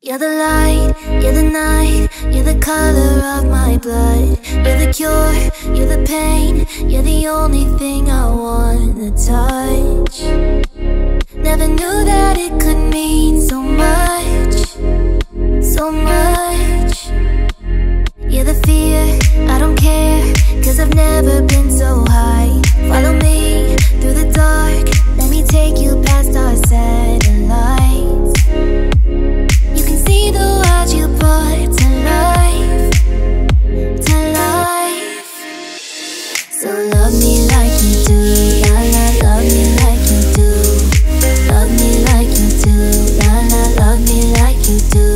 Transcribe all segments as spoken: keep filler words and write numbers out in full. You're the light, you're the night, you're the color of my blood. You're the cure, you're the pain, you're the only thing I wanna touch. Never knew that it could mean so much, so much. You're the fear, I don't care, 'cause I've never been so high. Follow me through the dark, let me take you past our satellites. You can see the world you brought to life, to life. So love me like you do, la la, love me like you do. Love me like you do, la la, love me like you do.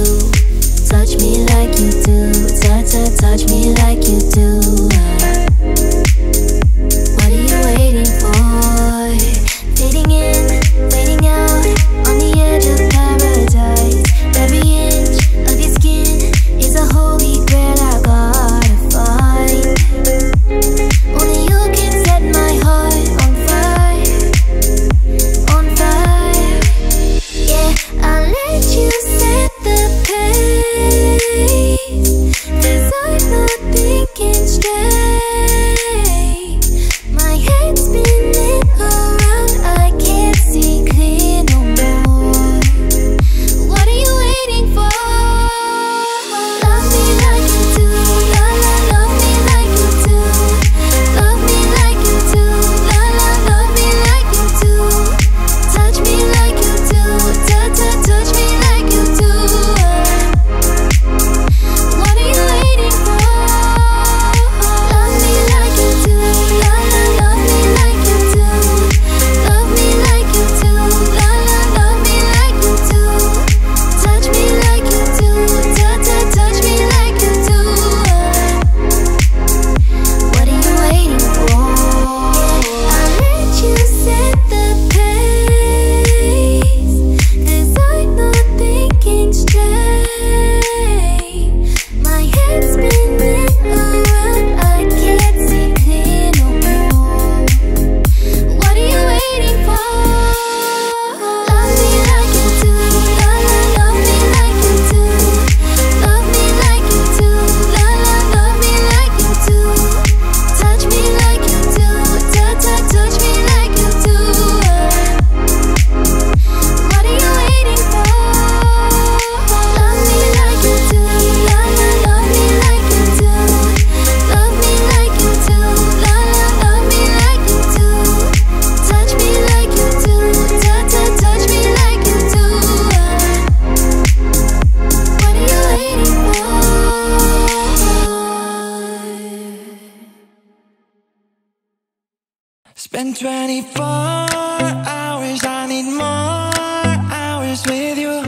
Touch me like you do, touch, touch, touch me like you do. What are you waiting for? Fading in, fading out, on the edge of paradise. Every inch of your skin is a holy grail I gotta find. Only you can set my heart on fire, on fire. Yeah, I'll let you set the pace, 'cause I'm not thinking straight. My head's spinning around, I can't see clear no more. What are you waiting for? Love me like you do, la la, love me like you do. Love me like you do, la la, love me like you do. Touch me like you do, touch, touch, touch me like you do. What are you waiting for? Love me like you do, la la, love me like you do. Love me like you do, la la, love me like you do. Touch me like you do, touch, touch, touch me like you do. What are you waiting for? I'll let you set the pace, 'cause I'm not thinking straight. My head's spinning around, I can't see clear no more. What are you waiting for? Love me like you do, la la, love me like you do. Love me like you do, la la, love me like you do. Touch me like you do, touch, touch, touch me like you do. What are you waiting for? Love me like you do, la la, love me like you do. Love me like you do, la la, love me like you do. Touch me like you do, touch, touch, touch me like you do. What are you waiting for? Spend twenty-four hours, I need more hours with you.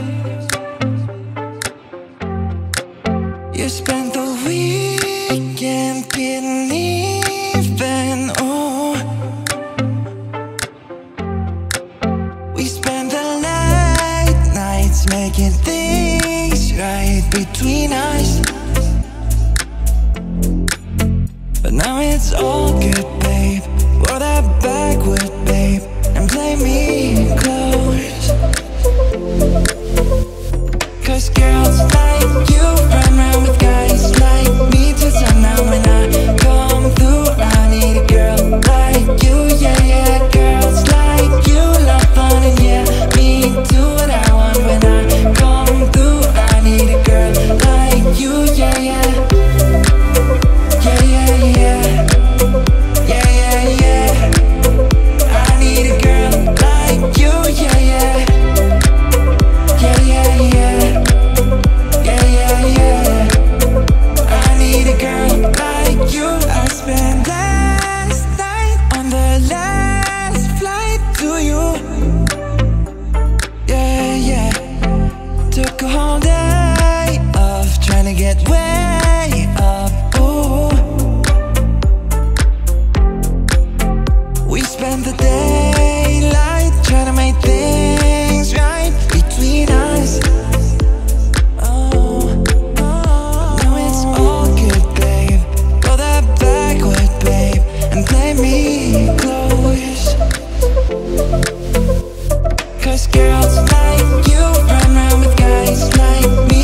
You spent the weekend getting even, oh. We spend the late nights making things right between us. But now it's all good, babe. Roll that backward, babe, and play me close. 'Cause girls like you run around with guys like me till sundown. When I come through, I need a girl like you, yeah, yeah. Girls like you love fun, and yeah, me do what I want. When I come through, I need a girl like you, yeah, yeah. Yeah, yeah, yeah. Yeah, yeah, yeah. I need a girl like you, yeah, yeah. Yeah, yeah, yeah. Yeah, yeah, yeah. I need a girl like you. I spent last night on the last flight to you. Yeah, yeah. Took a whole day of trying to get way up. Ooh. We spent the daylight trying to make things right between us. Oh, oh. Now it's all good, babe. Roll that backward, babe, and play me close. 'Cause girls like you run around with guys like me.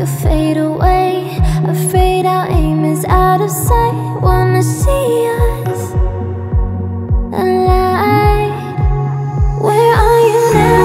you fade away. Afraid our aim is out of sight. Wanna see us alive. Where are you now?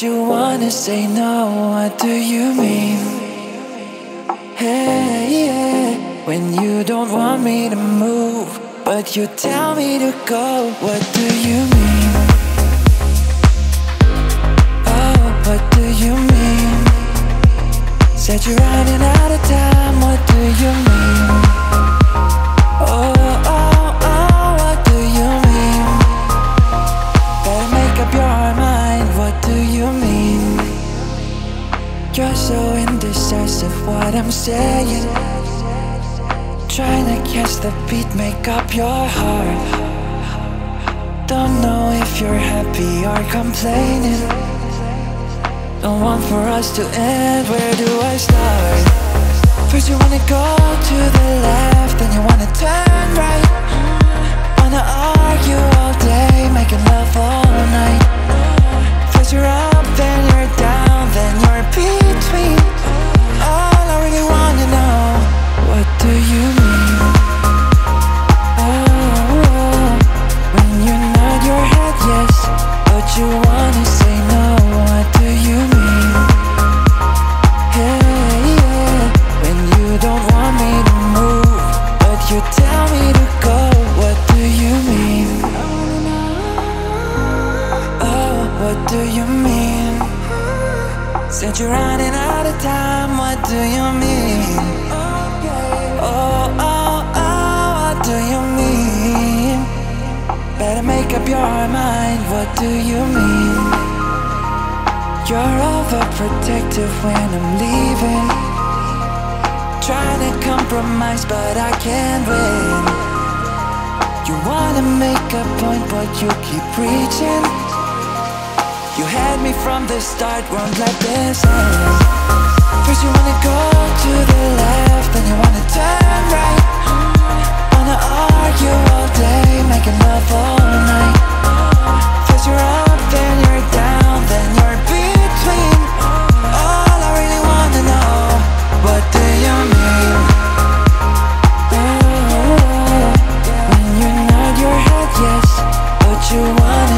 You want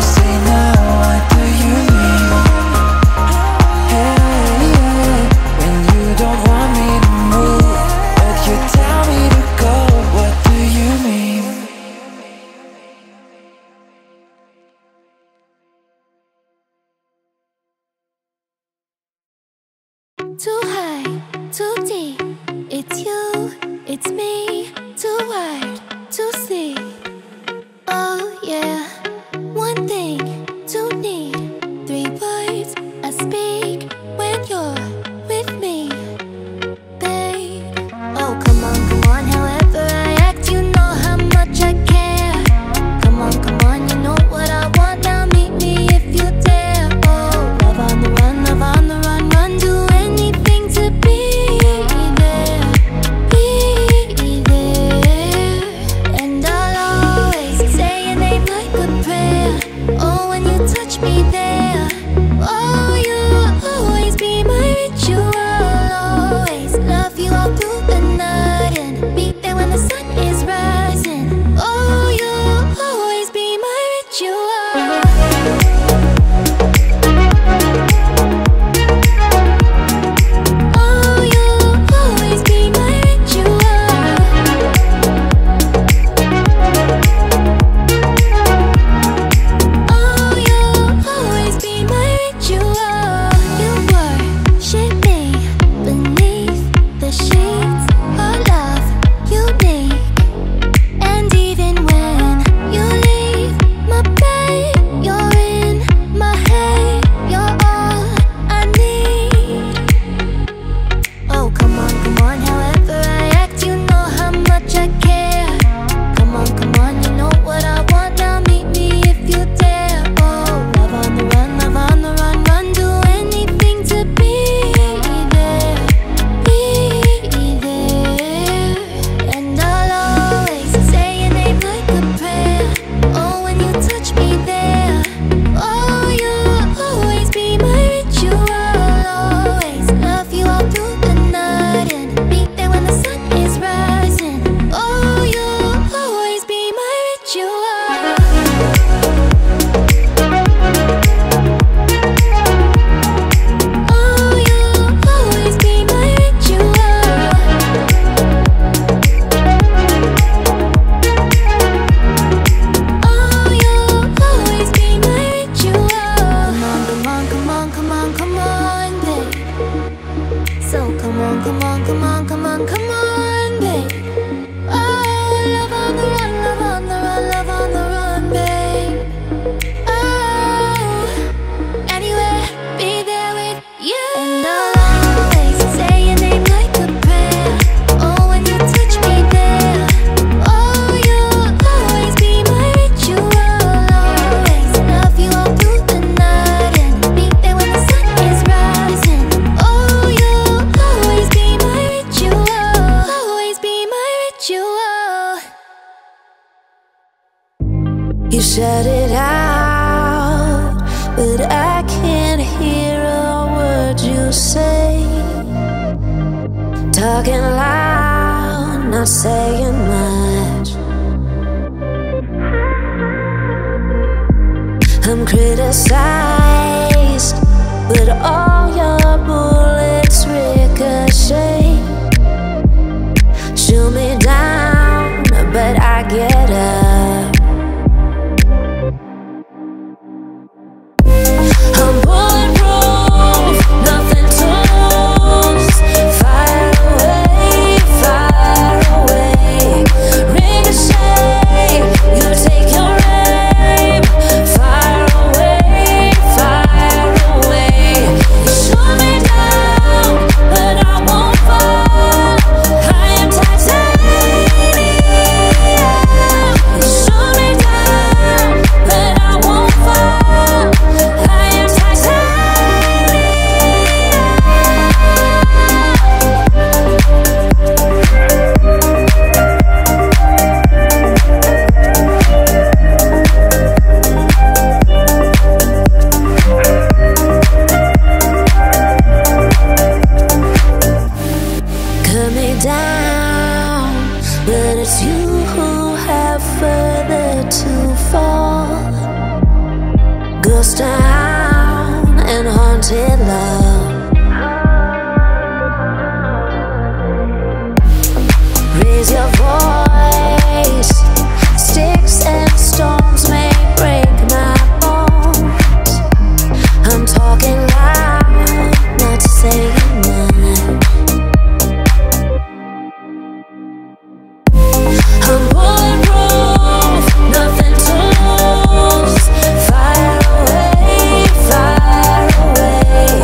on, come on, come on, babe. Oh, love on the run, love on the run, love on the run, babe. Oh, anywhere, be there with you. And I'll always say your name like a prayer. Oh, when you touch me there. Oh, you'll always be my ritual. Always love you all through the night and be there when the sun is rising. Oh, you'll always be my ritual. Always be my ritual. You shut it out, but I can't hear a word you say. Talking loud, not saying much. I'm criticized, but all your bullets ricochet. Shoot me down, but I get up. Down and haunted love. Raise your voice. Sticks and stones may break my bones. I'm talking loud, not saying much. I'm bulletproof, nothing to lose. Fire away, fire away.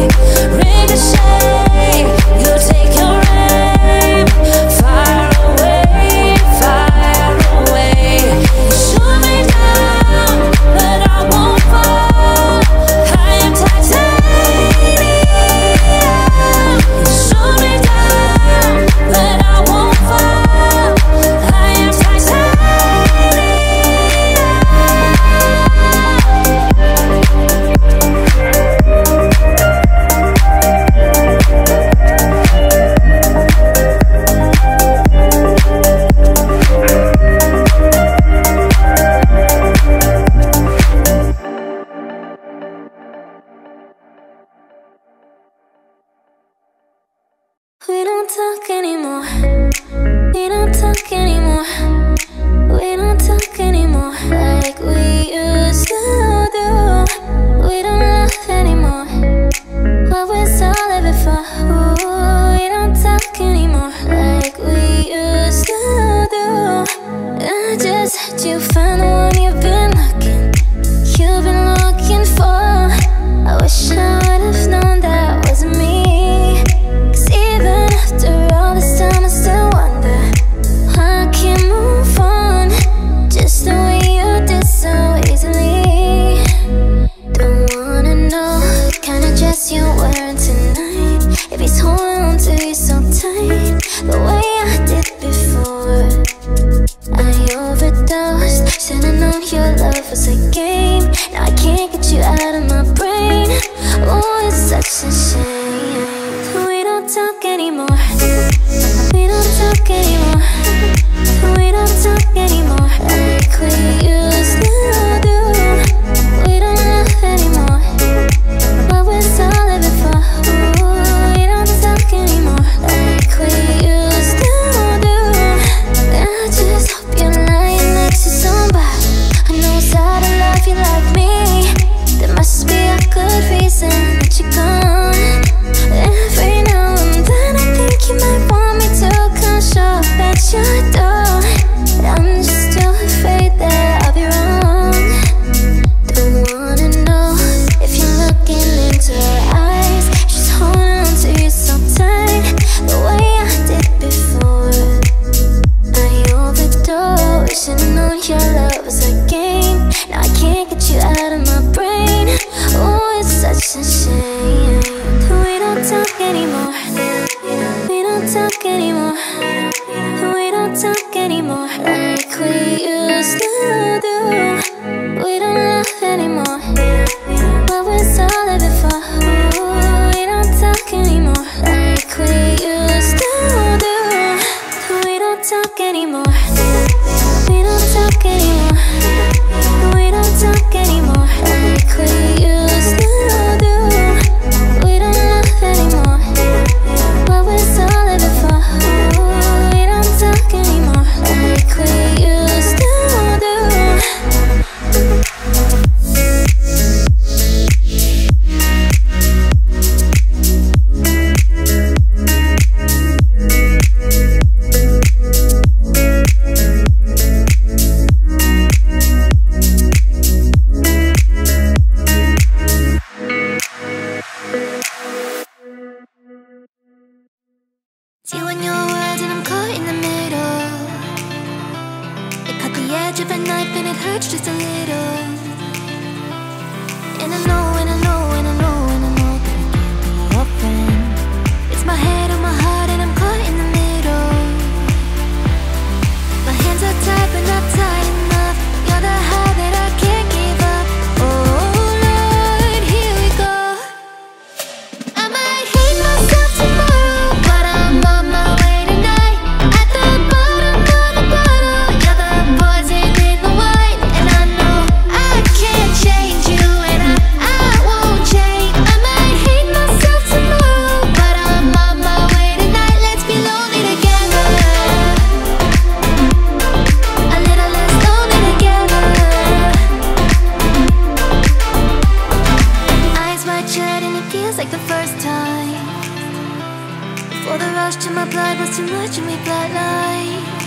For the rush to my blood was too much to me, blood like.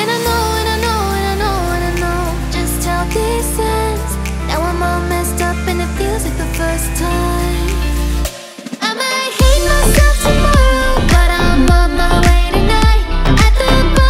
And I know, and I know, and I know, and I know just how this ends. Now I'm all messed up and it feels like the first time. I might hate myself tomorrow, but I'm on my way. Other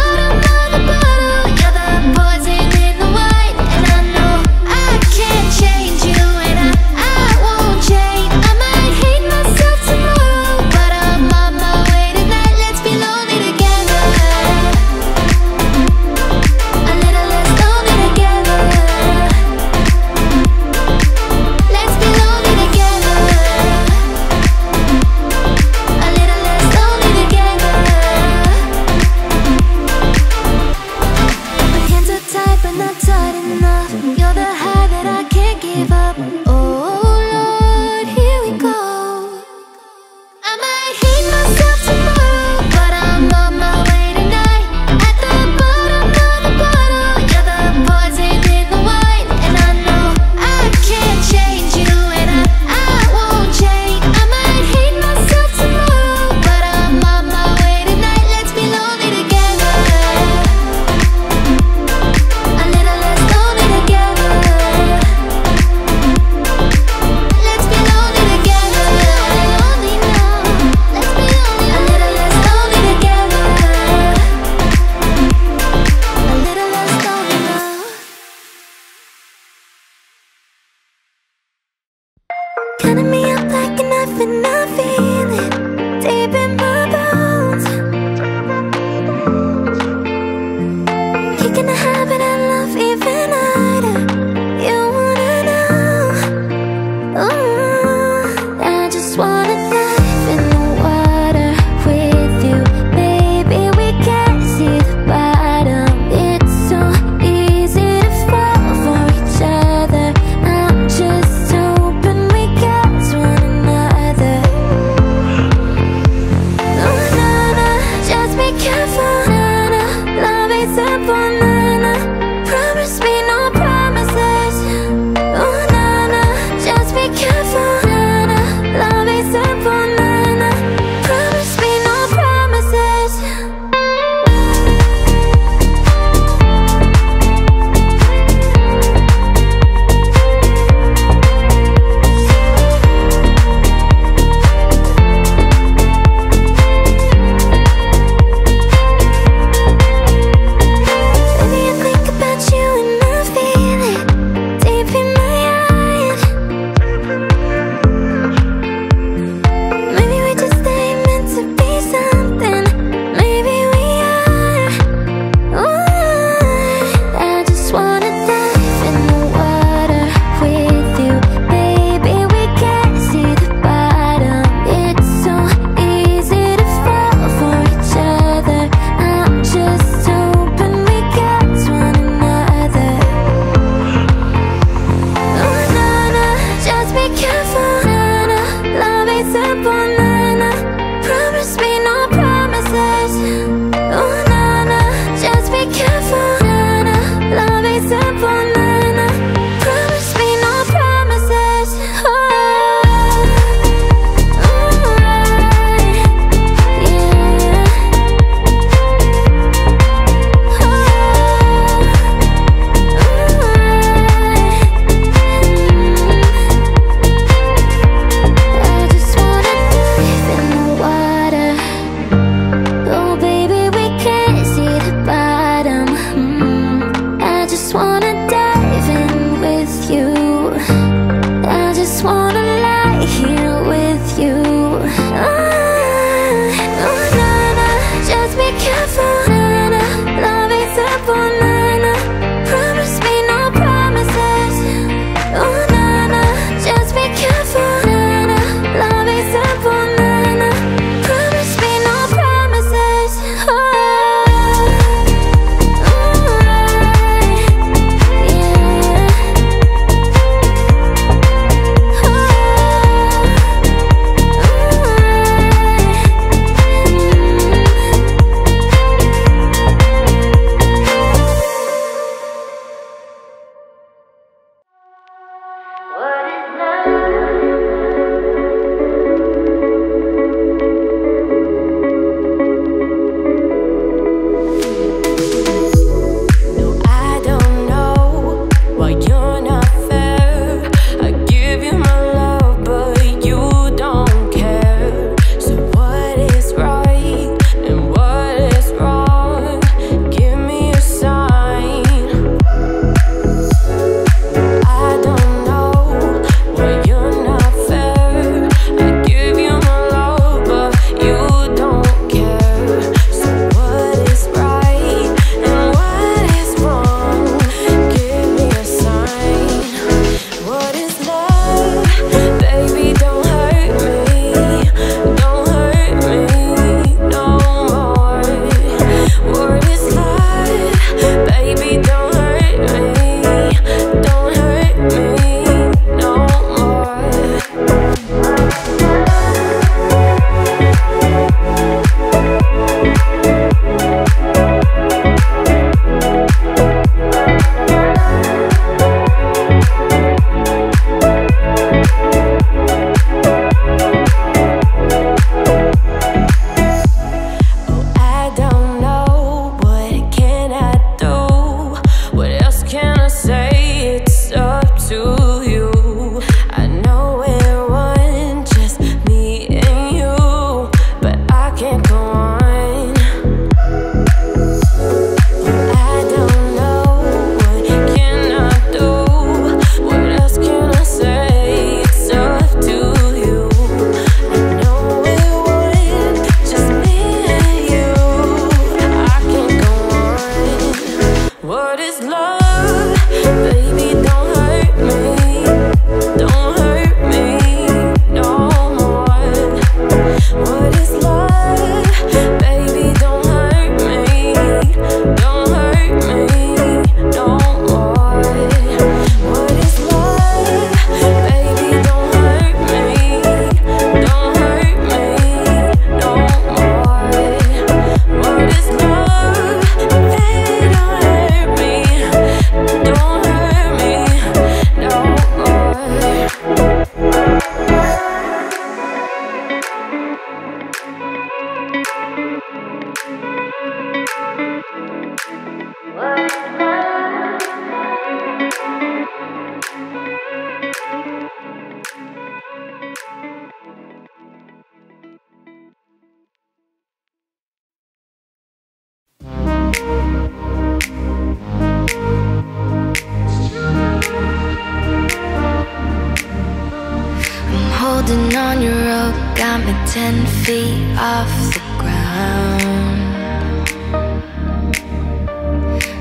holding on your rope got me ten feet off the ground.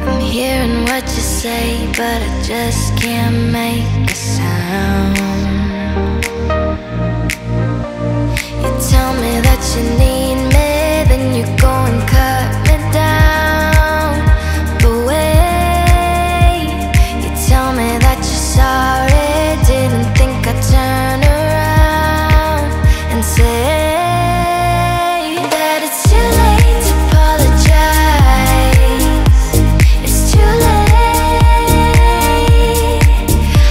I'm hearing what you say, but I just can't make a sound. You tell me that you need me, then you go and cut me down. But wait, you tell me that you're sorry, didn't think I'd turn around and say that it's too late to apologize. It's too late.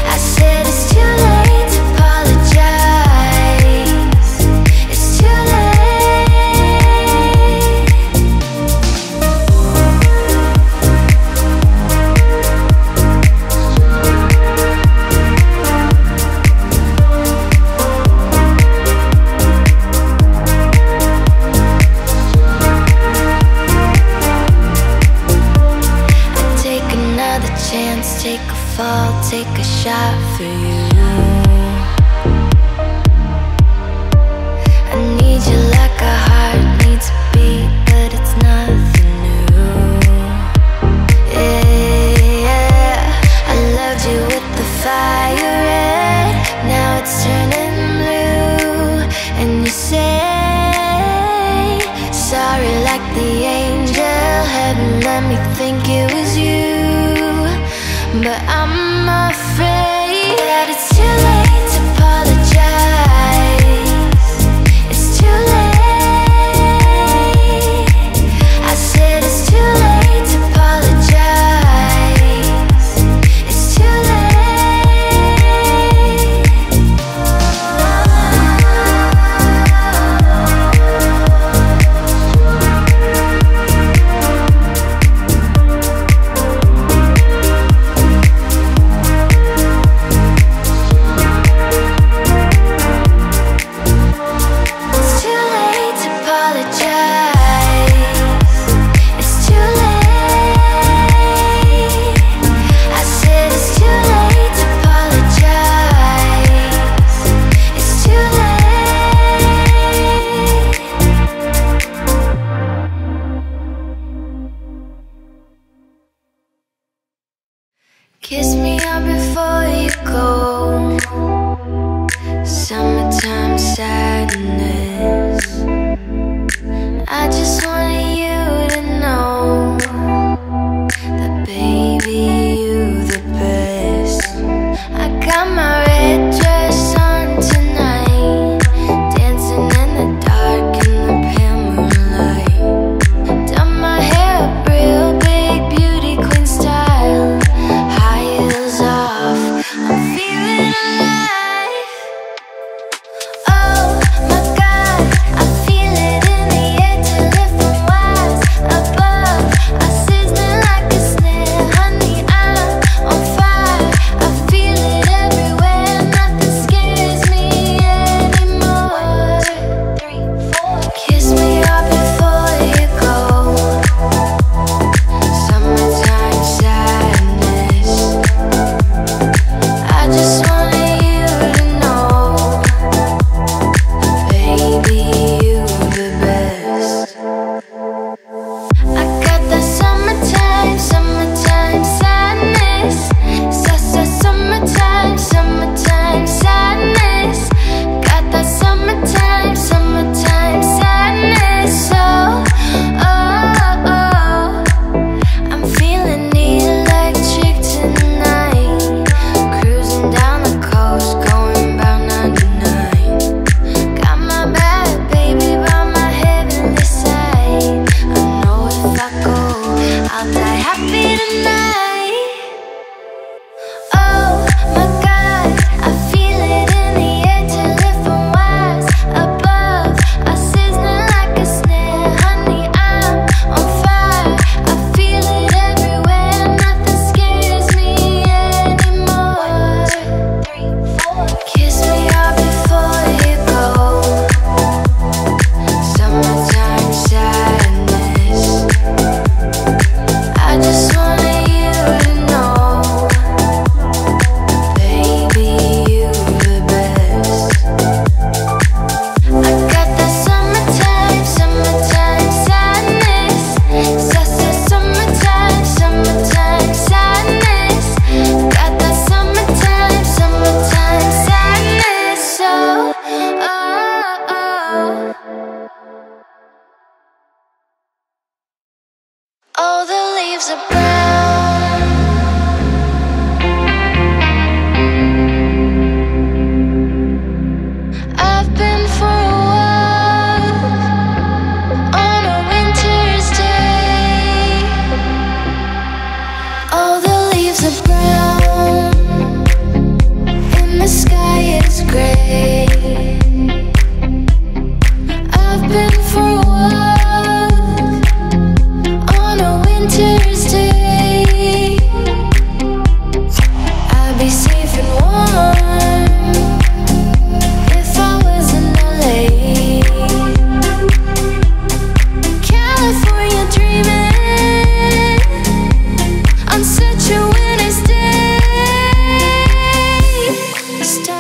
I said it's too late to apologize. It's too late. I'd take another chance, take a fall, take a shot for you. I need you like a heart needs a beat, but it's nothing new. Yeah, yeah. I loved you with the fire red, now it's turning blue. And you say sorry like the angel hadn't let me think it was you. But I'm afraid that it's too late to apologize. It's too late. I said it's too late to apologize. It's too late.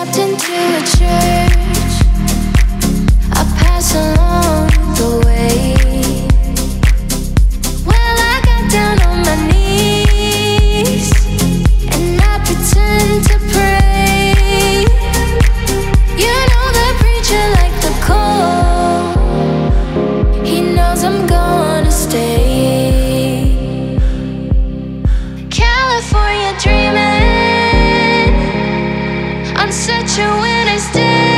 stepped into a church, I pass along the way. Well, I got down on my knees and I pretend to pray. You know the preacher like the cold, he knows I'm gonna stay. California dreaming on such a winter's day.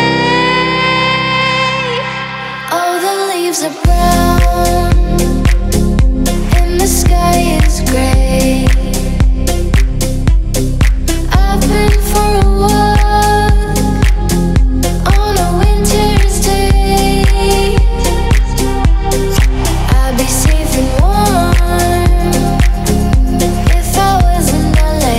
Oh, the leaves are brown and the sky is gray. I've been for a walk on a winter's day. I'd be safe and warm if I was in L A.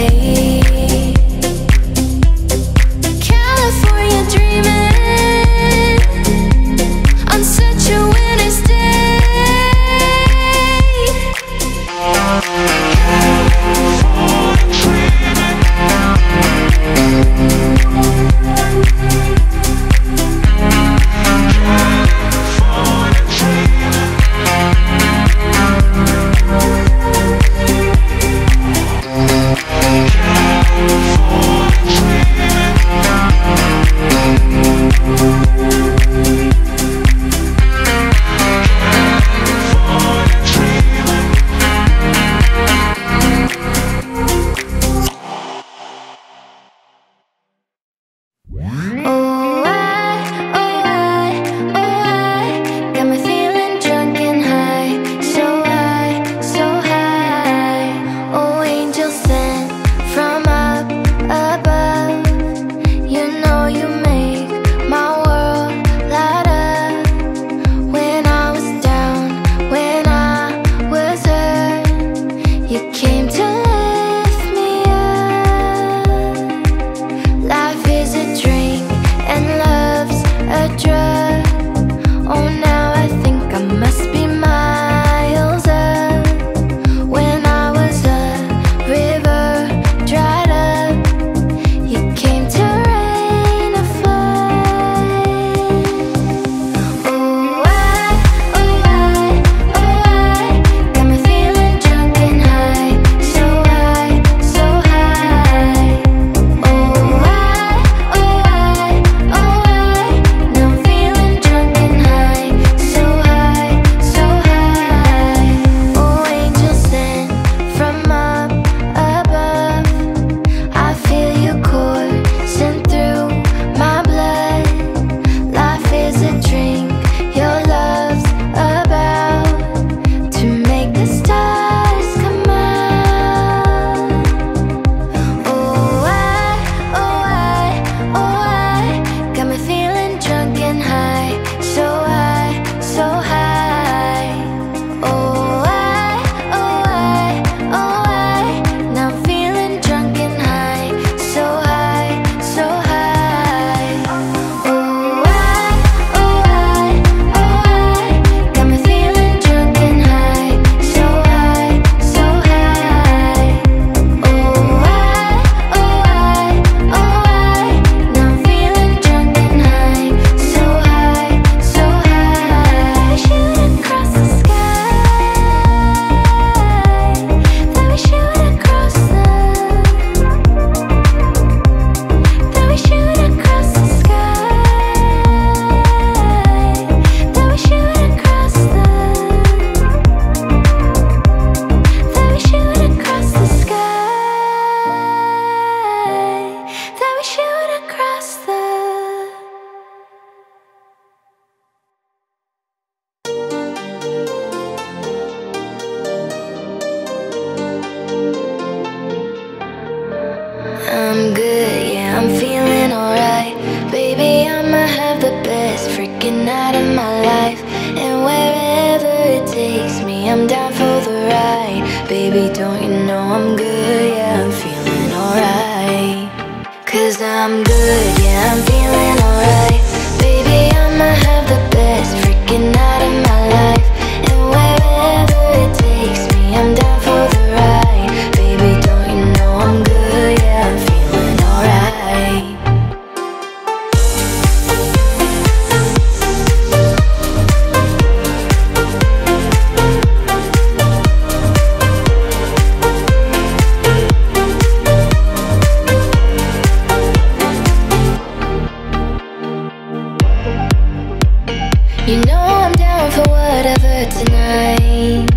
You know I'm down for whatever tonight.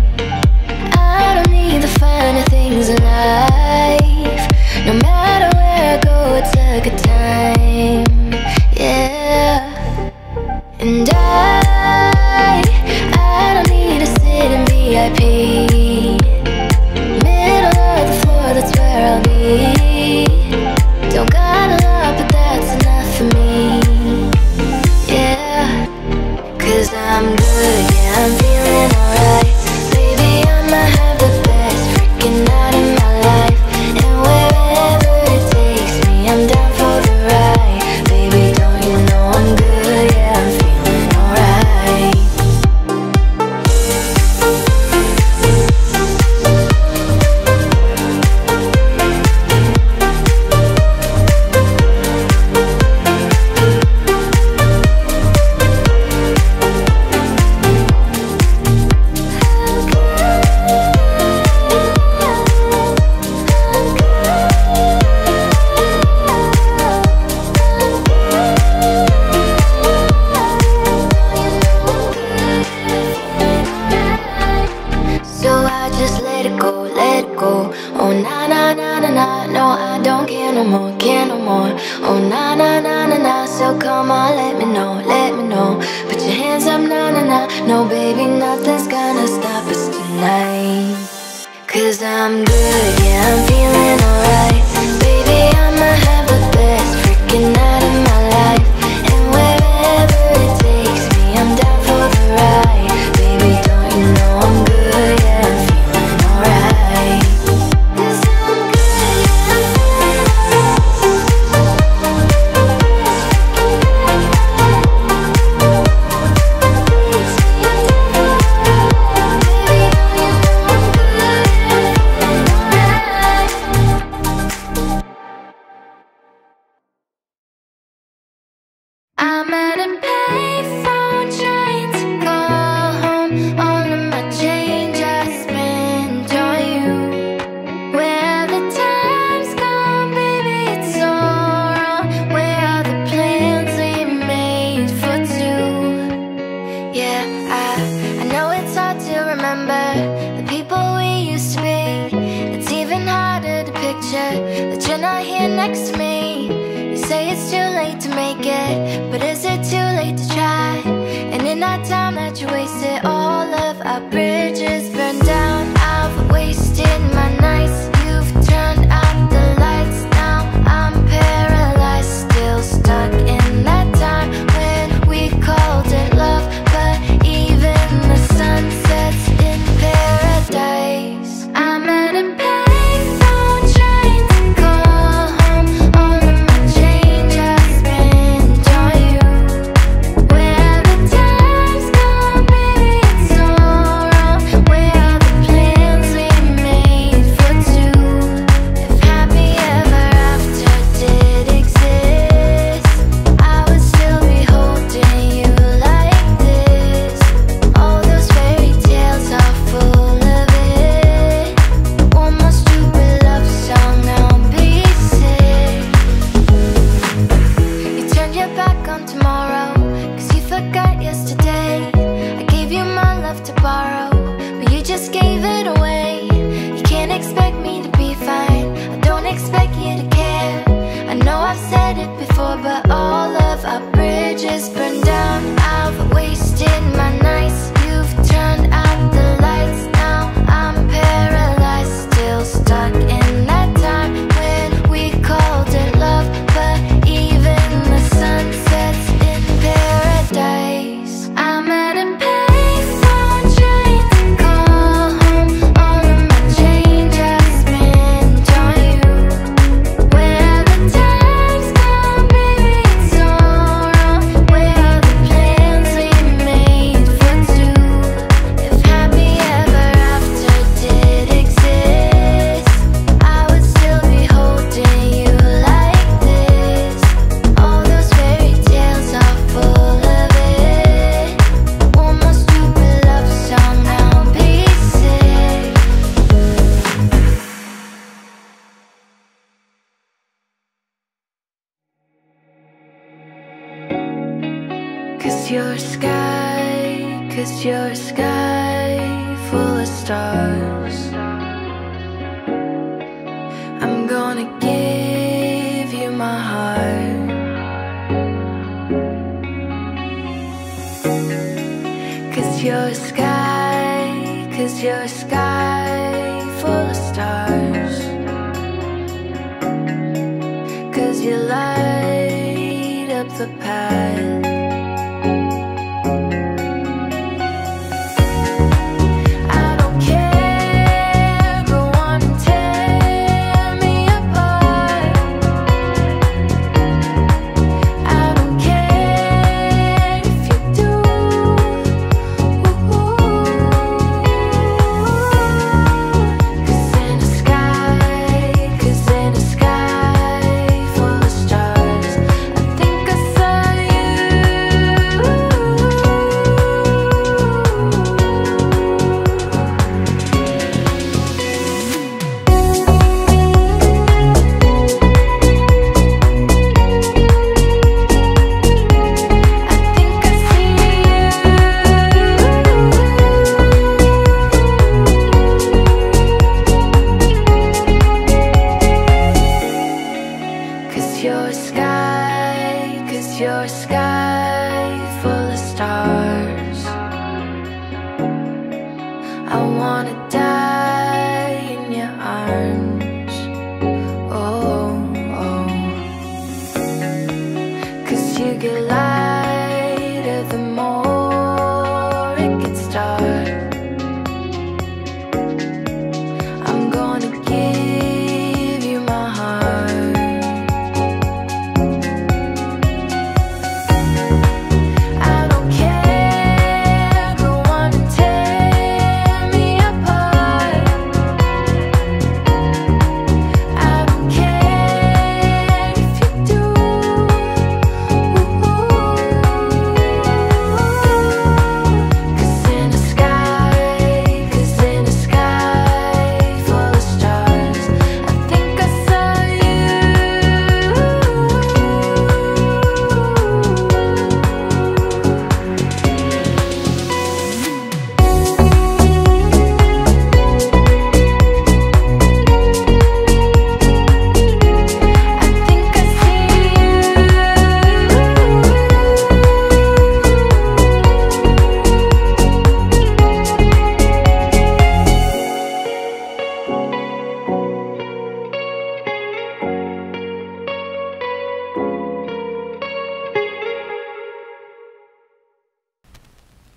I don't need the finer things in life. No matter where I go, it's a good time. Yeah. And I, I don't need to sit in V I P. Middle of the floor, that's where I'll be. Don't got a lot, but that's enough for me. Cause I'm good, yeah, I'm feeling alright. Baby, I'ma have the best freaking night of my life. And wherever it takes me, I'm down for the ride. Baby, don't you know I'm good, yeah, I'm feeling your sky. 'Cause you're a sky full of stars. I'm gonna give you my heart. Cause you're a sky, cause you're a sky full of stars. Cause you light up the path. You're a sky full of stars. I wanna die in your arms. Oh, oh. 'Cause you get lighter the more it gets dark. I'm gonna give you my heart.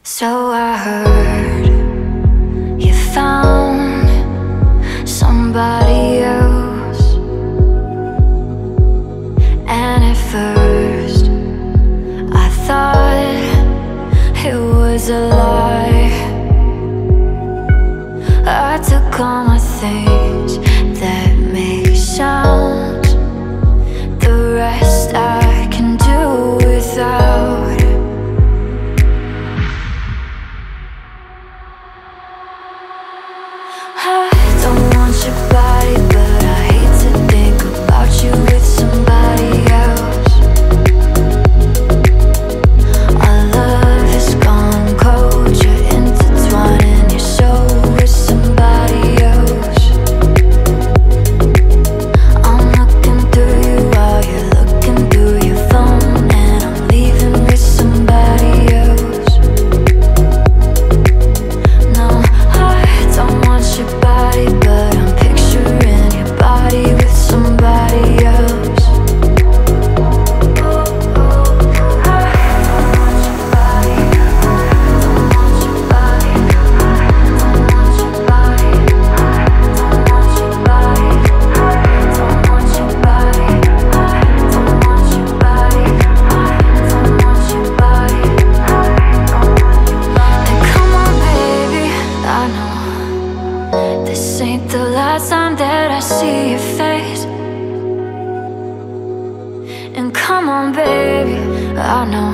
So I heard you found somebody else, and at first I thought it was a lie. I took all my things that make sounds, the rest I can do without. I know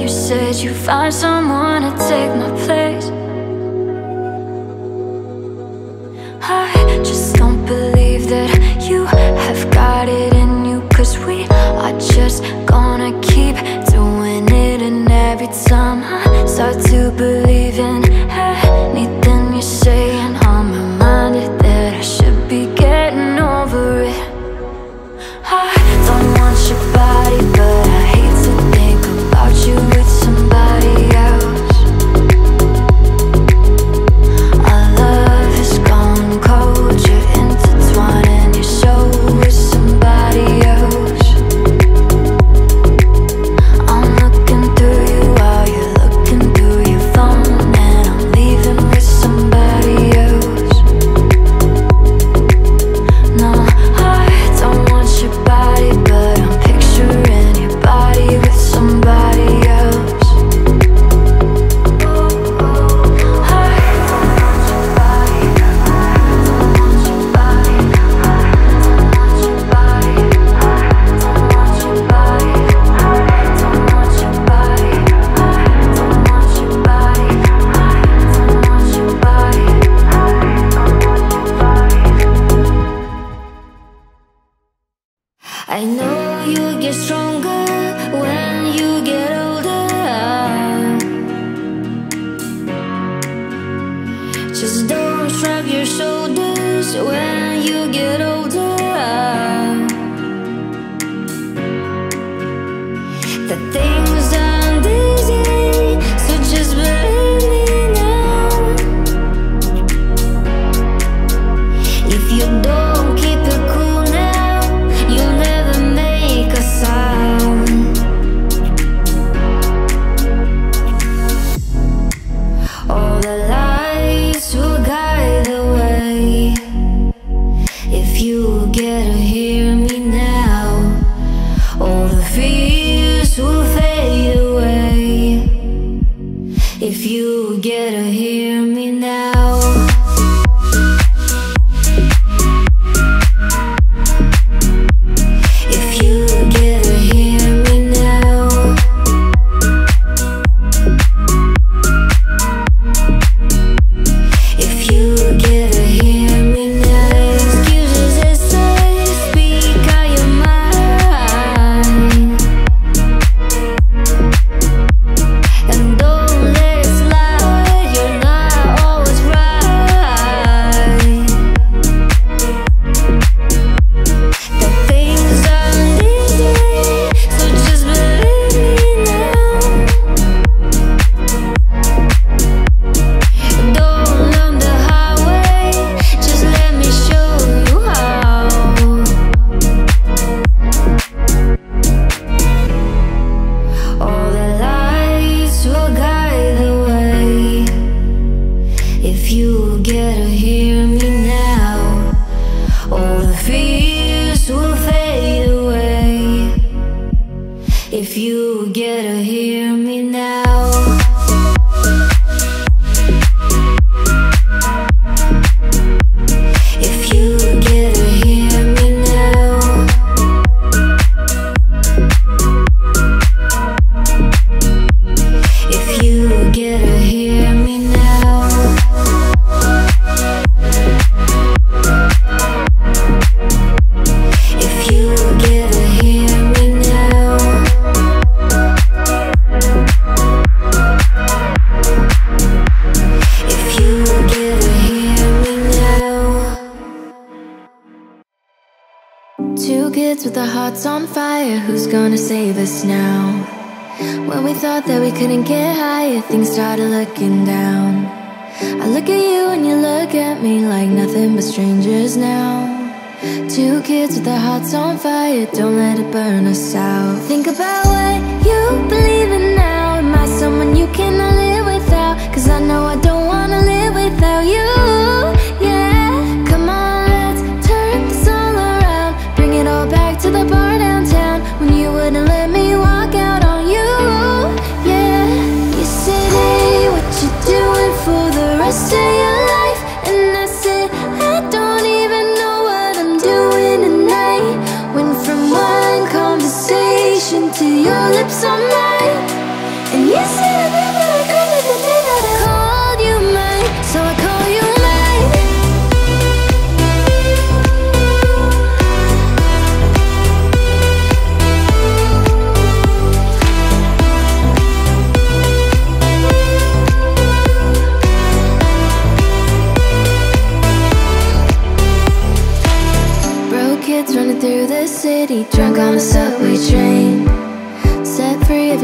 you said you find someone to take my place. I just don't believe that you have got it in you, 'cause we are just gonna keep doing it. And every time I start to believe in anything you're saying. I'm reminded that I should be getting over it. I don't want your body, but I hate to think about you with somebody else. Our love has gone cold. You're intertwined and your soul with somebody else.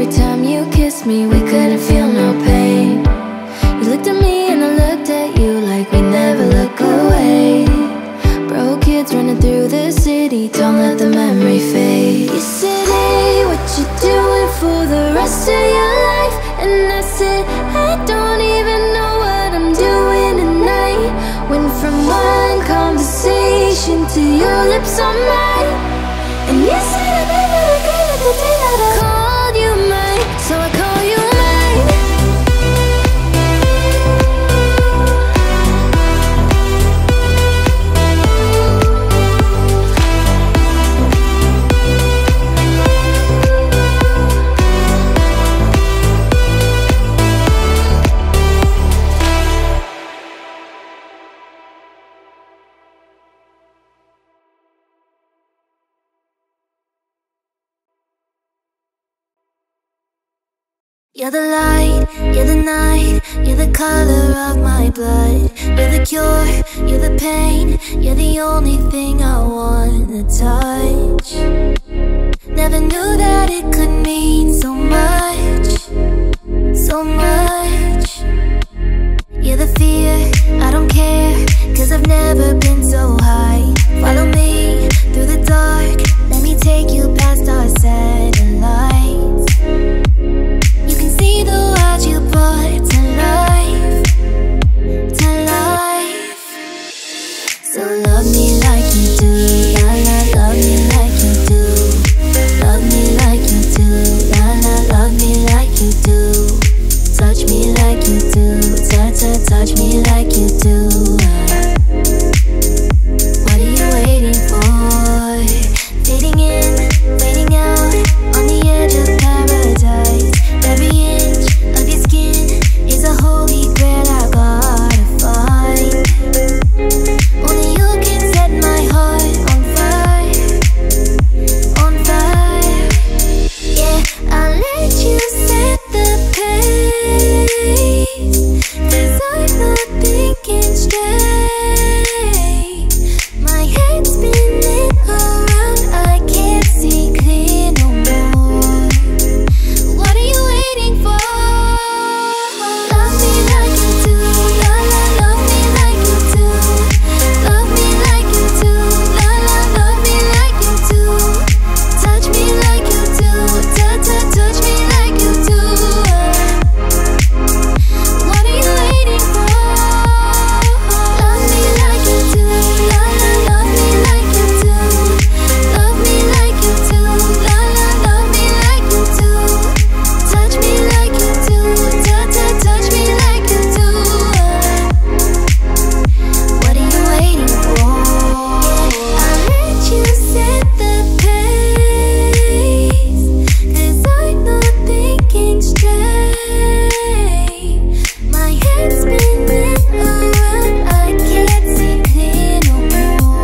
Every time you kissed me, we couldn't feel no pain. You looked at me and I looked at you like we never look away. Broke kids running through the city, don't let the memory fade. You said, hey, what you doing for the rest of your life? And I said, I don't even know what I'm doing tonight. Went from one conversation to your lips on mine. And you said I never regretted the day that I called you mine. So I call you mine. You're the light, you're the night, you're the color of my blood. You're the cure, you're the pain, you're the only thing I wanna touch. Never knew that it could mean so much, so much. You're the fear, I don't care, cause I've never been so high. Follow me through the dark, let me take you past our satellites. The world you brought to life, to life. So love me like you do, la la, love me like you do. Love me like you do, la la, love me like you do. Touch me like you do, ta ta, touch me like you do. What are you waiting for? Fading in, fading out, on the edge of paradise. Every inch of your skin is a holy grail I gotta find. Only you can set my heart on fire, on fire. Yeah, I'll let you set the pace, cause I'm not thinking straight. My head's spinning around, I can't see clear no more. What are you waiting for? Love me like you do, la la, love me like you do. Love me like you do, la la, love me like you do. Touch me like you do, ta ta, touch me like you do. What are you waiting for? Love me like you do, la la, love me like you do. Love me like you do, la la, love me like you do. Touch me like you do, ta ta, touch me like you do. What are you waiting for? I'll let you set the pace, cause I'm not thinking straight. My head's spinning around, I can't see clear no more.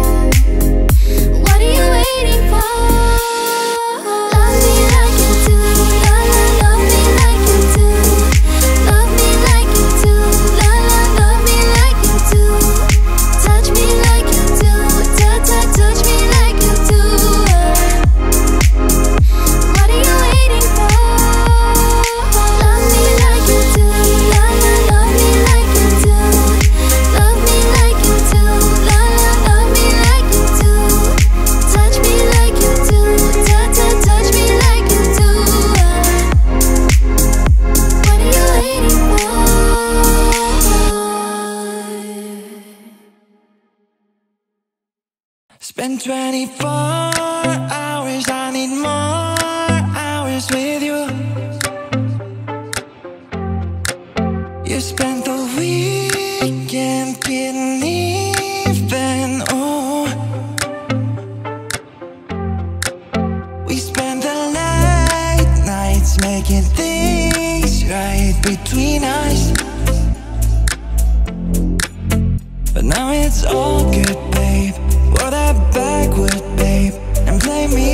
What are you waiting for? Love me like you do, la la, love me like you do. Love me like you do, la la, love me like you do. Touch me like you do, ta ta, touch me like you do. What are you waiting for? Love me like you do, la la, love me like you do. Love me like you do, la la, love me like you do. Touch me like you do, ta ta, touch me like you do. What are you waiting for? Spend twenty-four hours, I need more hours with you. You spent the weekend getting even, oh. We spend the late nights making things right between us. But now it's all good, babe. Wore that backward, babe, and play me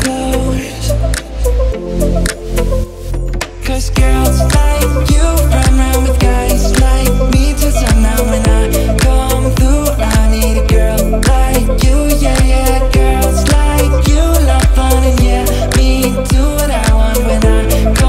close. Cause girls like you run around with guys like me till sundown. When I come through, I need a girl like you, yeah, yeah. Girls like you love fun, and yeah, me do what I want when I come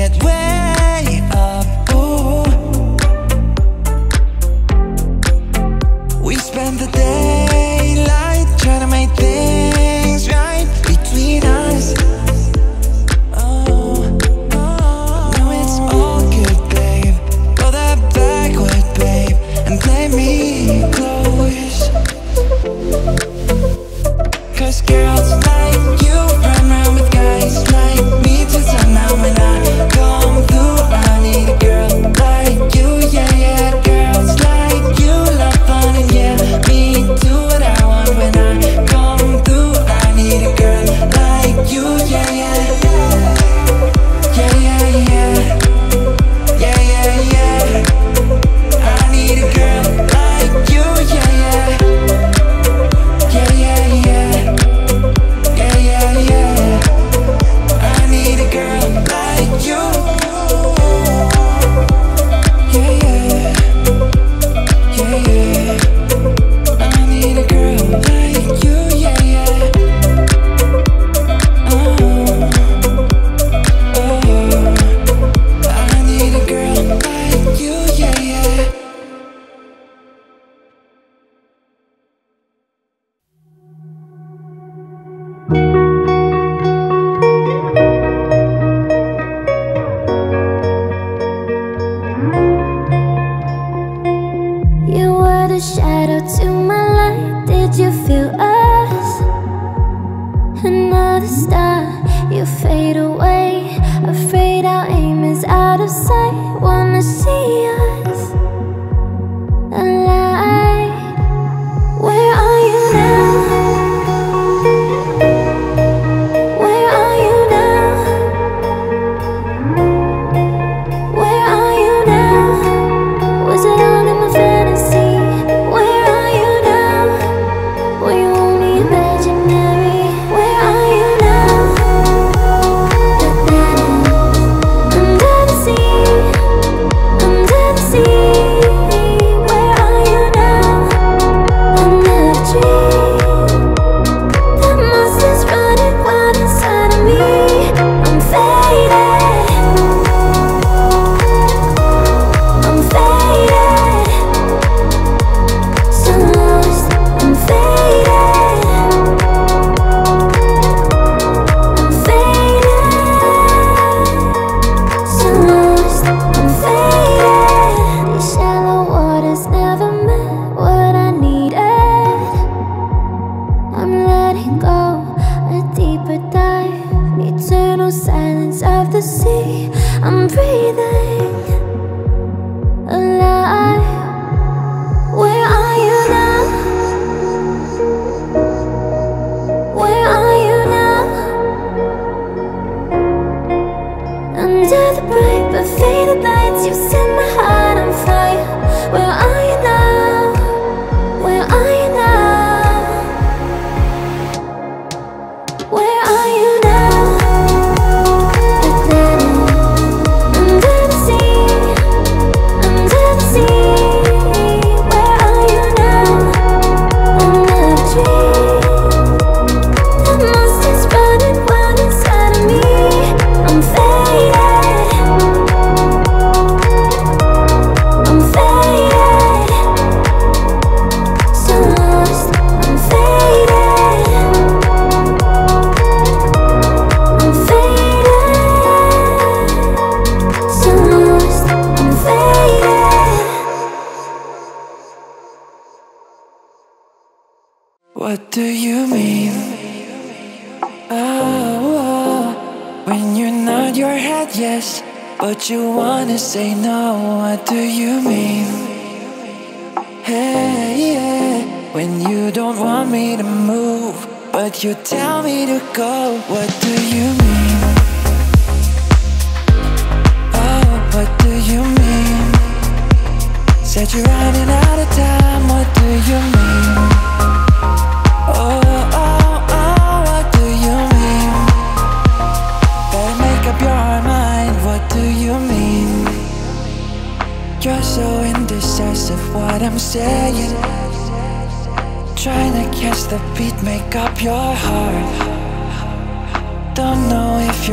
get way up, ooh. We spend the daylight trying to make things right between us. Oh, oh. Now it's all good, babe. Go that backward, babe, and play me close. Cause girls like you run around with guys like me till somehow when I come through. I need a girl like you, yeah, yeah. Girls like you love fun and yeah, me do what I want when I come through. I need a girl like you, yeah, yeah, yeah, yeah, yeah, yeah, yeah, yeah, yeah. I need a girl like you, yeah, yeah, yeah, yeah, yeah.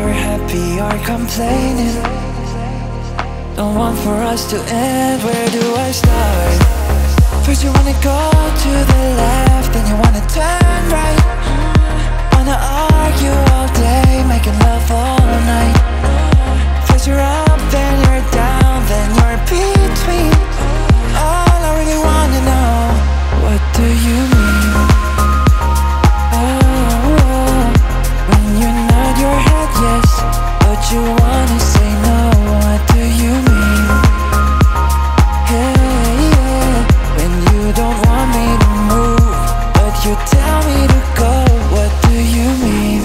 Your head. happy or complaining. No one for us to end, where do I start? First you wanna go to the left, then you wanna turn right. Wanna argue all day, making love all night. First you're up, then you're down, then you're between. All I really wanna know, what do you mean? Oh, when you nod your head yes, but you wanna say no, what do you mean? Hey, yeah, when you don't want me to move, but you tell me to go, what do you mean?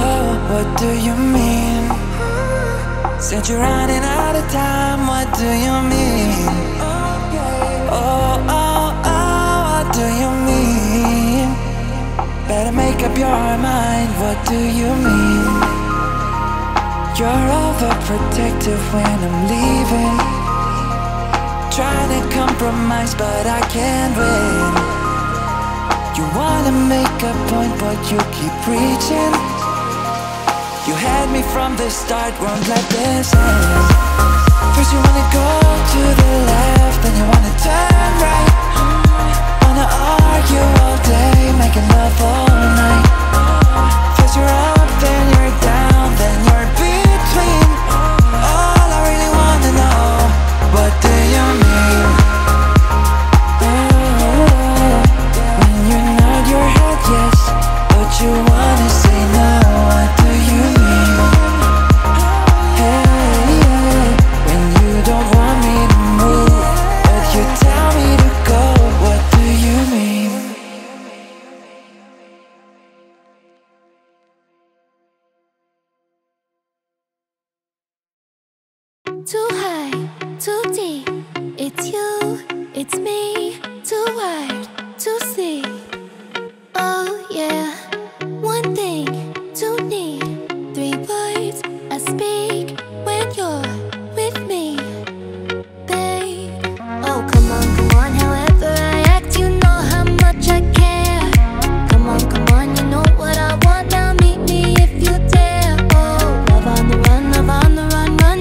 Oh, what do you mean? Said you're running out of time, what do you mean? What do you mean? Better make up your mind, what do you mean? You're overprotective when I'm leaving. Trying to compromise but I can't win. You wanna make a point but you keep preaching. You had me from the start, won't let this end. First you wanna go to the left, then you wanna turn right. Wanna argue all day, making love all night. First you're up, then you're down, then you're between. All I really wanna know, what do you mean? Oh, when you nod your head yes, but you wanna say no, what do you mean? Hey, yeah, when you don't want me to move, but you tell me to go. Too high, too deep, it's you, it's me. Too hard to see, oh yeah. One thing to need, three words I speak when you're with me. Babe, oh come on, come on, however I act, you know how much I care. Come on, come on, you know what I want, now meet me if you dare. Oh, love on the run, love on the run, run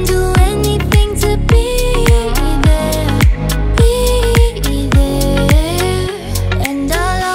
to be there, be there. And all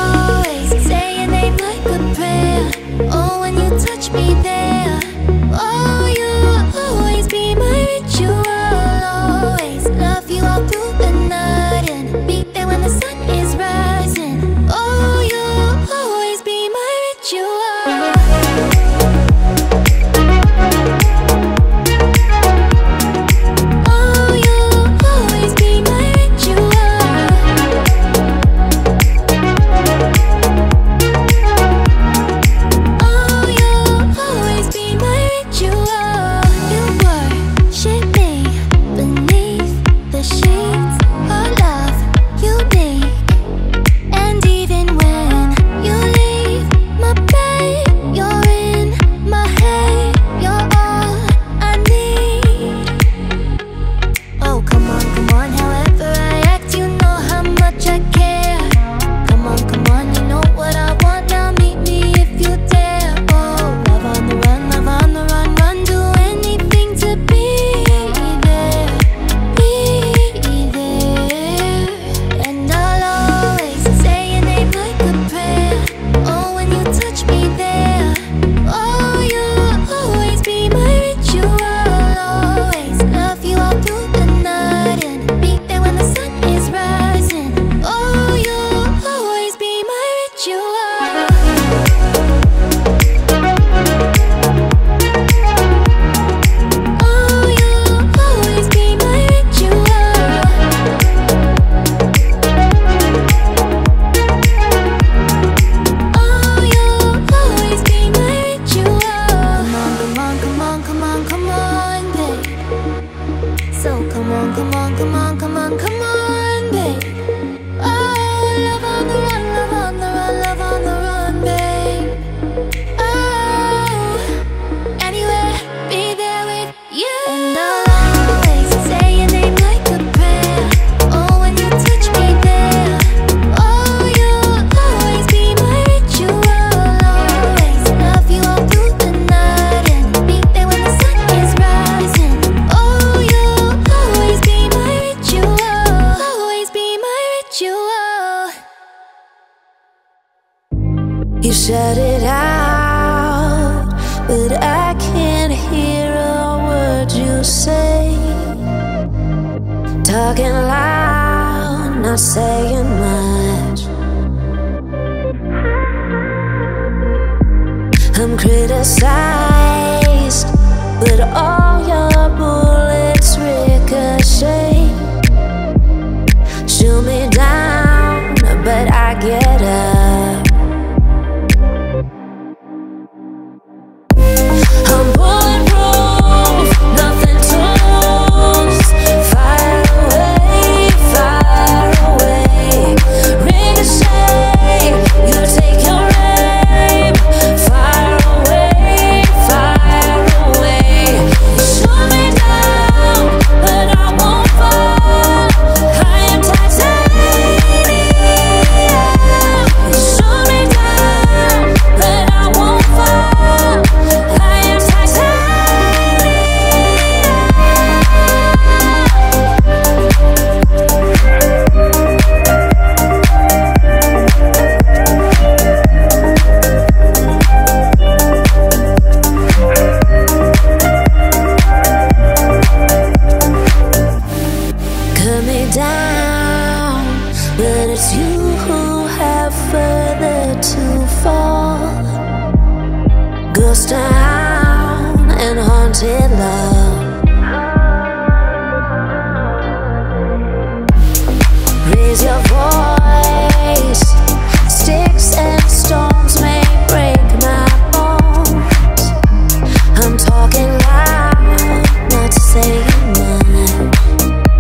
shout it out, but I can't hear a word you say. Talking loud, not saying much. I'm criticized, but all your bullets ricochet. Shoot me down, but I get up. But it's you who have further to fall. Ghost town and haunted love. Raise your voice. Sticks and stones may break my bones. I'm talking loud, not saying like me, there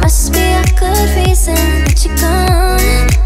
must be a good reason that you're gone.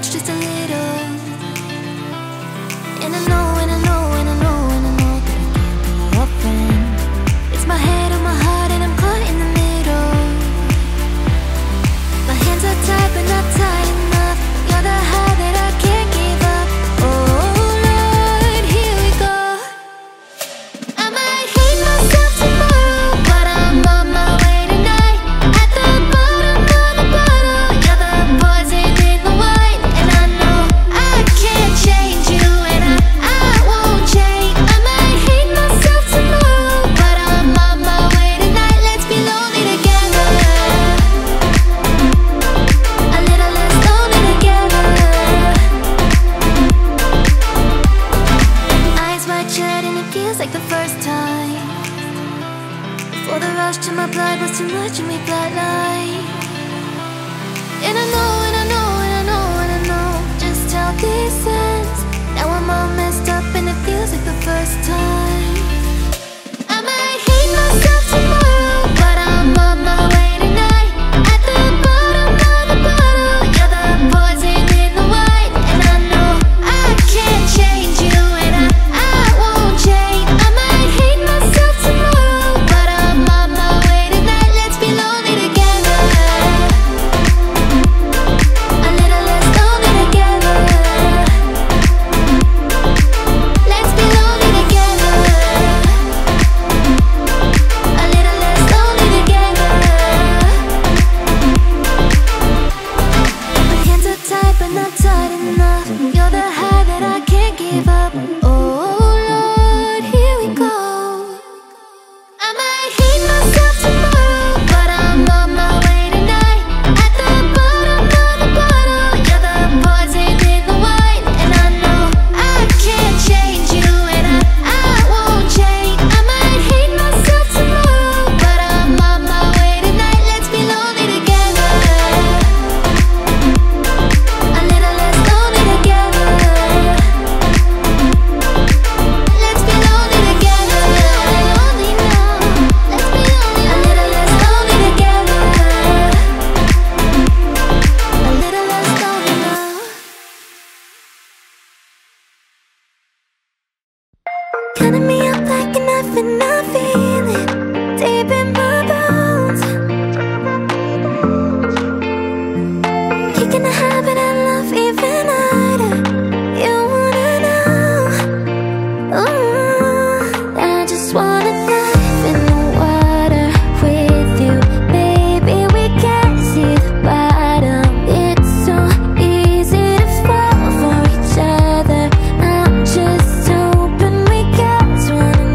Just open, we got one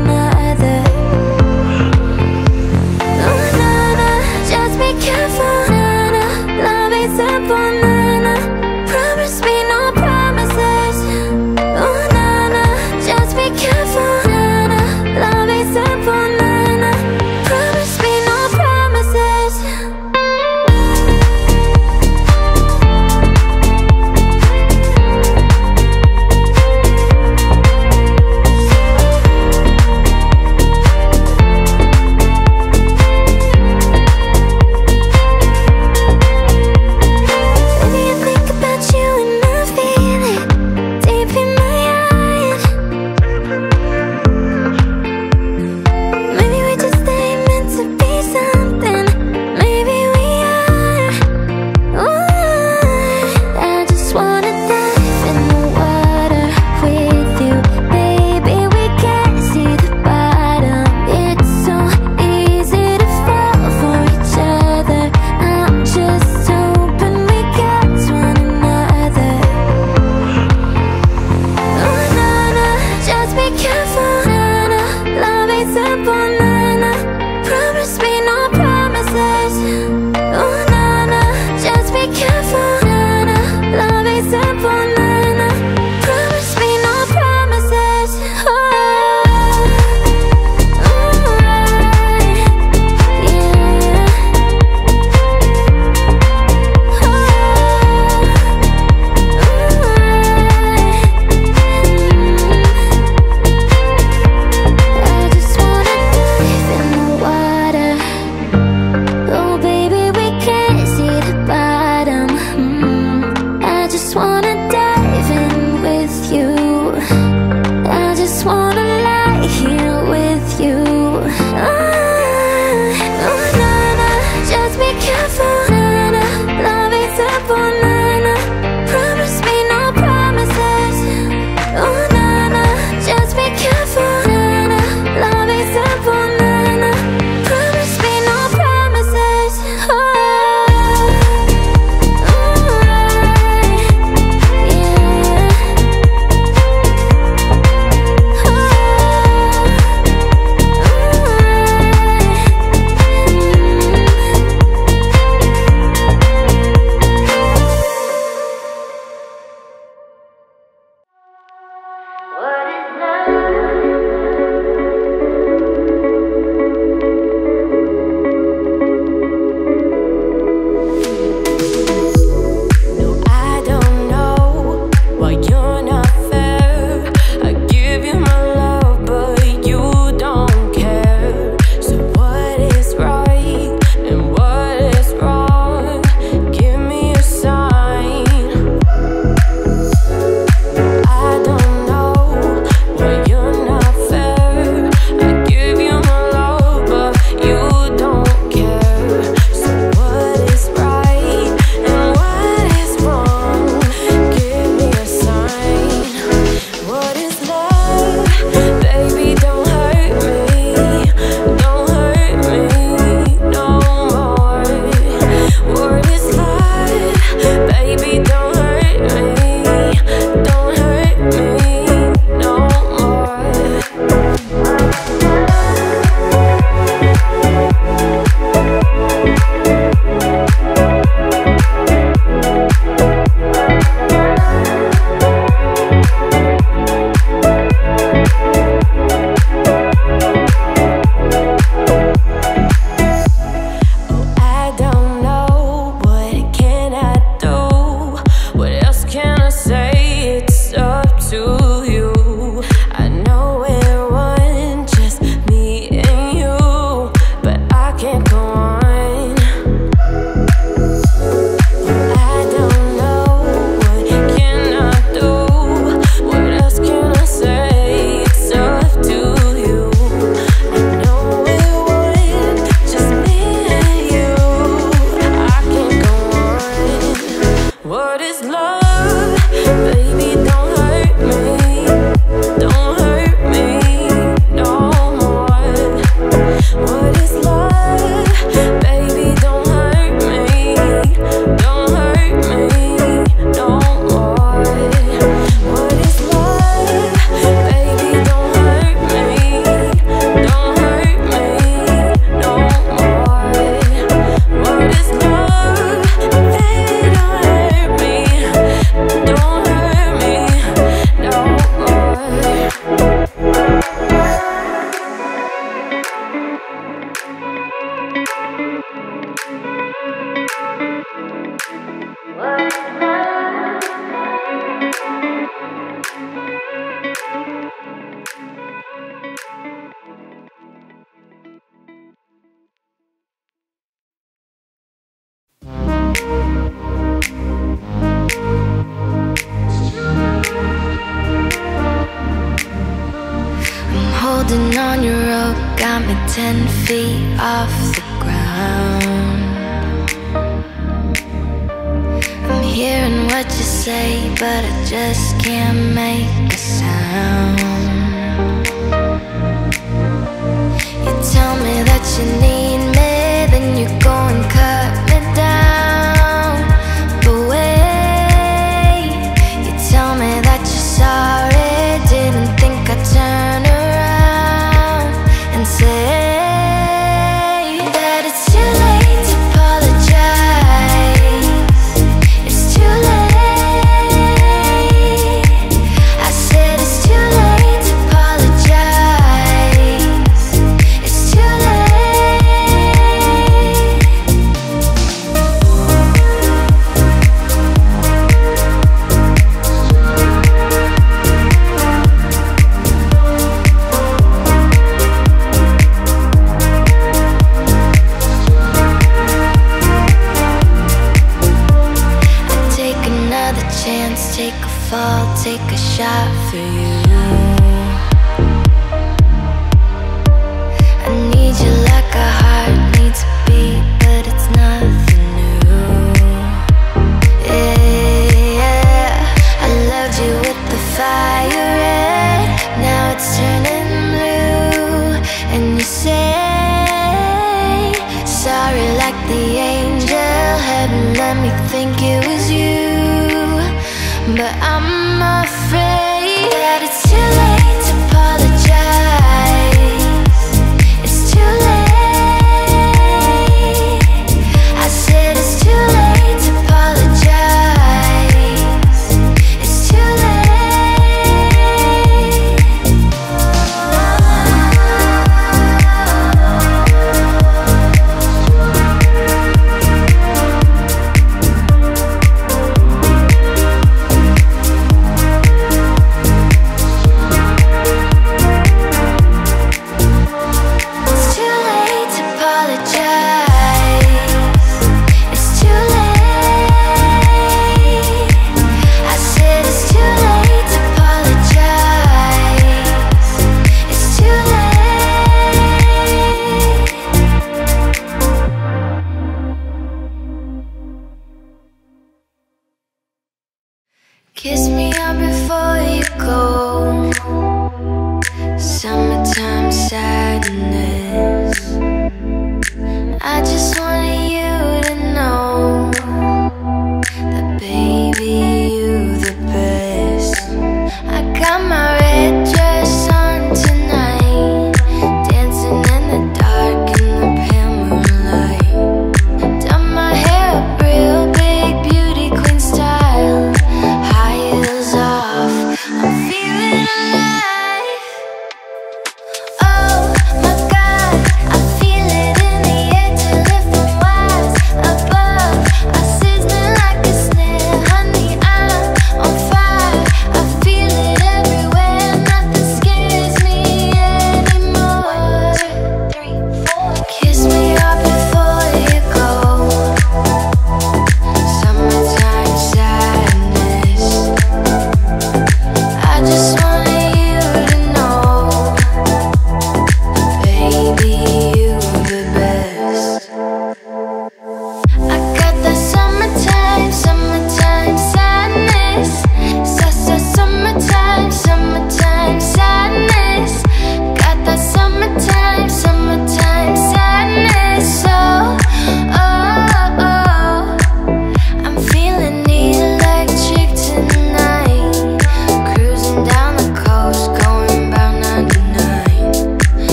Standing on your rope got me ten feet off the ground. I'm hearing what you say, but I just can't make a sound. You tell me that you need me, then you go and cut me down. But wait, you tell me that you're sorry, didn't think I'd turn around and say I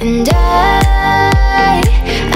And I,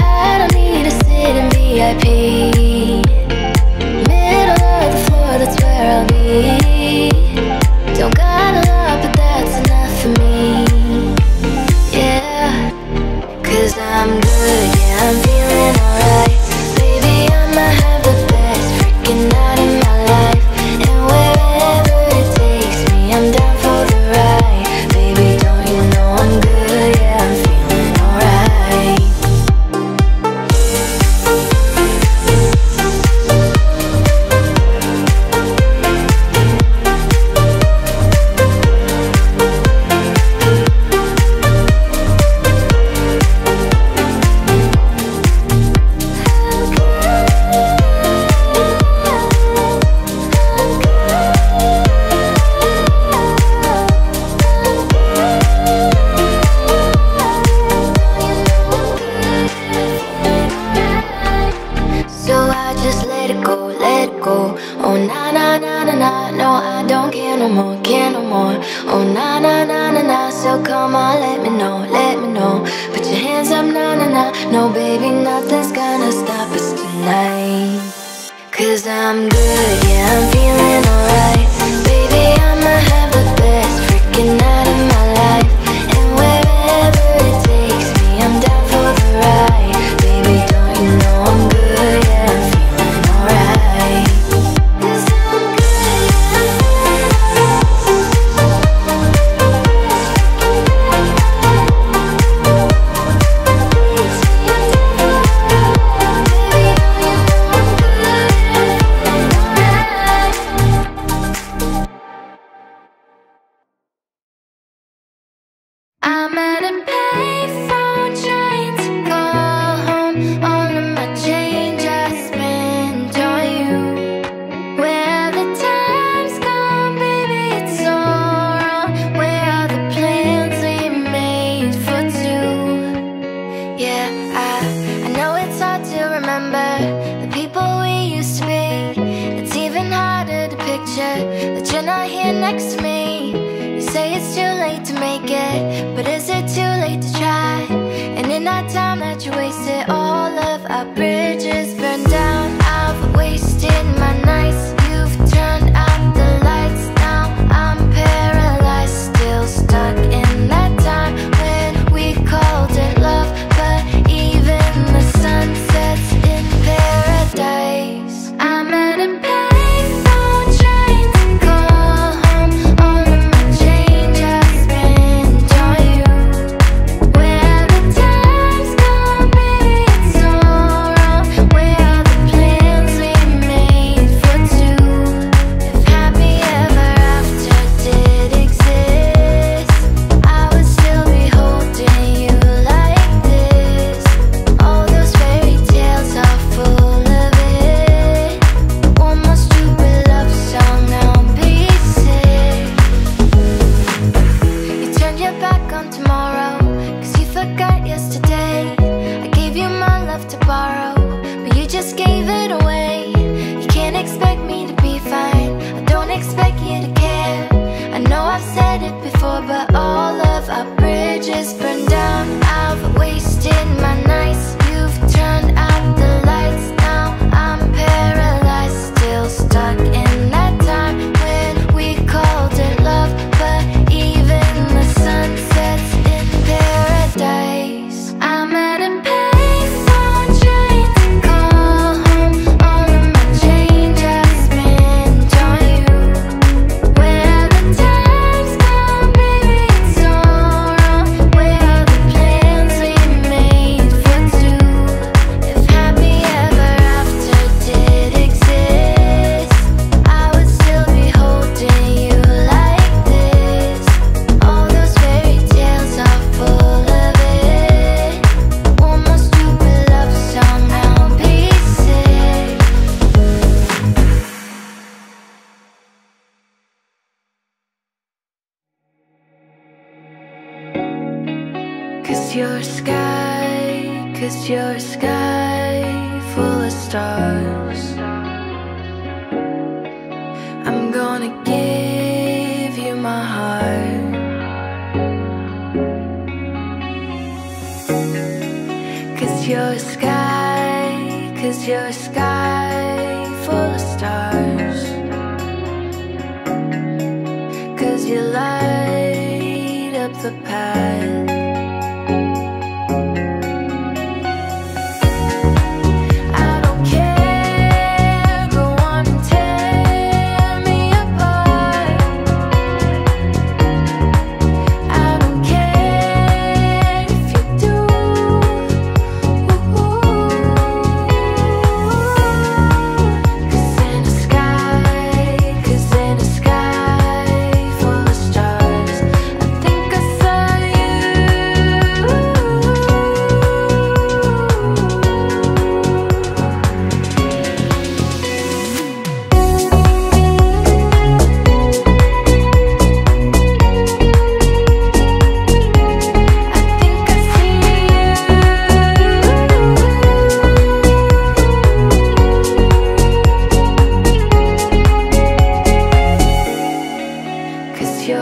more. Oh na na na na na, so come on, let me know, let me know. Put your hands up, na na na. No baby, nothing's gonna stop us tonight. 'Cause I'm good, yeah, I'm feeling alright. Baby, I'ma have the best freaking night of my life. And wherever it takes me, I'm down for the ride. Baby, don't you know I'm good, yeah, I'm feeling alright. 'Cause I'm good, yeah, I'm feeling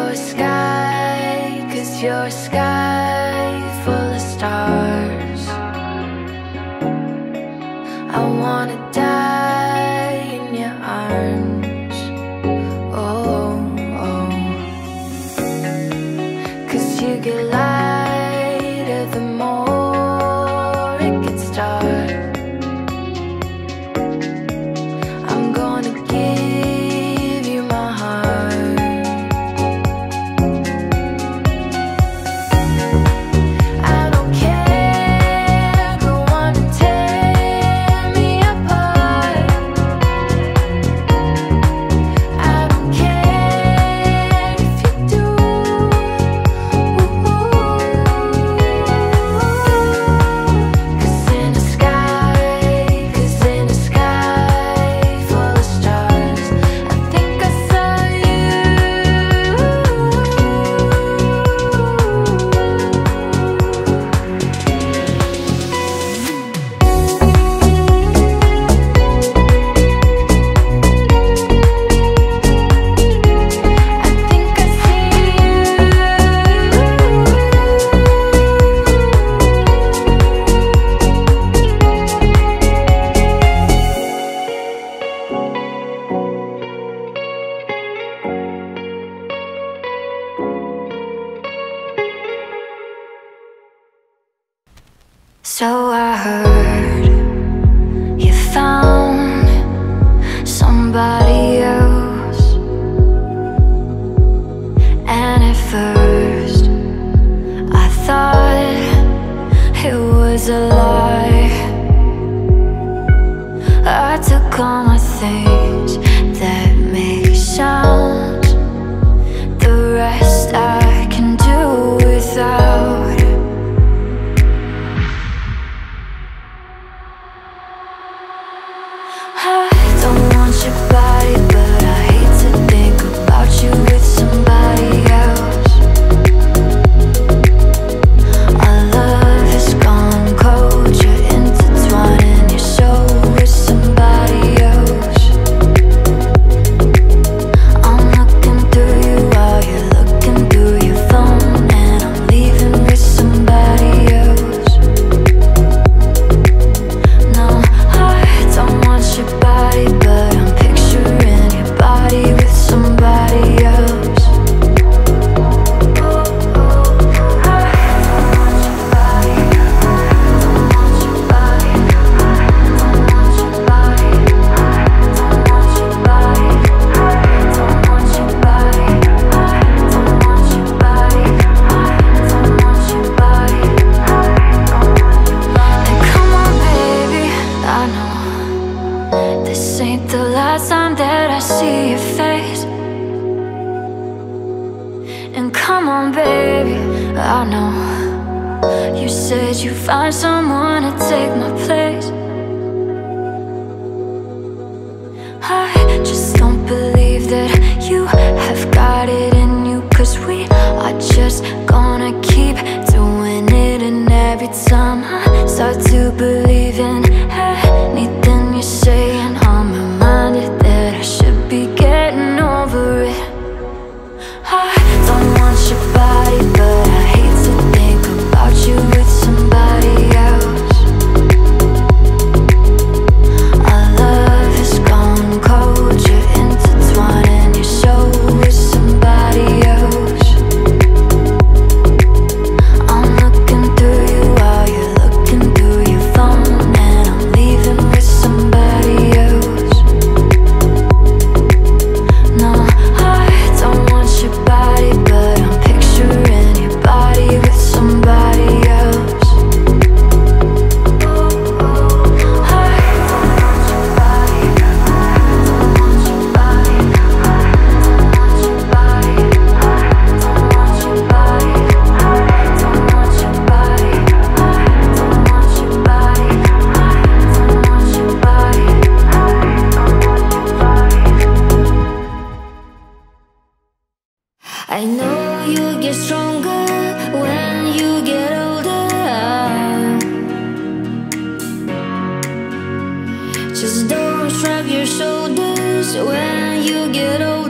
your sky, 'cause your sky full of stars. I wanna die in your arms. Oh, oh. 'Cause you get lighter the more it gets dark. So I heard you found somebody else, and at first I thought it was a lie. I took all my things that make sounds, the rest I can do without. I know you said you find someone to take my place. I just don't believe that you have got it in you, 'cause we are just gonna keep doing it. And every time I start to believe in anything you're saying, I'm reminded that I should be getting over it. I don't want your body, but I hate to think about you with somebody else. I know you get stronger when you get older. Just don't shrug your shoulders when you get older.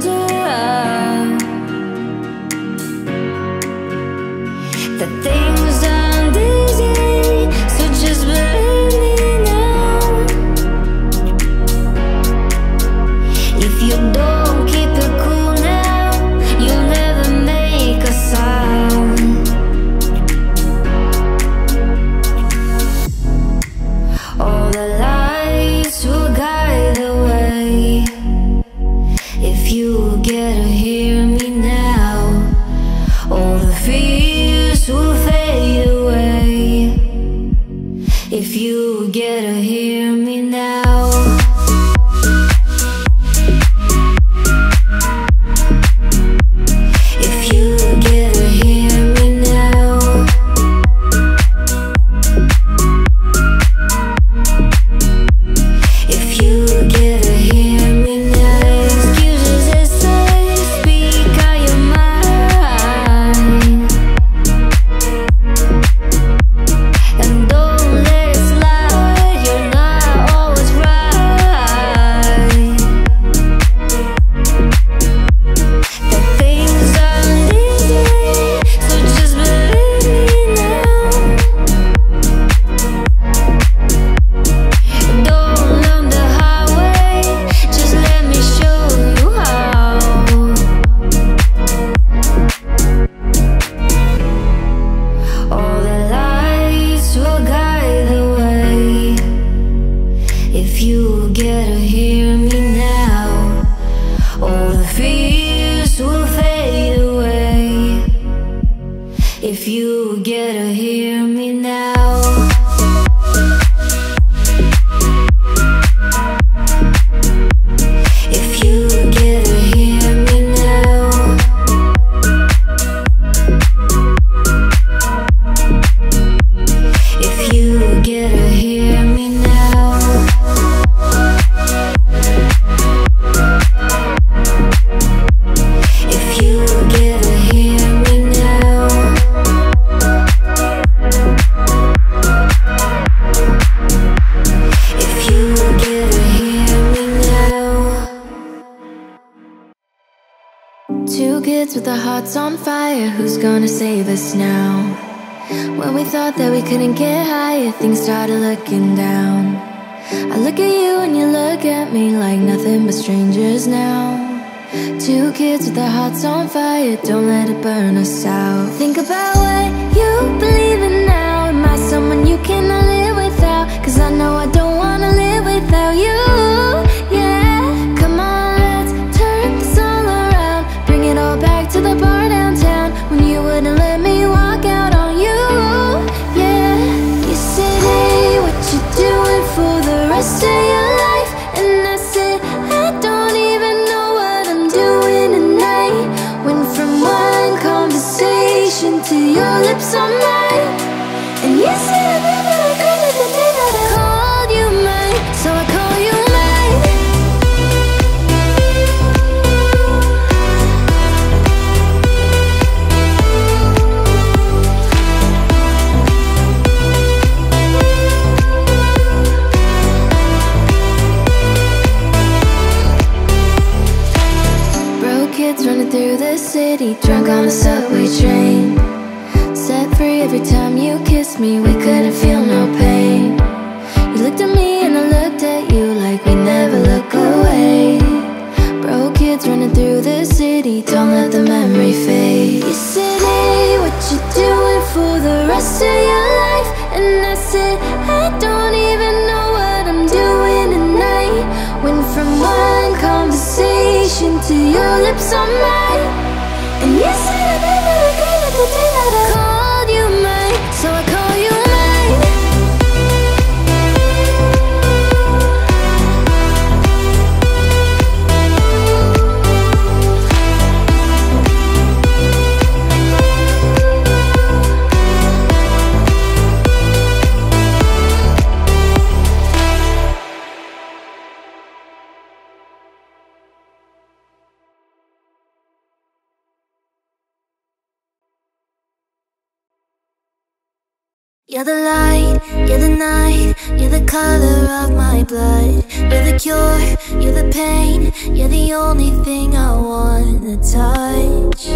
You're the light, you're the night, you're the color of my blood. You're the cure, you're the pain, you're the only thing I want to touch.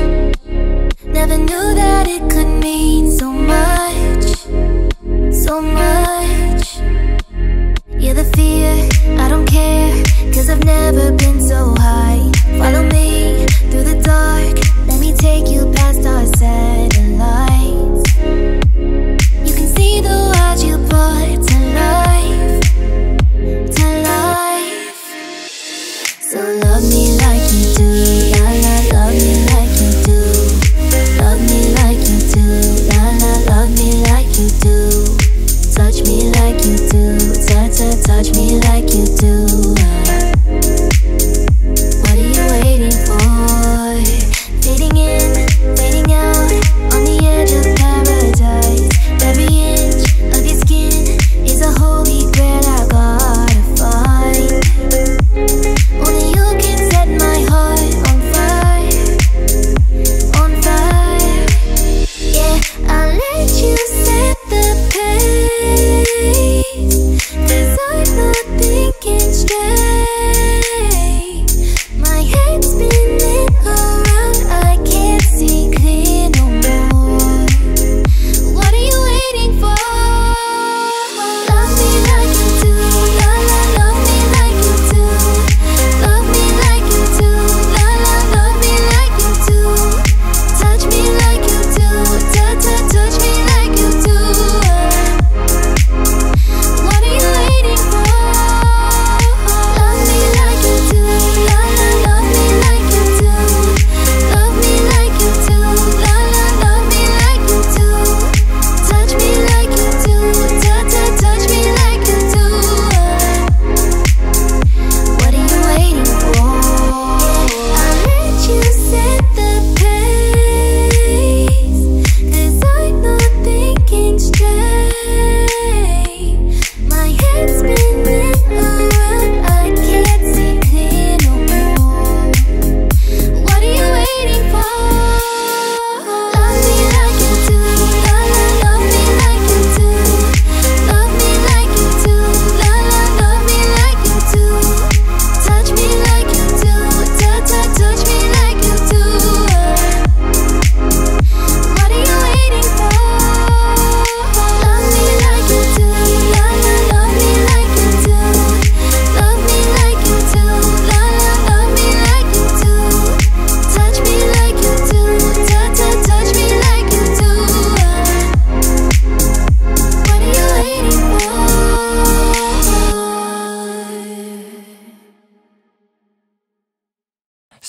Never knew that it could mean so much, so much. You're the fear, I don't care, 'cause I've never been so high. Follow me through the dark, let me take you past our satellites. You can see the world you brought to life, to life. So love me like you do, la la, love me like you do. Love me like you do, la la, love me like you do. Touch me like you do, ta ta, touch me like you do.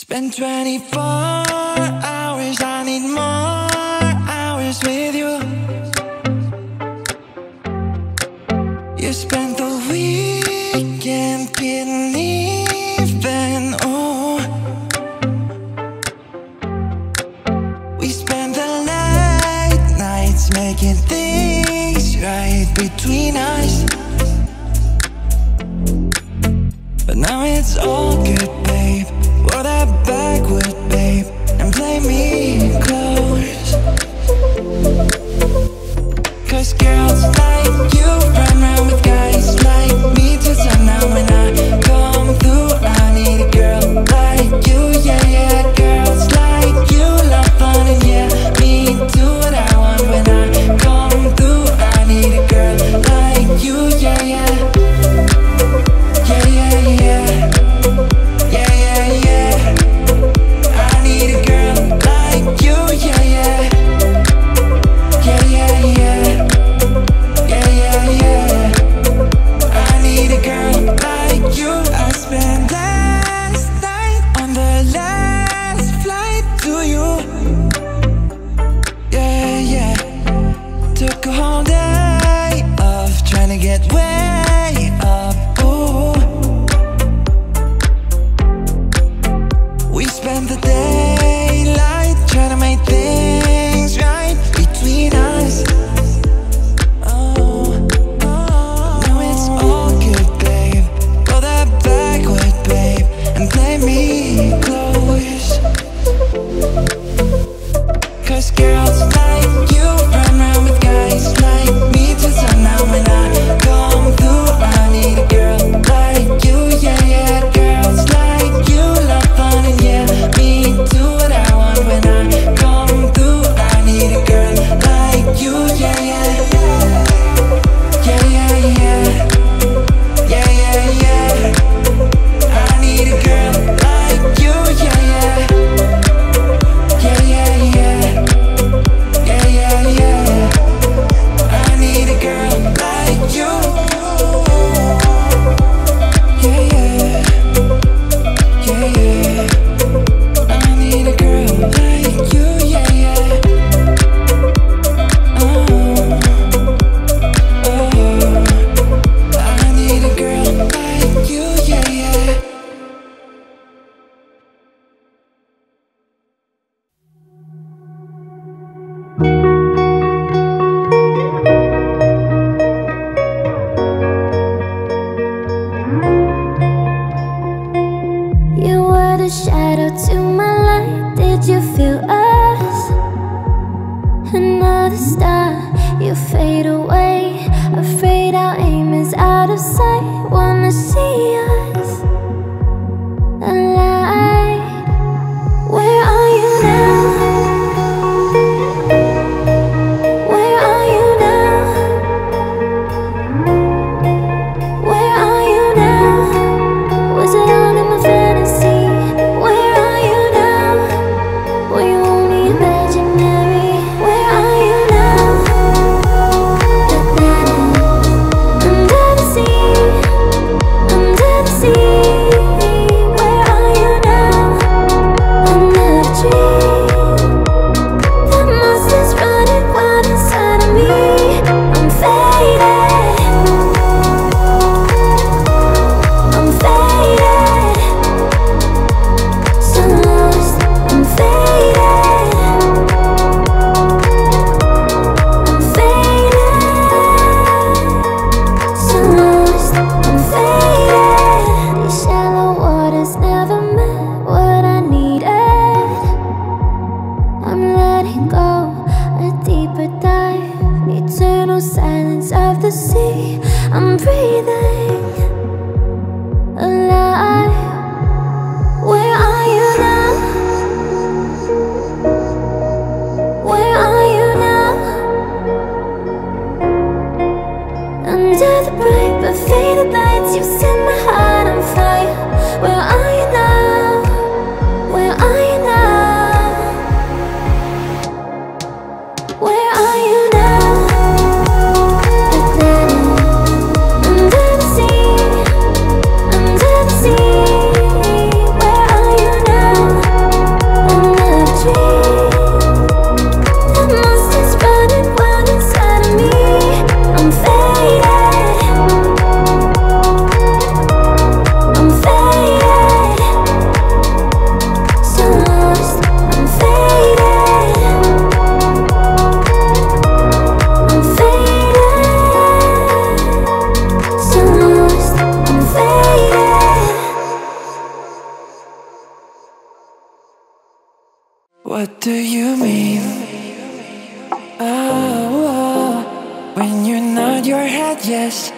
Spend twenty-four hours, I need more hours with you. You spent the weekend getting even, oh. We spend the late nights making things right between us, but now it's all good, babe. Roll that backward, babe, and play me close. 'Cause girls like you run around with guys like me till sundown. When I come through, I need a girl like you, yeah, yeah. Girls like you love fun, and yeah, me do what I want. When I come through, I need a girl like you, yeah, yeah. Yeah, yeah, yeah. Girl, a star, you fade away. Afraid our aim is out of sight. Wanna see us alive. Where are you now? Yes.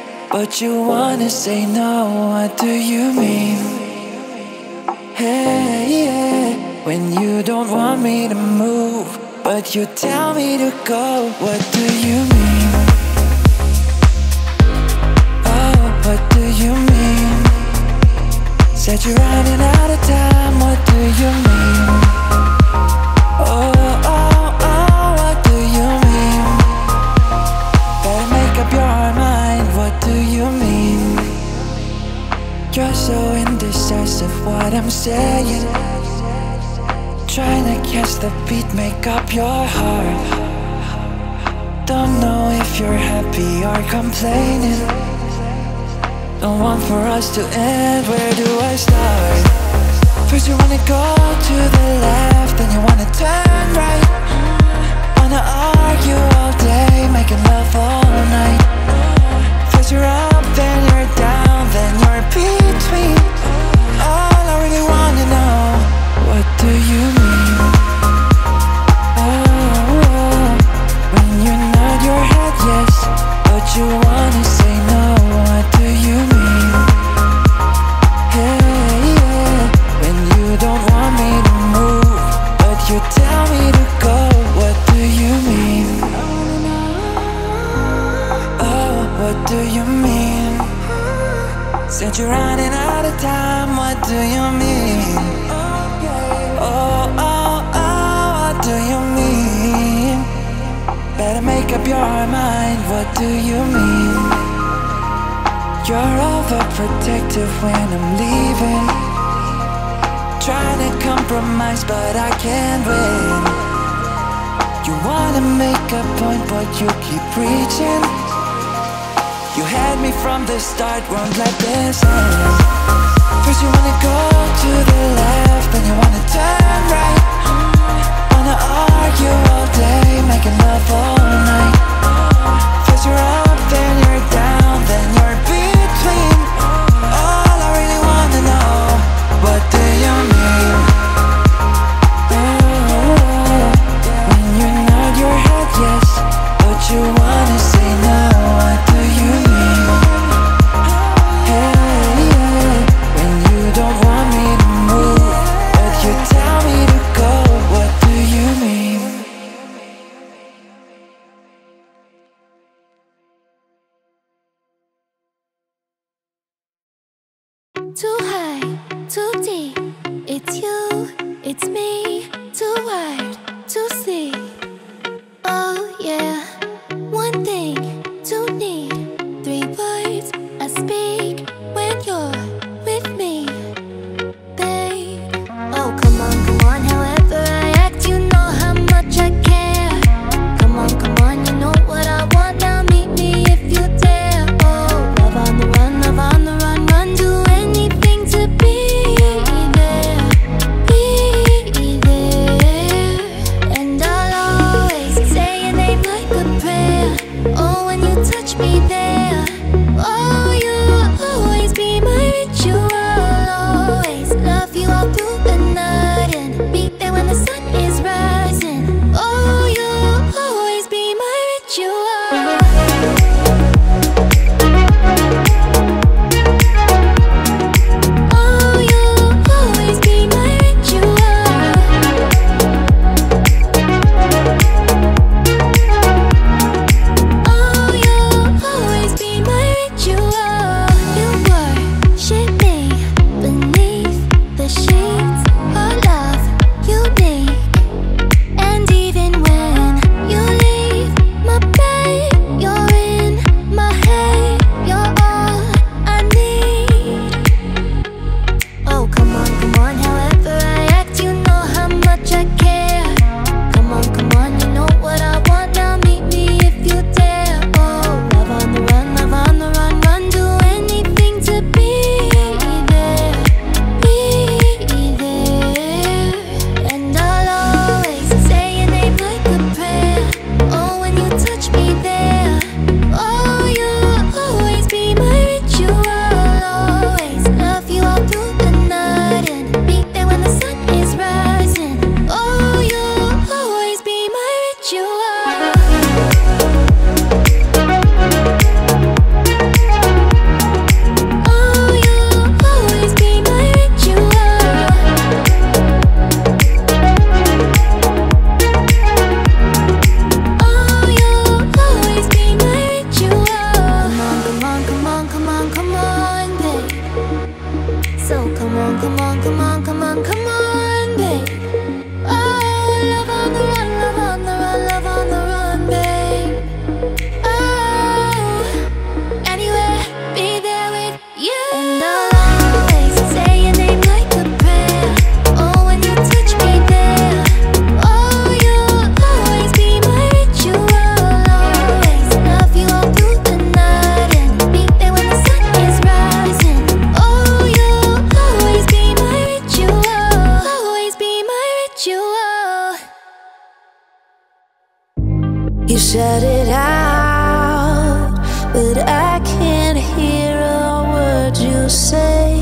You shout it out, but I can't hear a word you say.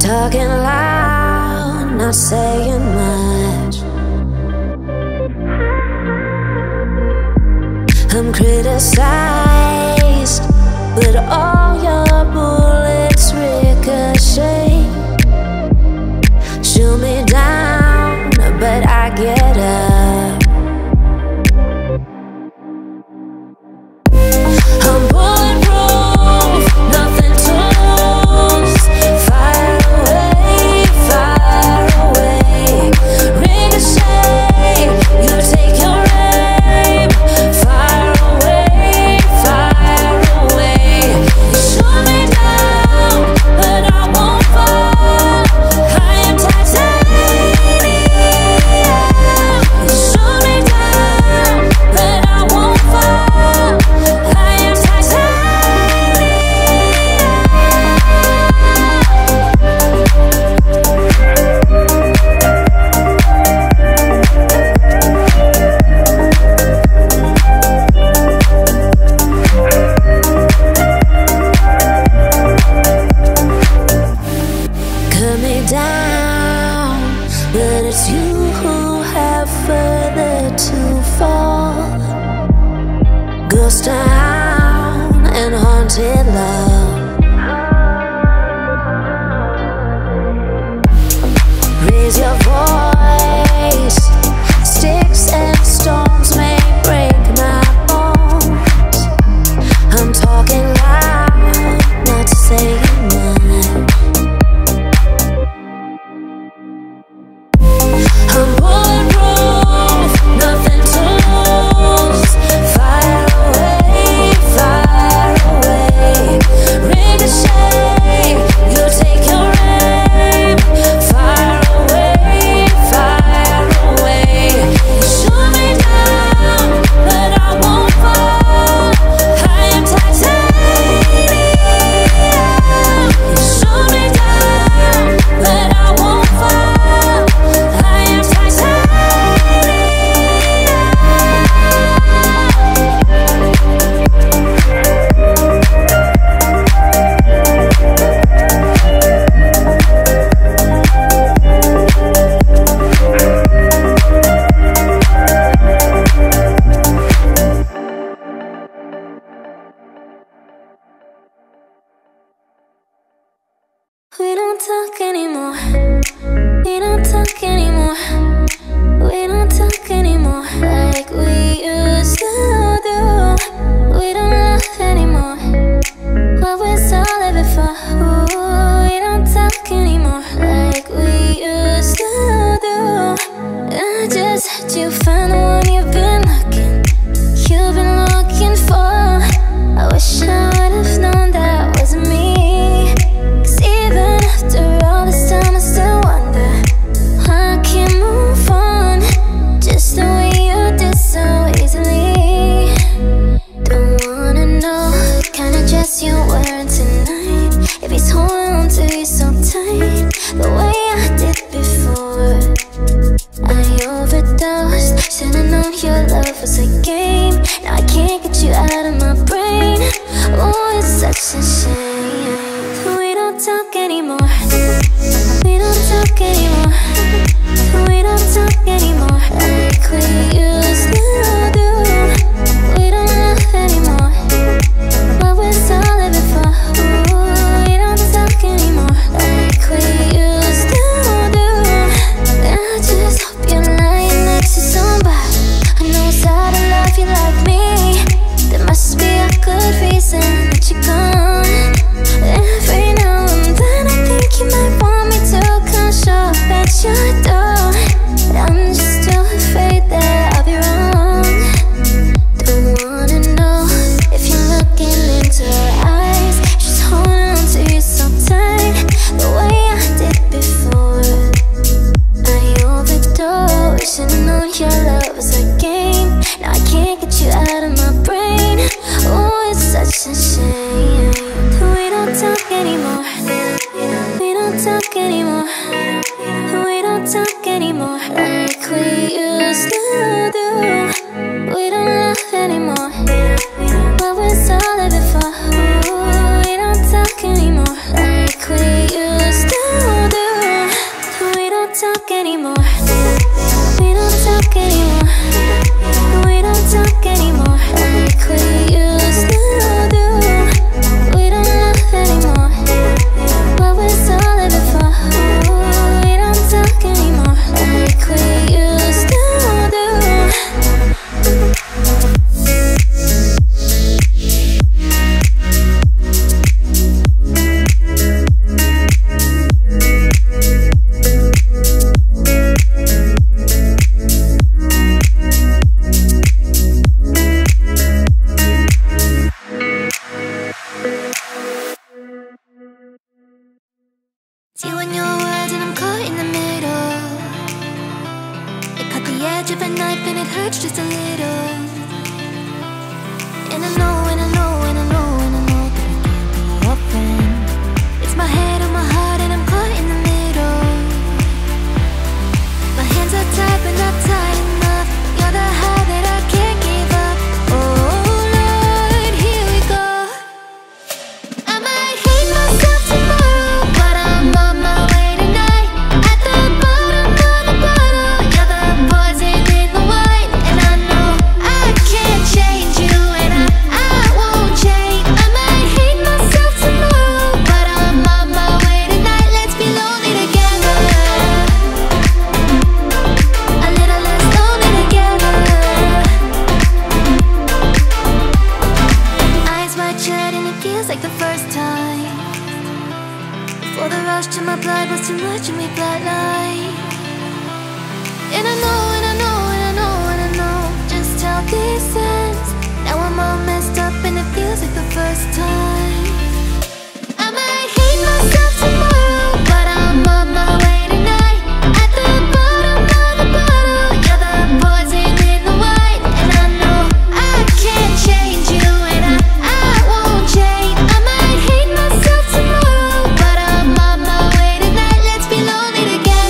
Talking loud, not saying much. I'm criticized, but all your bullets ricochet. Shoot me down, but I get up. You like me. edge of a knife and it hurts just a little. And I know, and I know, and I know, and I know that it can't be open. It's my head on my heart and I'm caught in the middle. My hands are tied but not tied enough. You're the high that I can't give up. Oh Lord, here we go. I might hate myself tomorrow, but I'm on my way tonight. At the bottom of the bottle, you're the poison in the wine. And I know I can't change you, and I, I won't change. I might hate myself tomorrow, but I'm on my way tonight. Let's be lonely together. A little less lonely together. Eyes wide shut and it feels like the first time. Before the rush to my blood was too much and we bloodline. And I know, and I know, and I know, and I know just how this ends. Now I'm all messed up and it feels like the first time. I might hate myself tomorrow, but I'm on my way tonight. At the bottom of the bottle, you're the poison in the wine. And I know I can't change you, and I, I won't change. I might hate myself tomorrow, but I'm on my way tonight. Let's be lonely together.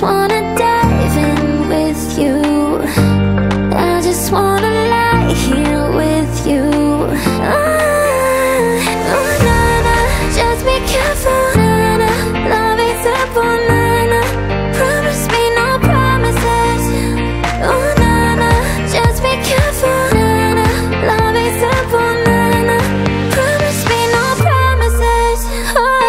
just wanna dive in with you. I just wanna lie here with you. Oh, oh na na, just be careful. Na na, love is simple. Na na, promise me no promises. Oh na na, just be careful. Na na, love is simple. Na na, promise me no promises. Oh.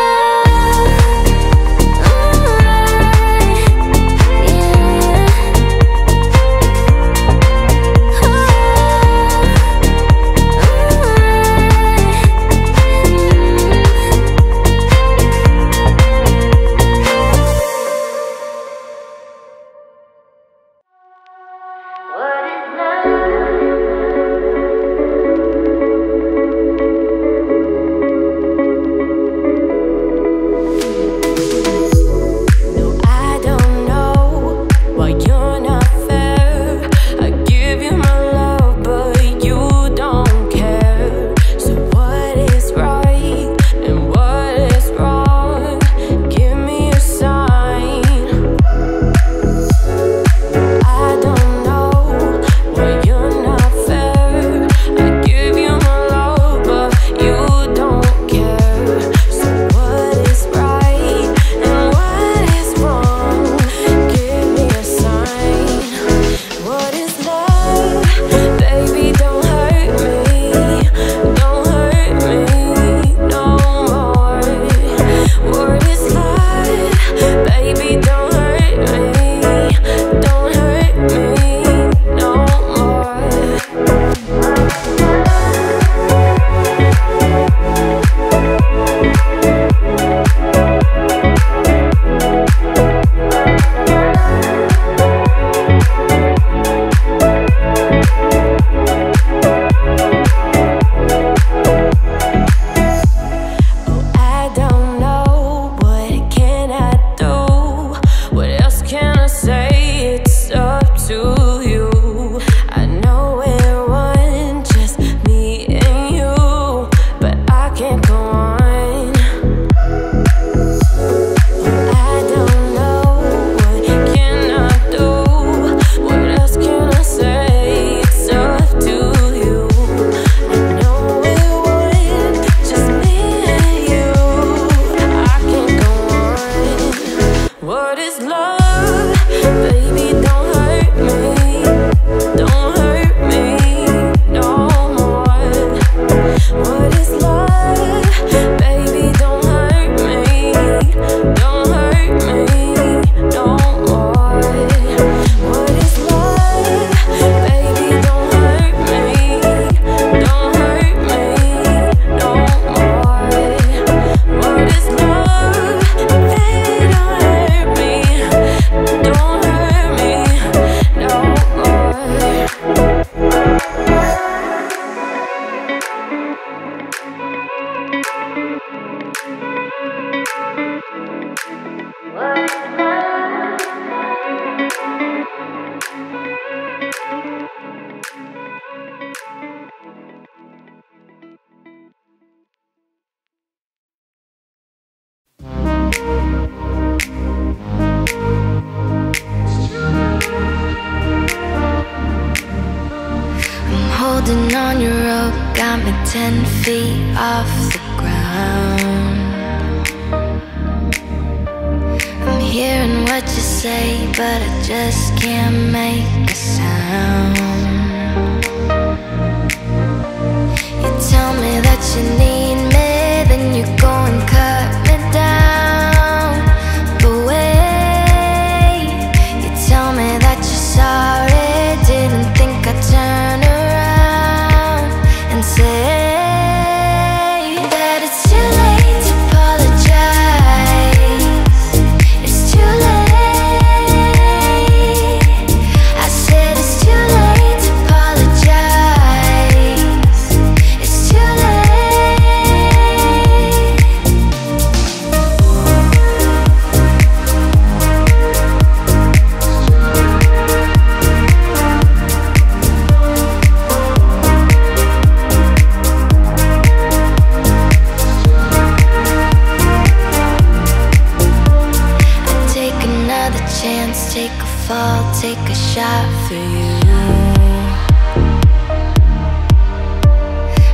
chance, take a fall, take a shot for you.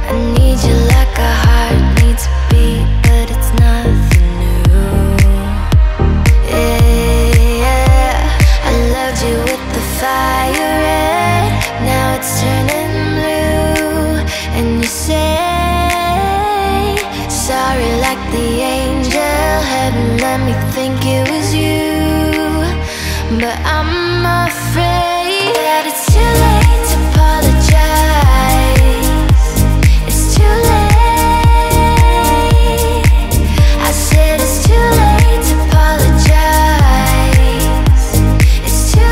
I need you like a heart needs a beat, but it's nothing new. Yeah, yeah. I loved you with the fire red, now it's turning blue. And you say sorry like the angel hadn't let me think it was you. But I'm afraid that it's too late to apologize. It's too late. I said it's too late to apologize. It's too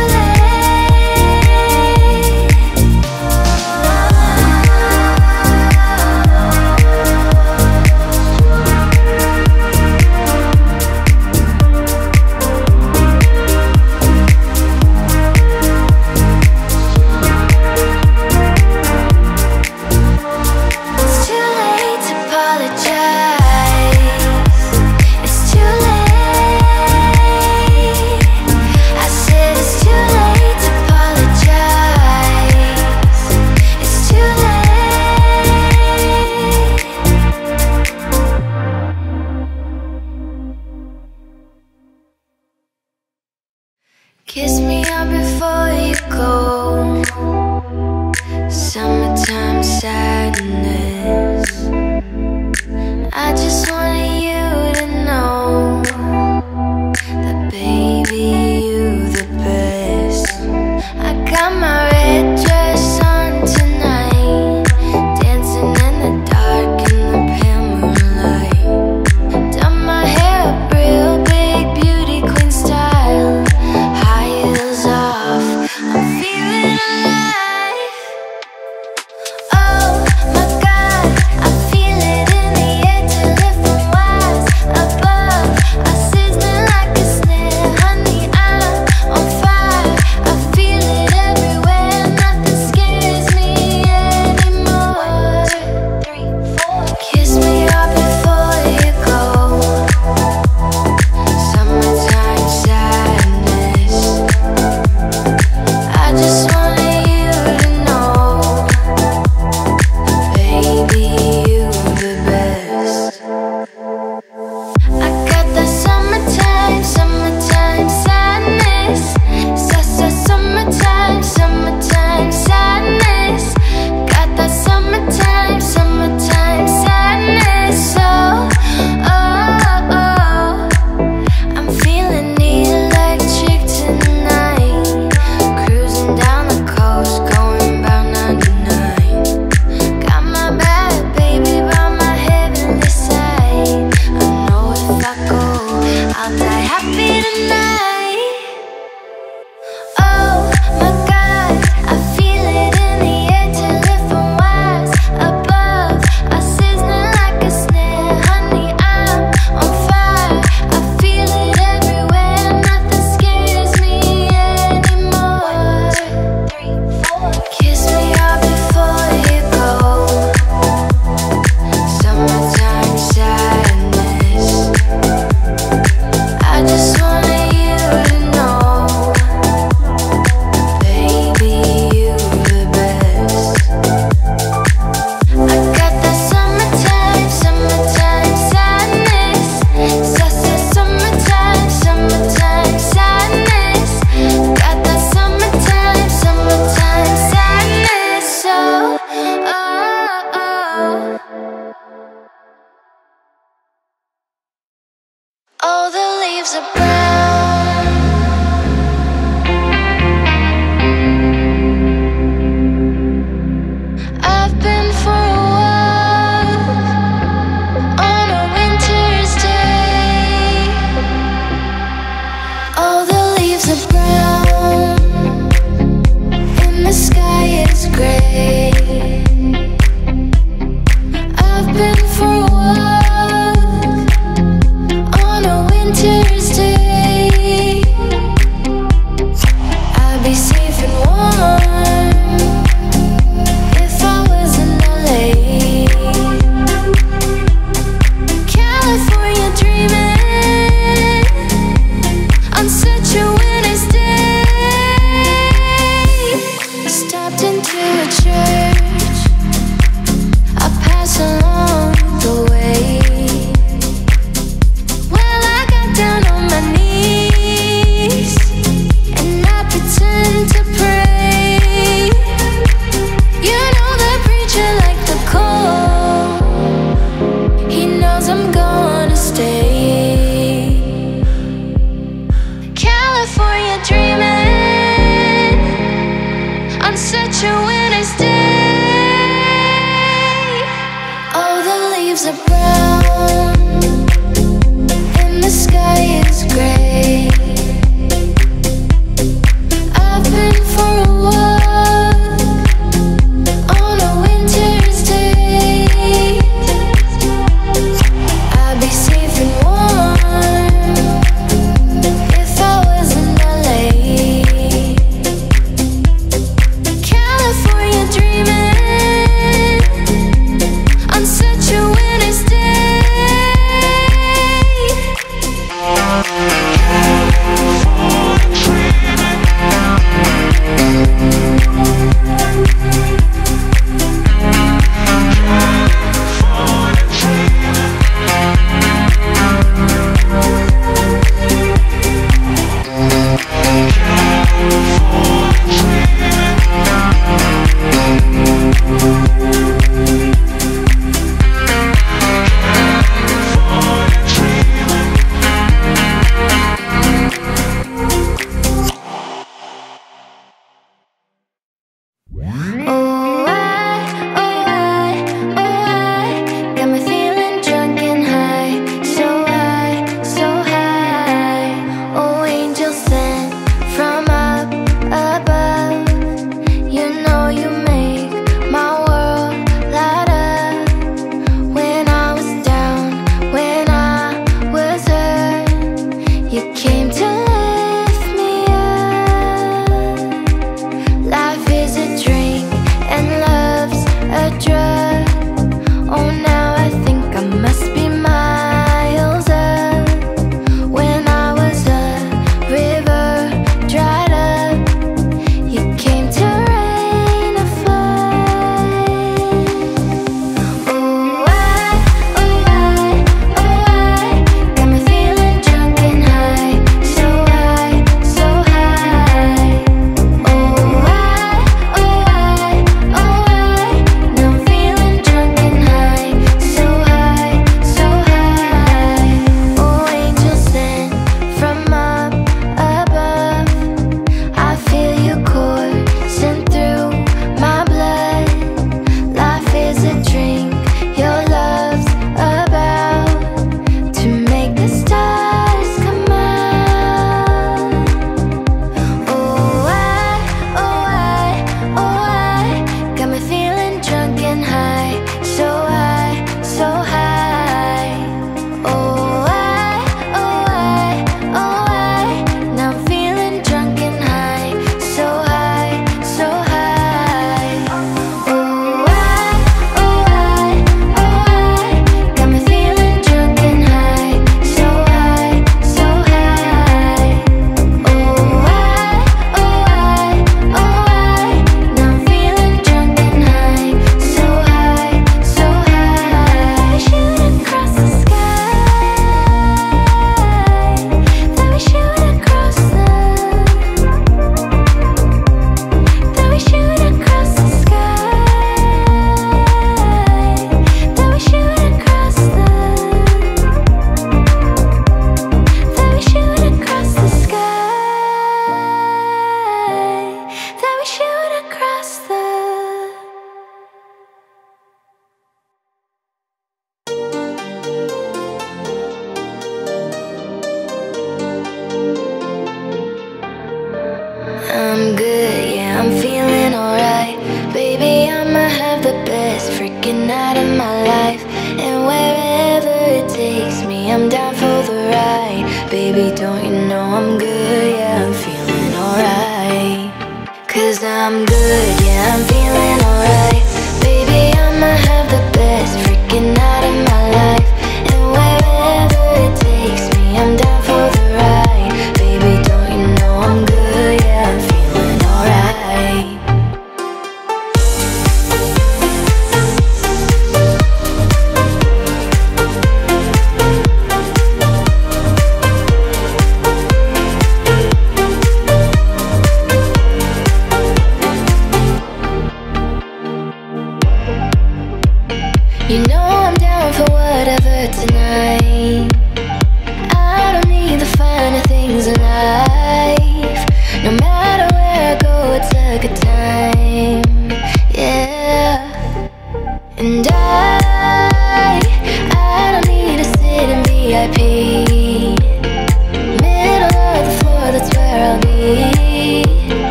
I'm good, yeah, I'm feeling alright. Baby, I'ma have the best freaking night of my life. And wherever it takes me, I'm down for the ride. Baby, don't you know I'm good, yeah, I'm feeling alright. Cause I'm good, yeah, I'm feeling alright. Baby, I'ma have the best freaking night of my life. And wherever it takes me, I'm down for the ride. Baby, don't you know I'm good, yeah, I'm feeling alright.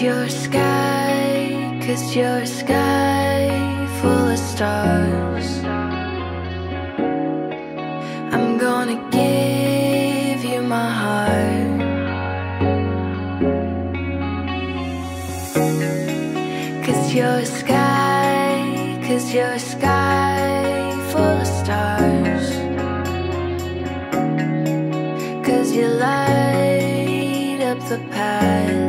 'Cause you're a sky, 'cause you're a sky full of stars. I'm gonna give you my heart. You're a sky, 'cause you're a sky full of stars. 'Cause you light up the path.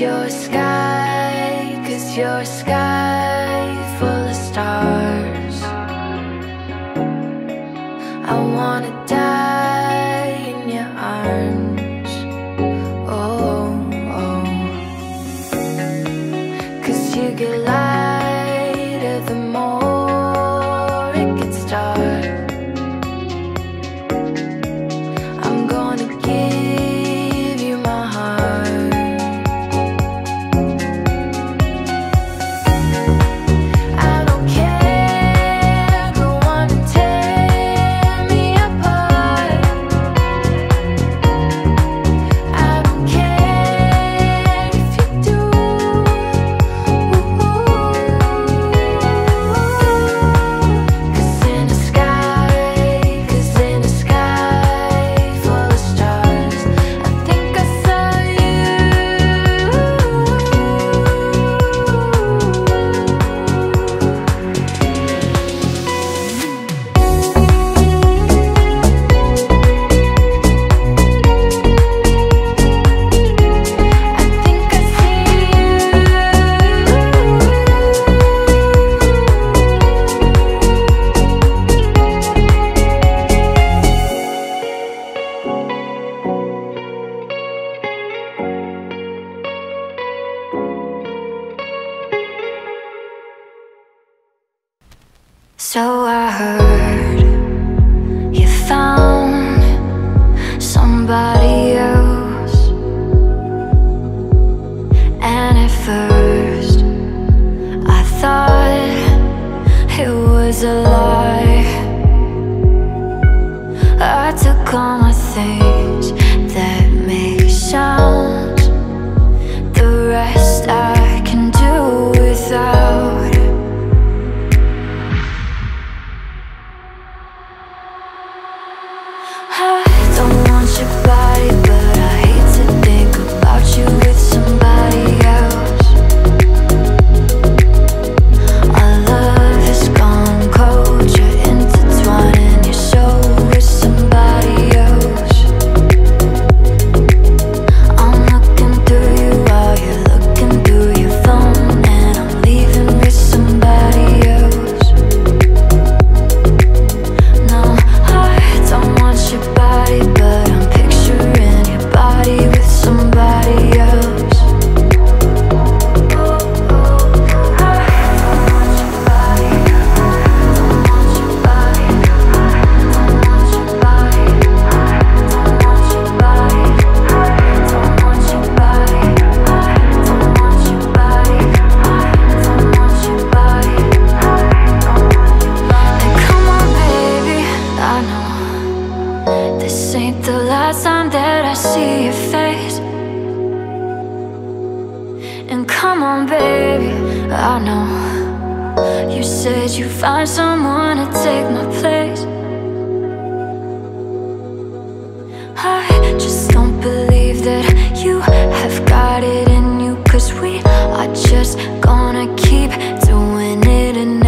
You're a sky, 'cause you're a sky full of stars. I wanna die in your arms. Oh, oh. 'Cause you get lighter the more it gets dark. I'm gonna give you my heart. So I heard you found somebody else, and at first I thought it was a lie. I took all my things that make sounds, the rest I can do without. I know you said you find someone to take my place. I just don't believe that you have got it in you, 'cause we are just gonna keep doing it. And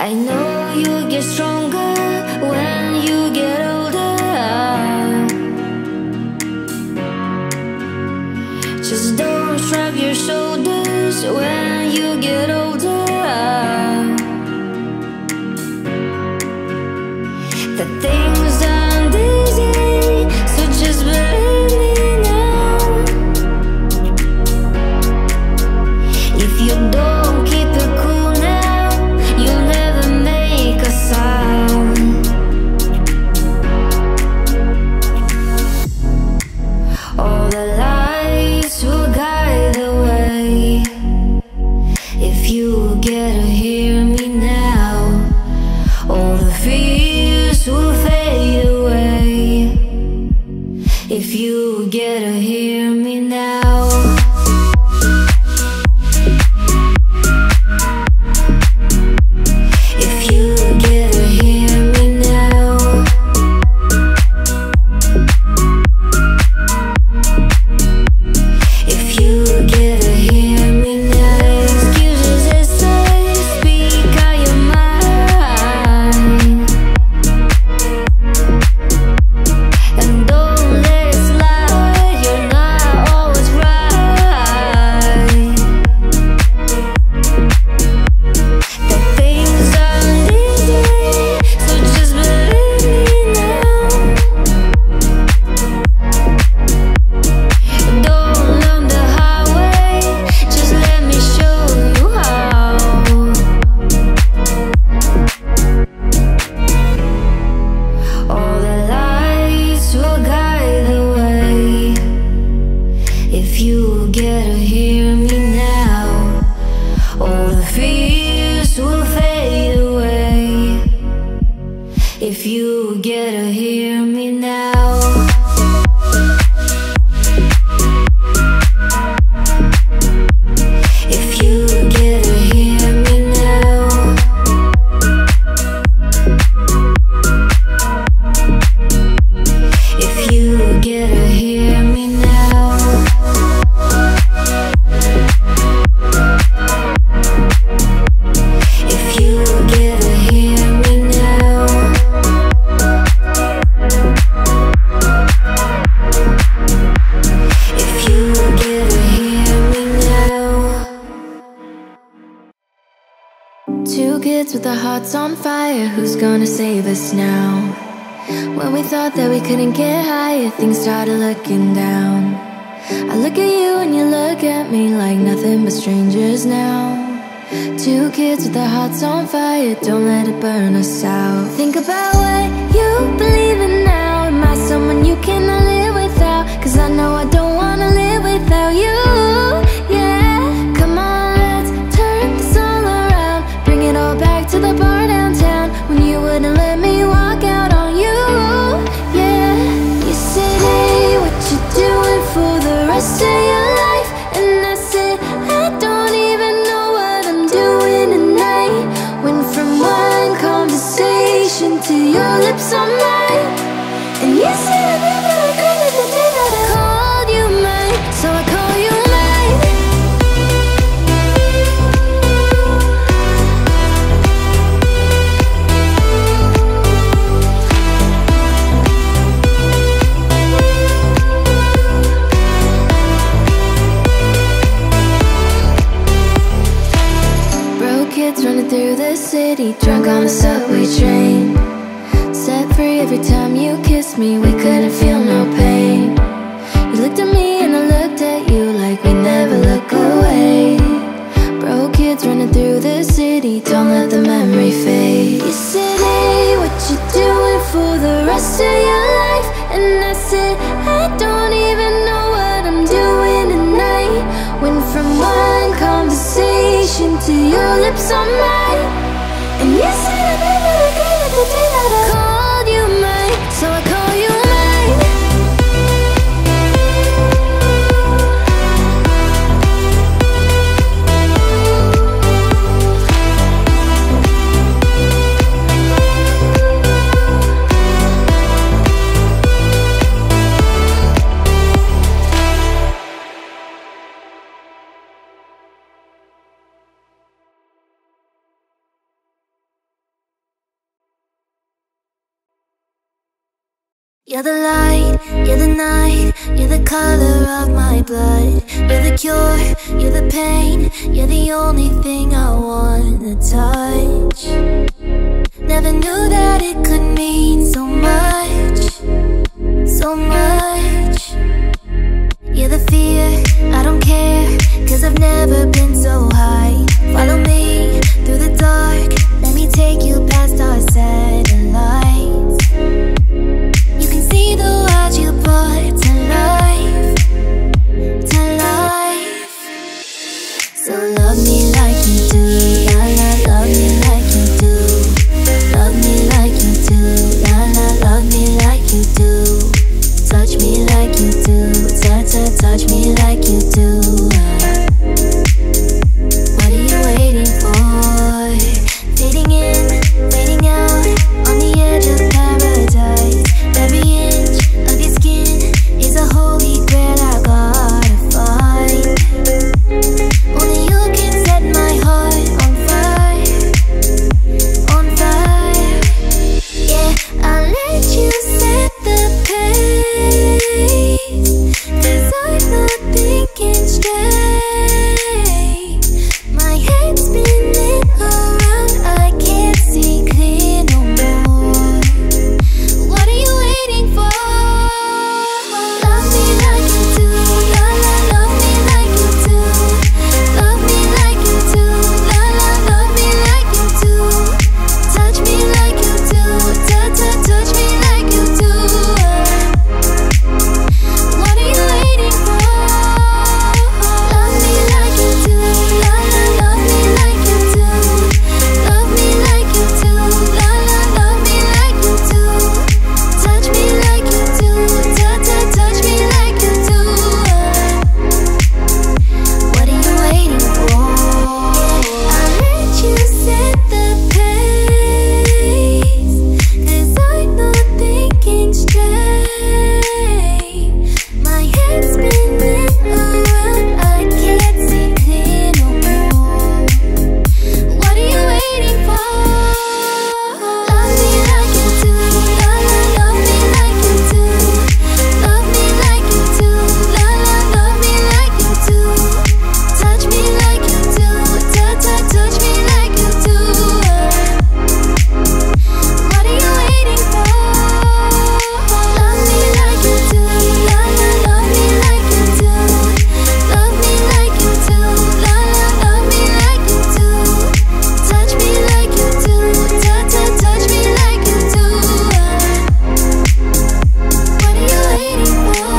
I know you get stronger when you get older. Just don't shrug your shoulders when you get older. The things aren't easy, so just believe me now. If you don't You're the light, you're the night, you're the color of my blood. You're the cure, you're the pain, you're the only thing I wanna touch. Never knew that it could mean so much, so much. You're the fear, I don't care, cause I've never been so high. Follow me through the dark, let me take you past our satellites. See the world you brought to life, to life. So love me like you do, la la, love me like you do. Love me like you do, la la, love me like you do. Touch me like you do, touch, touch, touch me like you do. What are you waiting for? Fading in, fading out, on the edge of paradise. Every inch of your skin is a holy grail I gotta find. Only you can set my heart on fire, on fire. Yeah, I'll let you set the pace, cause I'm not thinking straight. My head's spinning around, I can't see clear no more. What are you waiting for? Love me like you do, la la, love me like you do. Love me like you do, la la, love me like you do. Touch me like you do, touch, touch, touch me like you do. What are you waiting for? Love me like you do, la la, love me like you do. Love me like you do, la la, love me like you do. Touch me like you do, touch, touch, touch me like you do. What are you waiting for? I'll let you set the pace, cause I'm not thinking straight. My head's spinning around, I can't see clear no more. What are you waiting for? Love me like you do, la la, love me like you do. Love me like you do, la la, love me like you do. Touch me like you do, touch, touch, touch me like you do. What are you waiting for? Love me like you do, la la, love me like you do. Love me like you do, la la, love me like you do. Touch me like you do, touch, touch, touch me like you do. What are you waiting for?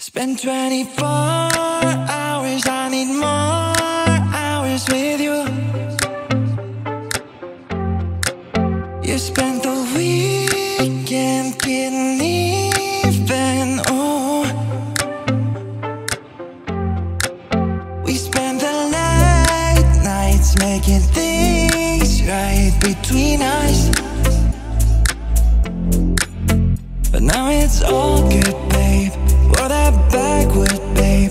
Spend twenty-four hours, I need more hours with you. You spent the weekend getting even, oh. We spent the late nights making things right between us. But now it's all good, babe. Wore that backward, babe.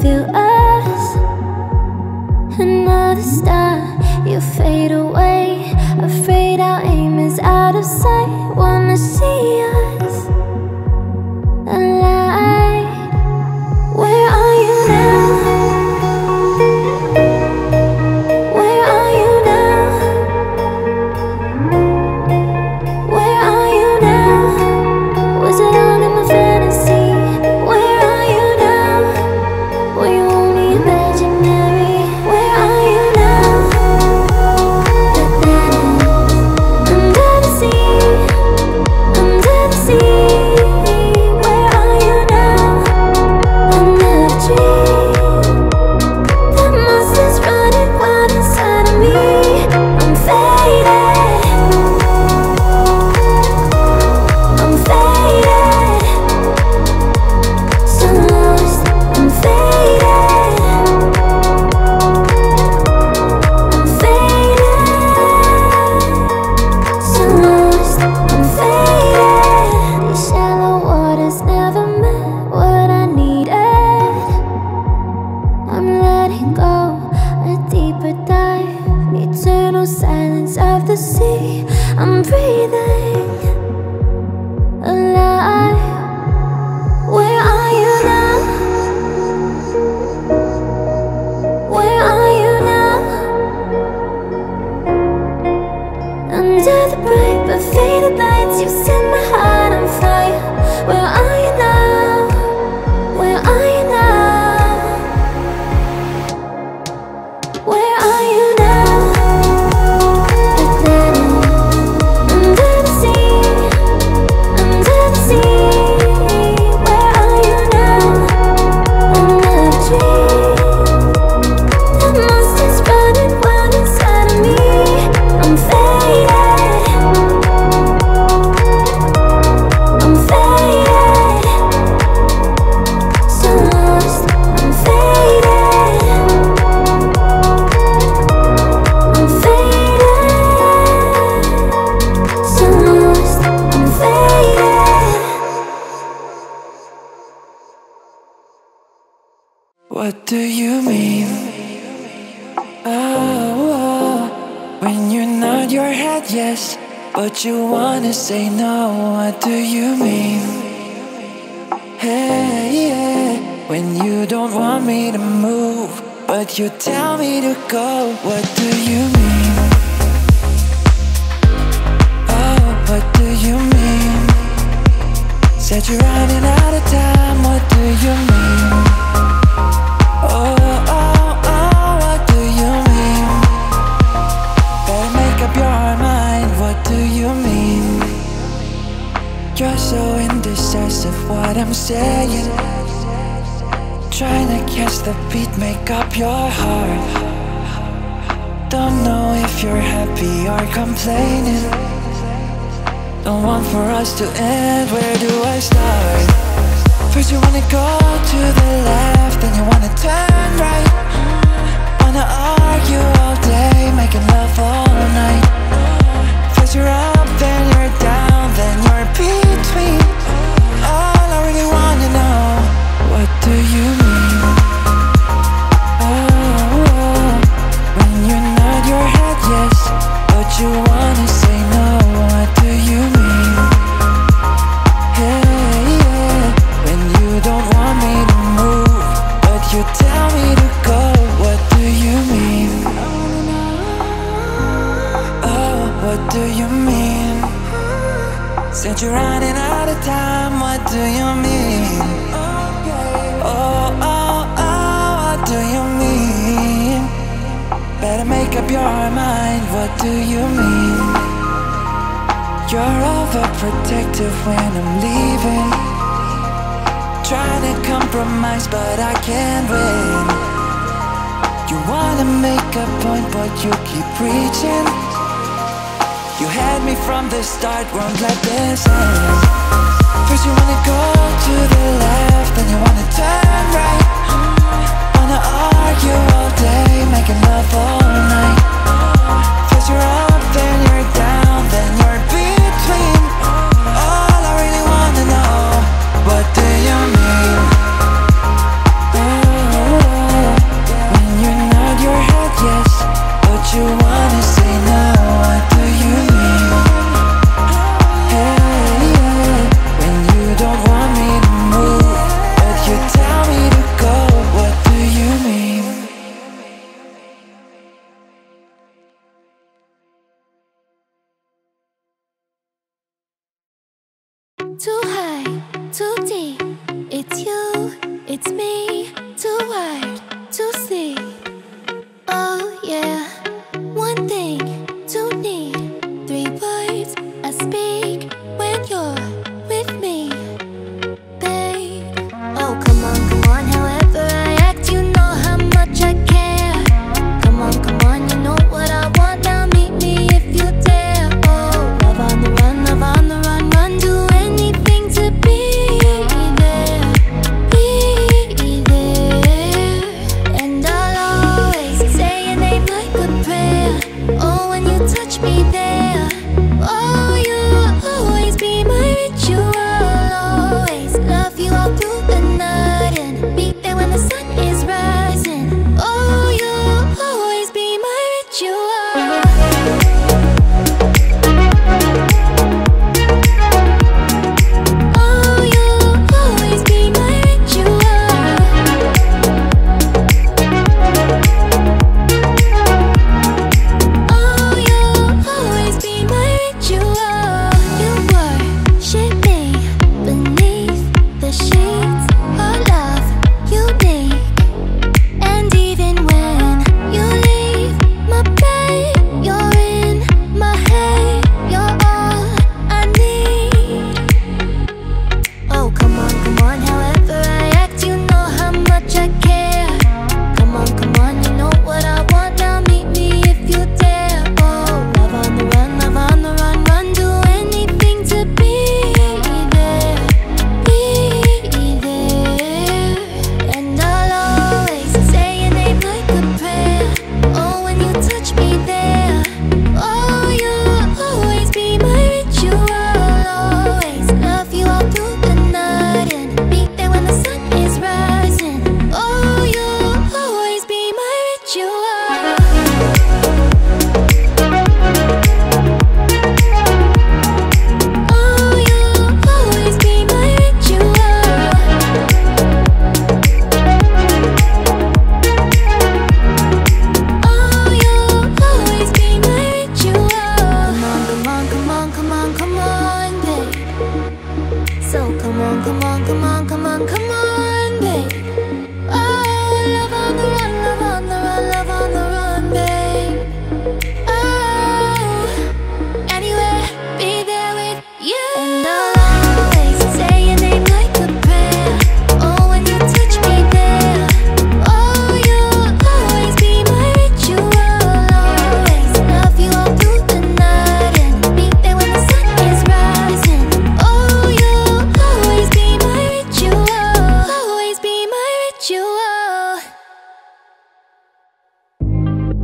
feel us. Another star, you fade away. Afraid our aim is out of sight. Wanna see us alive. Where are you now?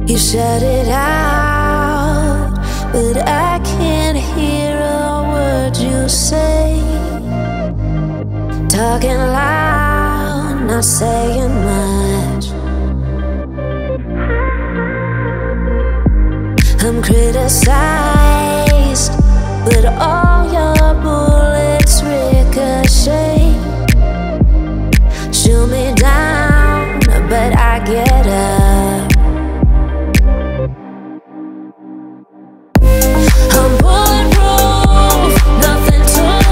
You shut it out, but I can't hear a word you say. Talking loud, not saying much. I'm criticized, but all your bullets ricochet. Shoot me down, but I get up. I'm bulletproof, nothing to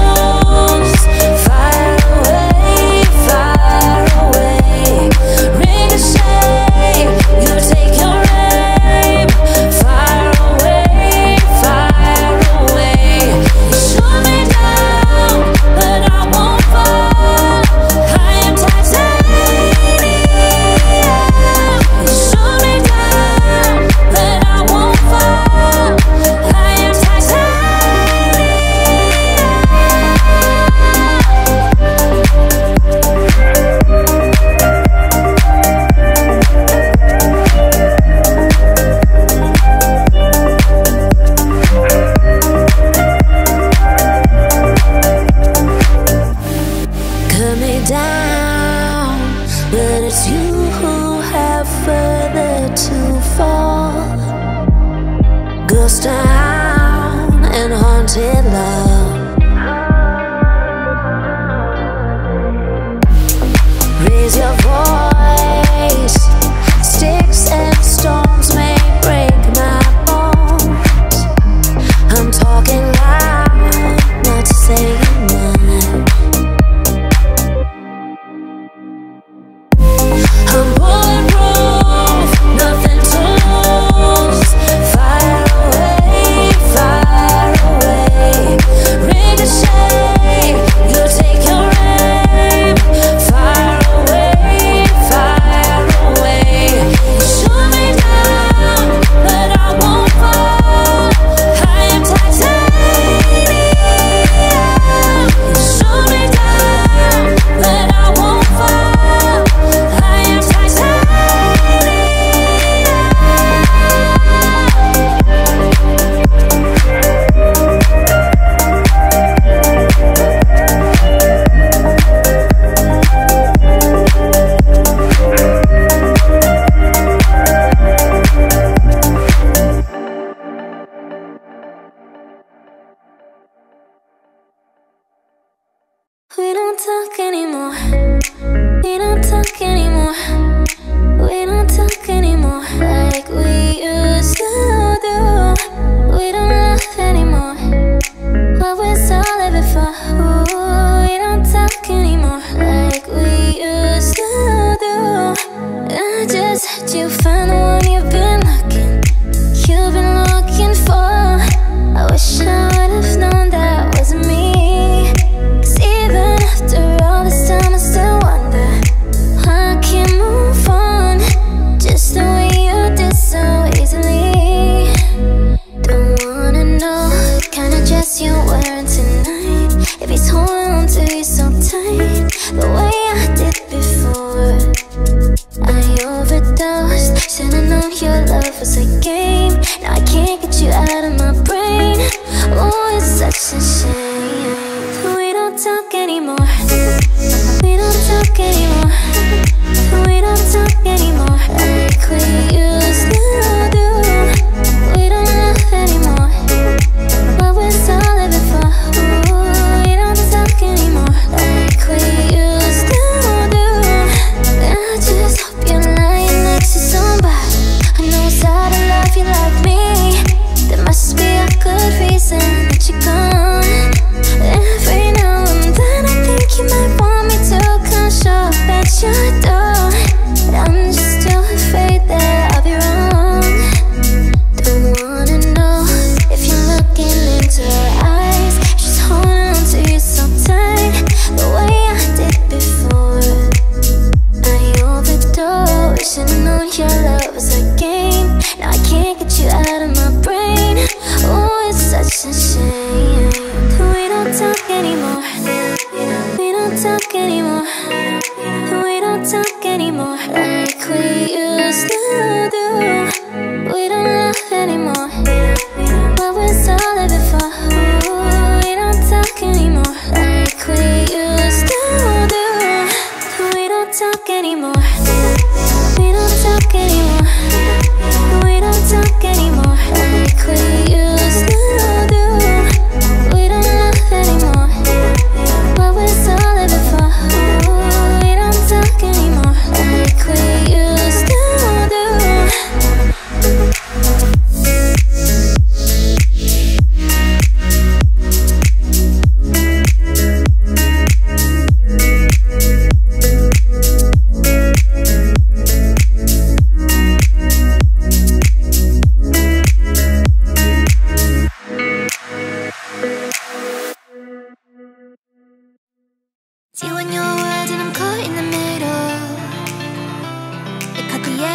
lose. Fire away, fire away. Ricochet, you take your aim. Fire away, fire away. You shoot me down, but I won't fall. I am titanium. You shoot me down, but I won't fall. I anymore, like we used to do.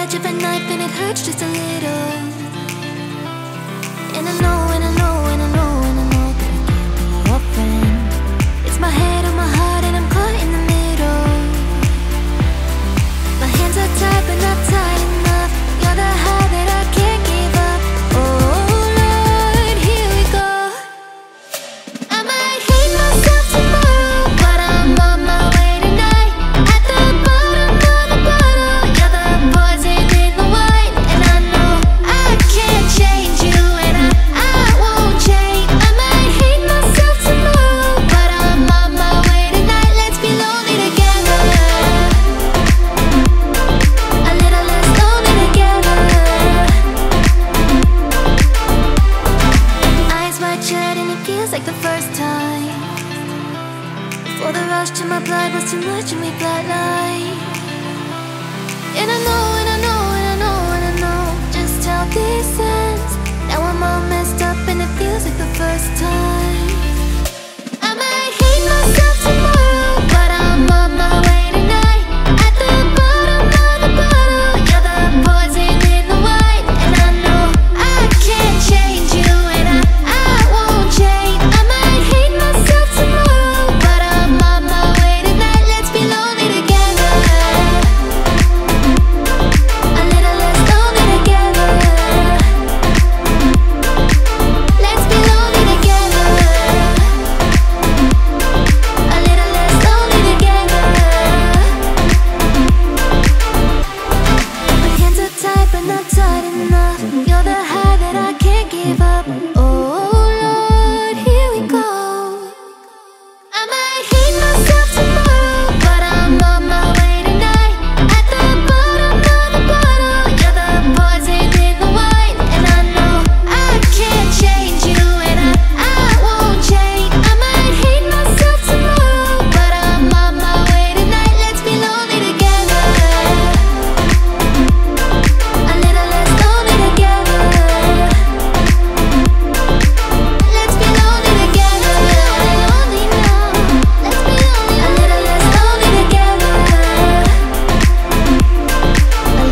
edge of a knife and it hurts just a little. And I know, and I know, and I know, and I know that I can't be your friend. It's my head on my heart and I'm caught in the middle. My hands are tied but not tied enough. You're the high that I can't give up. Oh Lord, here we go. I might hate myself tomorrow, but I'm on my way tonight. At the bottom of the bottle, you're the poison in the wine. And I know I can't change you, and I, I won't change. I might hate myself tomorrow, but I'm on my way tonight. Let's be lonely together. A little less lonely together. Eyes wide shut and it feels like the first time. For the rush to my blood was too much and we bloodline. And I know, and I know, and I know, and I know just how this ends. Now I'm all messed up and it feels like the first time. I might hate myself tomorrow, but I'm on my way tonight. At the bottom of the bottle, you're the poison in the wine. And I know I can't change you, and I, I won't change. I might hate myself tomorrow, but I'm on my way tonight. Let's be lonely together. A little less lonely together. Let's be lonely together. A little less lonely together. My hands are tied but not tied enough. You're the high that I can't give up. Oh Lord, here we go. I might hate myself tomorrow, but I'm on my way tonight. At the bottom of the bottle, you're the poison in the wine. And I know I can't change you, and I, I won't change. I might hate myself tomorrow, but I'm on my way tonight. Let's be lonely together. A little less lonely together. Let's be lonely together. Lonely now. Let's be lonely. A little less lonely together. A little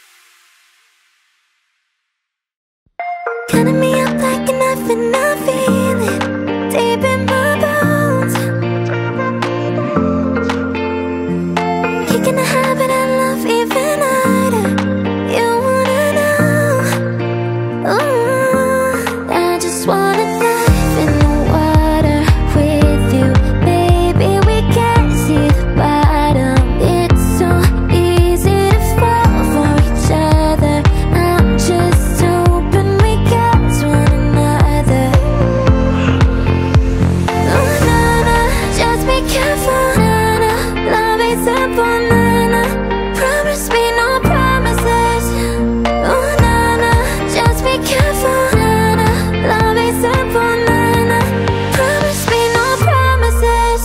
less lonely now. Cutting me up like a knife and I feel it deep in my bones. Kicking the habit I love even harder. You wanna know? Ooh, I just wanna dive in the water with you, baby. We can't see the bottom. It's so easy to fall for each other. I'm just hoping we get one another. Oh na na, just be careful. Na na, love is a banana. Promise me no promises. Oh na na, just be careful. Na na, love is a banana. Promise me no promises.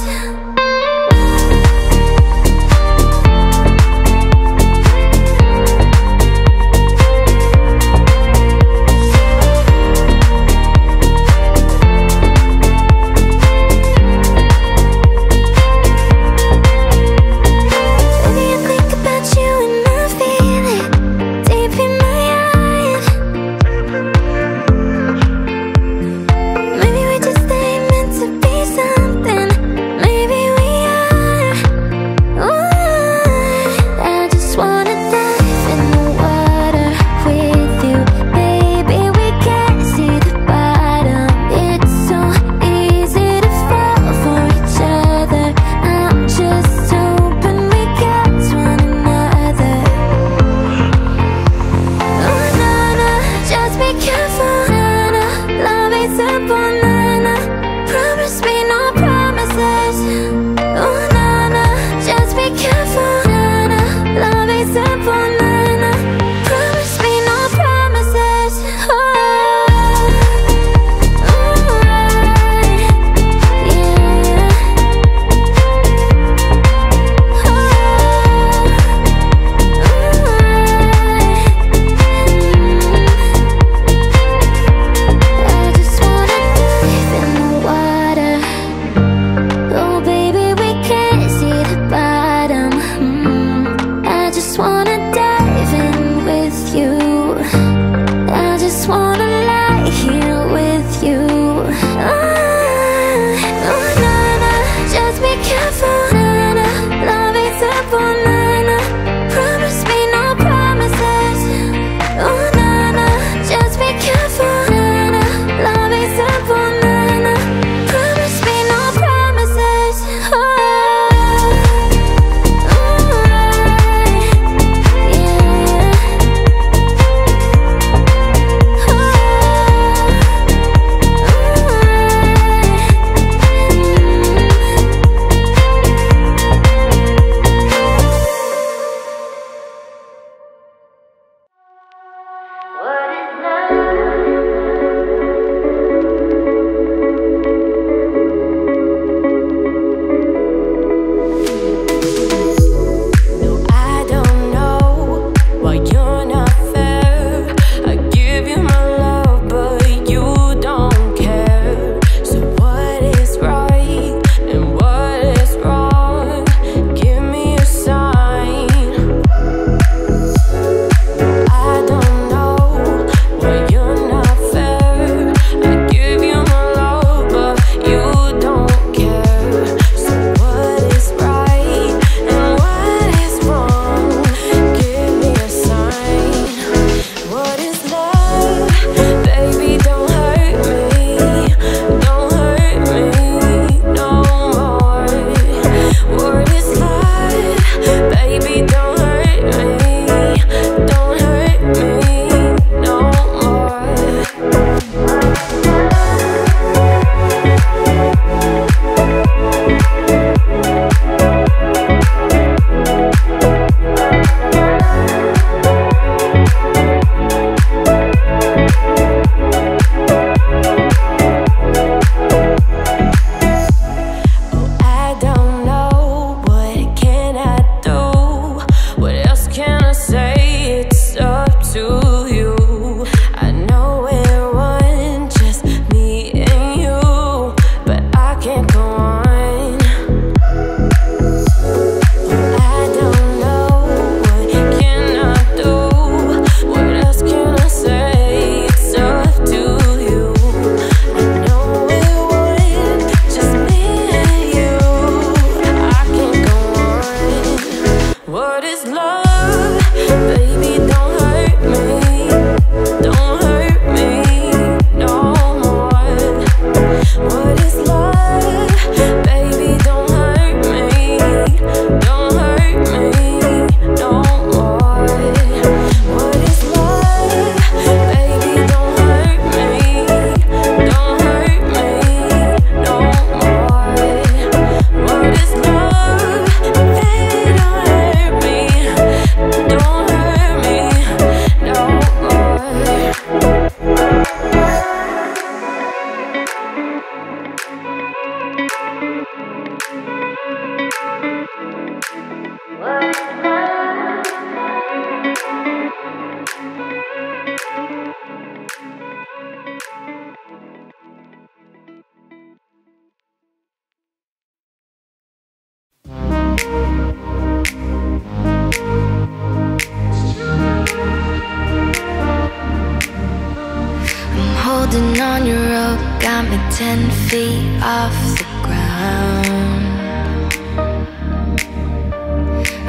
ten feet off the ground.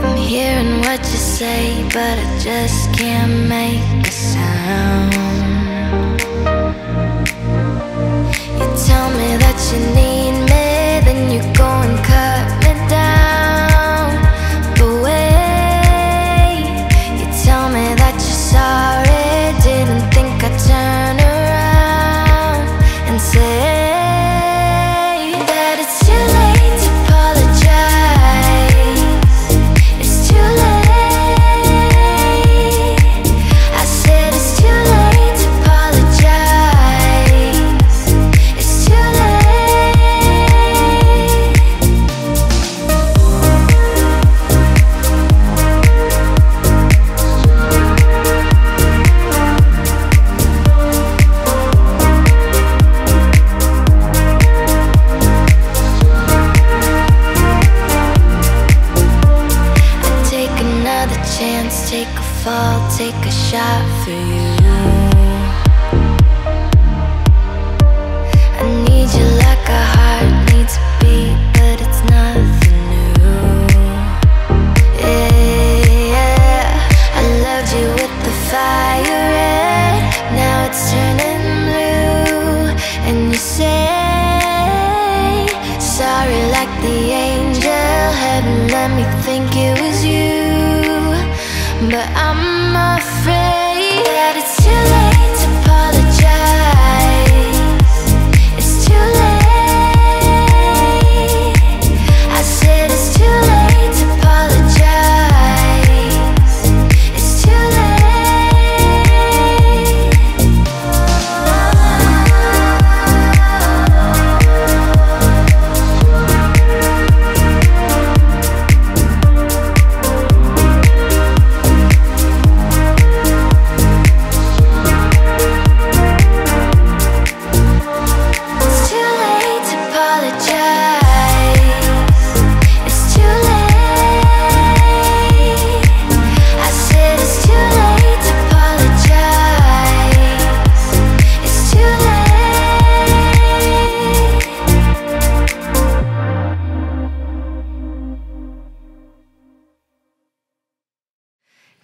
I'm hearing what you say, but I just can't make a sound. You tell me that you need me, then you go and cut me down. But wait, you tell me that you're sorry, didn't think I'd turn around and say that it's too late to apologize. It's too late. I said it's too late to apologize. It's too late. I'd take another chance, take a fall, take a shot for you. Let me think it was you, but I'm afraid that it's too late to apologize. It's too late. I said it's too late to apologize. It's too late.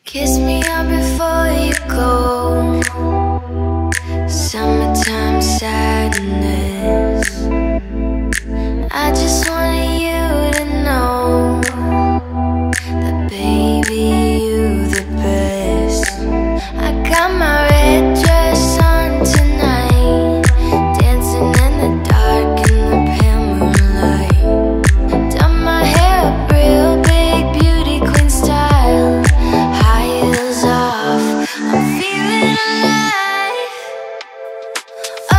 Kiss me up before you go. Summertime sadness. I just wanted you to know that, baby, you the best. I got my red dress on tonight, dancing in the dark in the pale moonlight. Done my hair up real big, beauty queen style. I'm feeling alive. I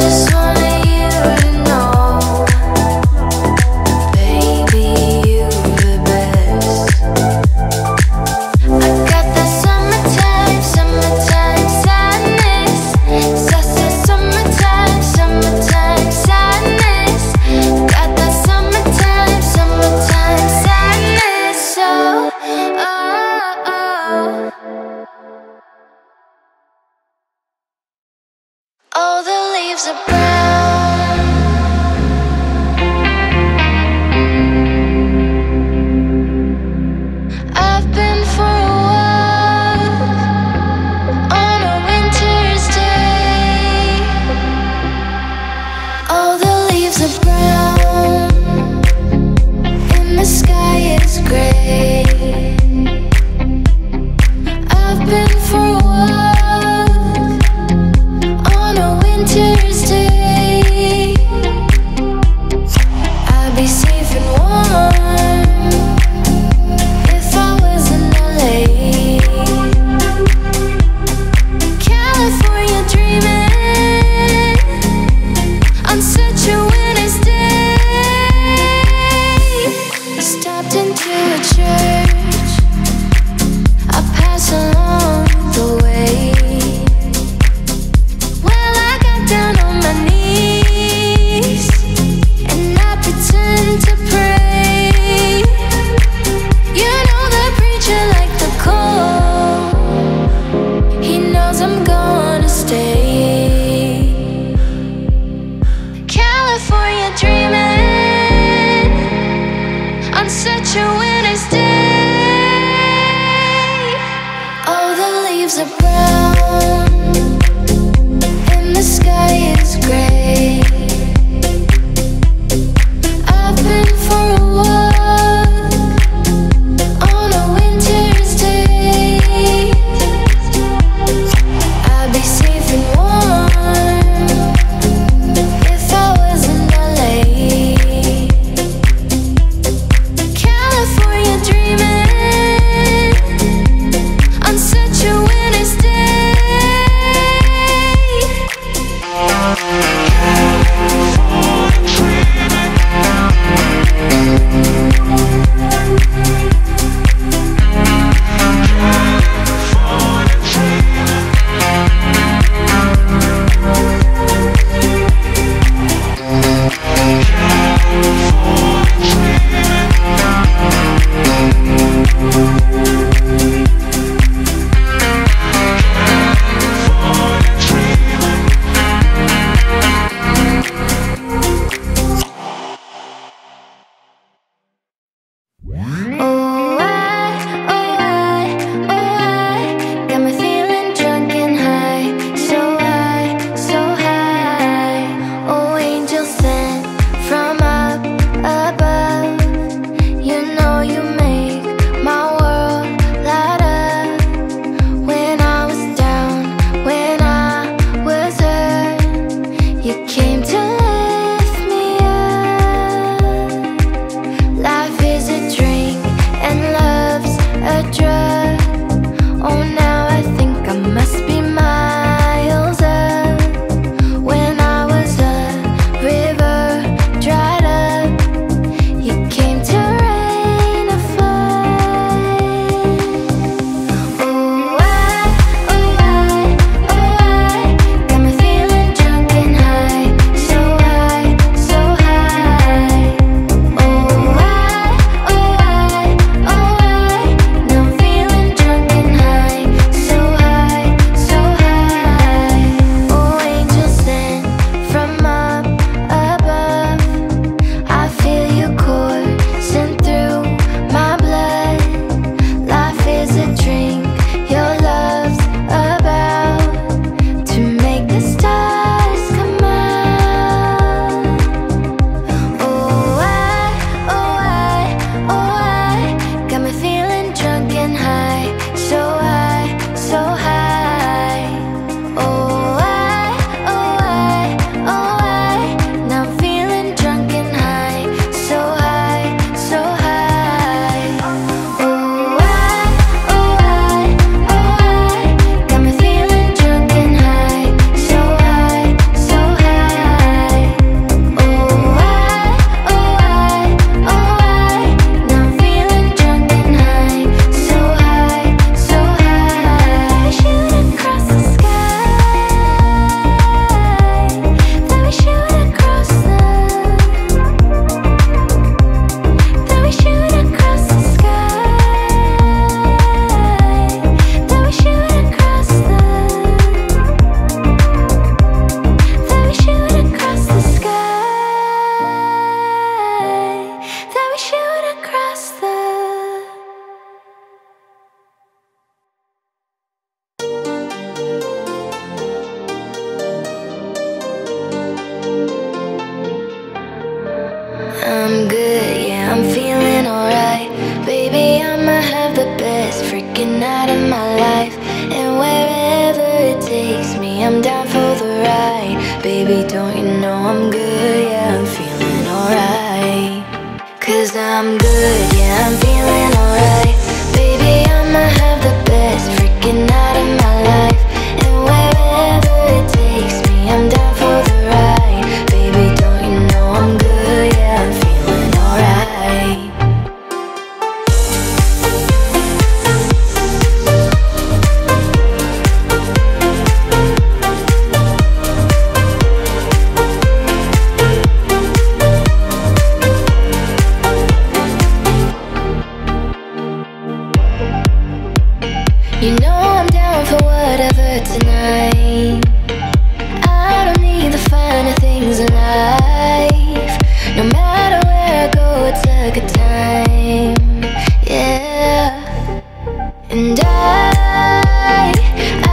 just wanted you. And I,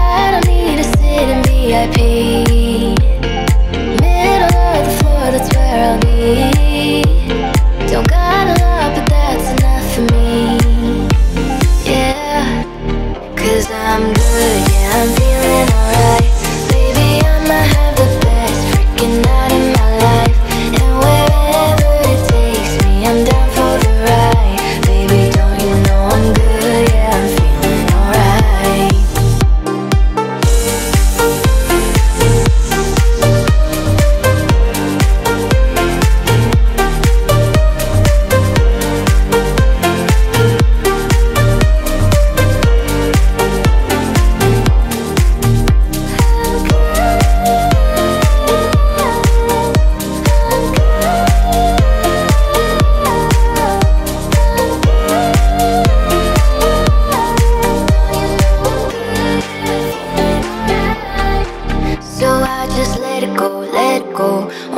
go.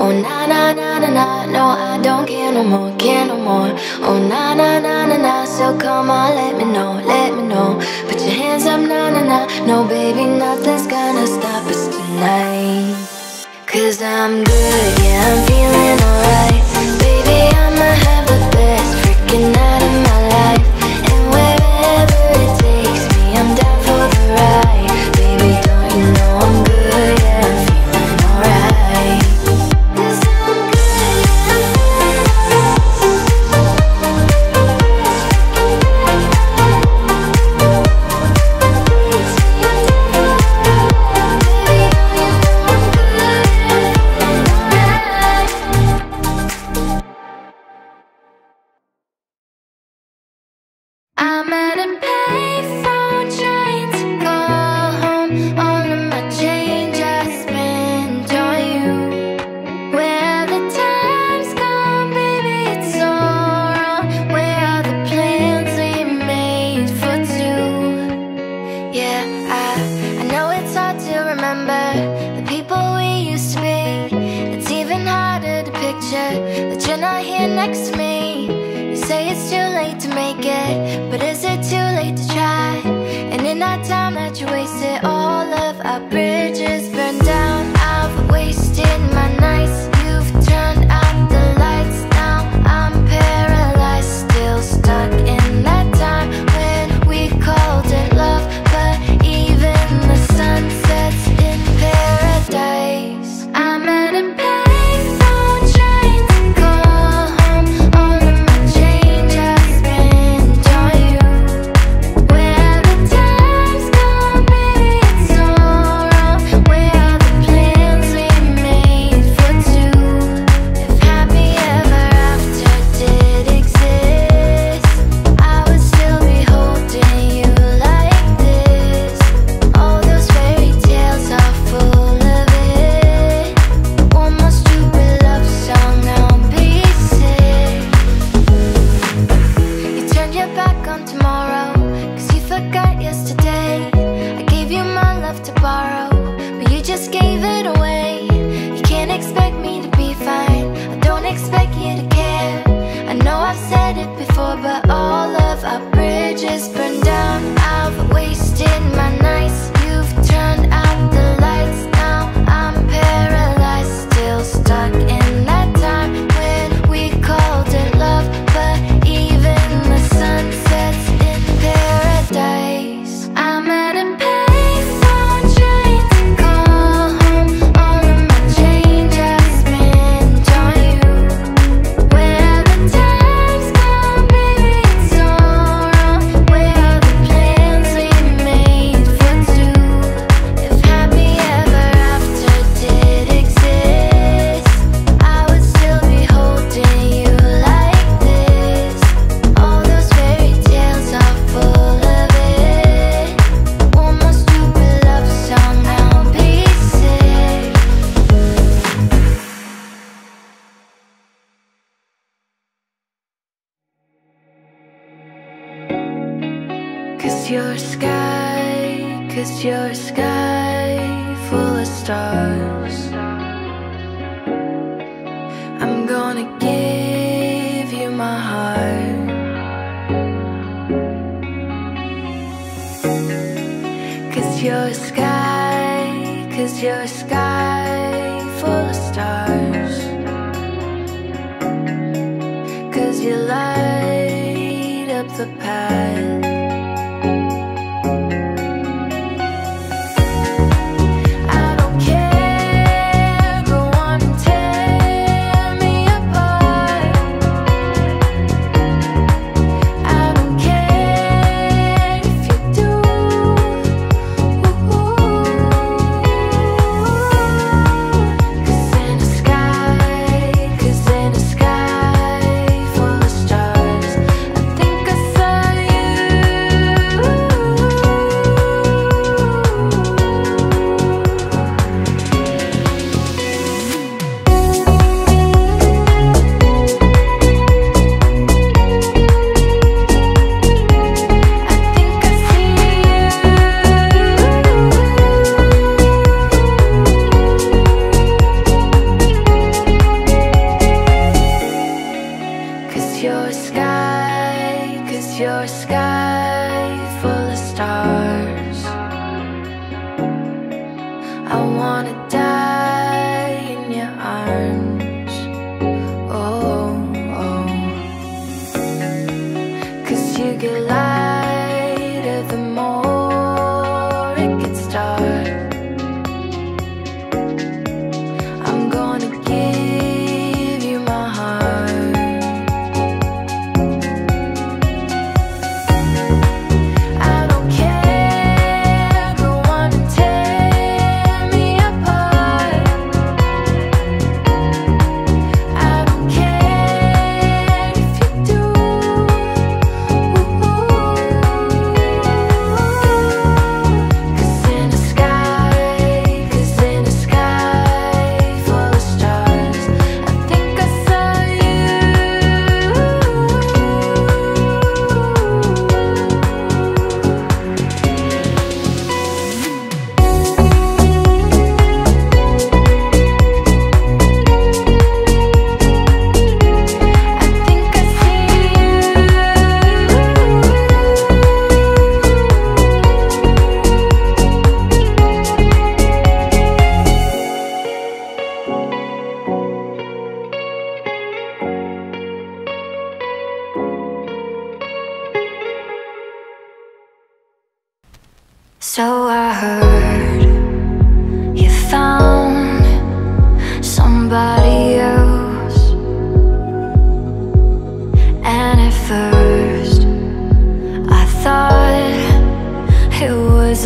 Oh na na na na na, no I don't care no more, care no more. Oh na na na na na, so come on, let me know, let me know. Put your hands up, na na na, no baby, nothing's gonna stop us tonight. 'Cause I'm good, yeah I'm feeling alright. Baby I'ma have the best freaking night of my life. And wherever it takes me, I'm down for the ride. Baby don't you know I'm good, yeah I'm feeling alright. 'Cause I'm good, yeah I'm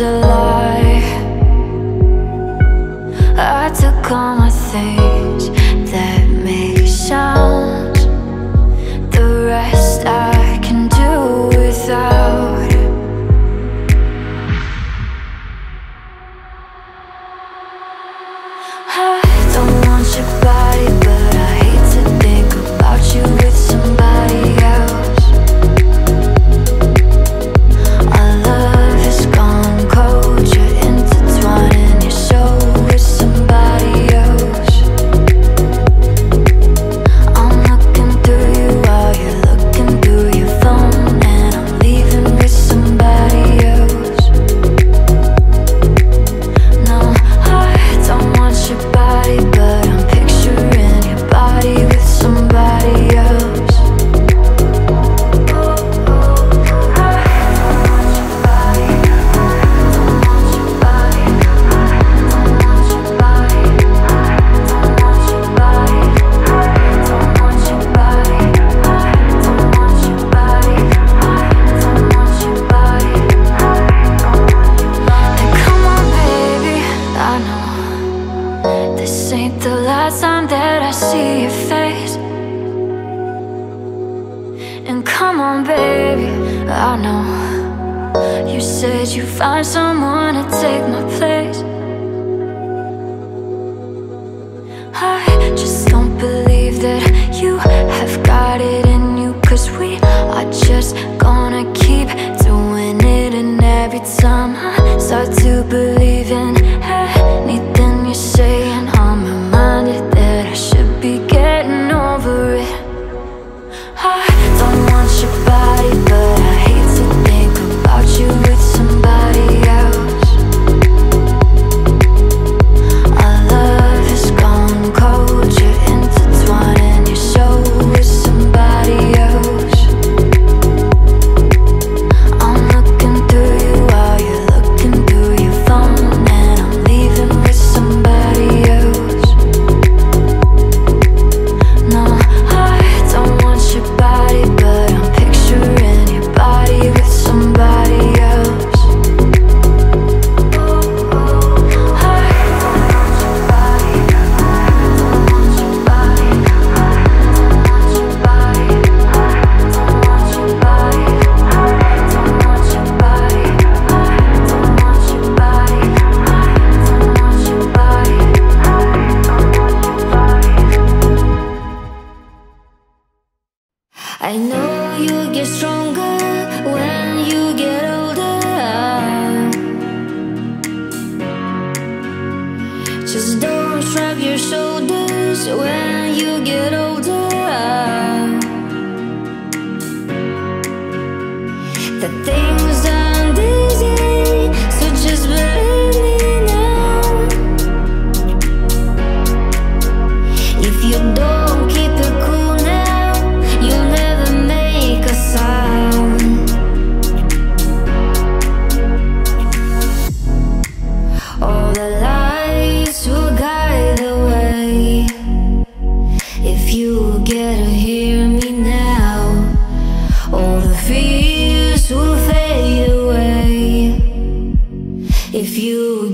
was a lie. I took all my things that make sound. The rest I can do without. I don't want your body, but I hate to think about you with somebody else. If you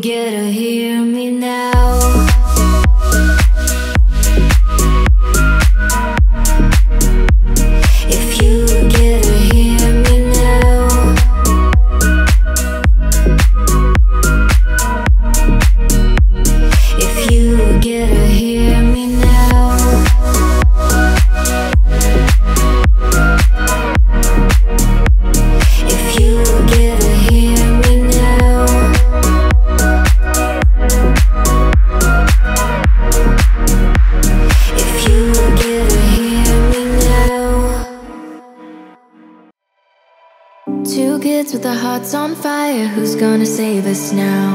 get to hear me now. Two kids with our hearts on fire, who's gonna save us now?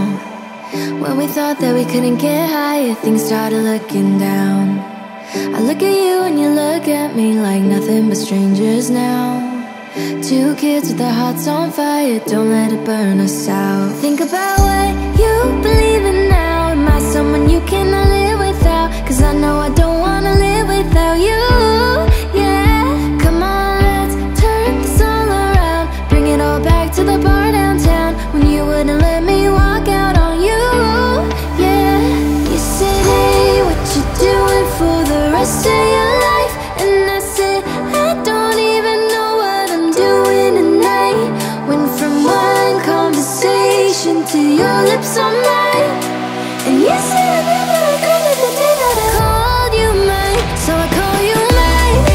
When we thought that we couldn't get higher, things started looking down. I look at you and you look at me like nothing but strangers now. Two kids with our hearts on fire, don't let it burn us out. Think about what you believe in now. Am I someone you cannot live without? Cause I know I don't wanna live without you. Yeah, come on, let's turn this all around. Bring it all back to the bar downtown, when you wouldn't let me walk out on you. Yeah, you said, hey, what you doing for the rest of your life? And I said, I don't. To your lips on mine, and you said I never thought of the day that I called you mine, so I call you mine.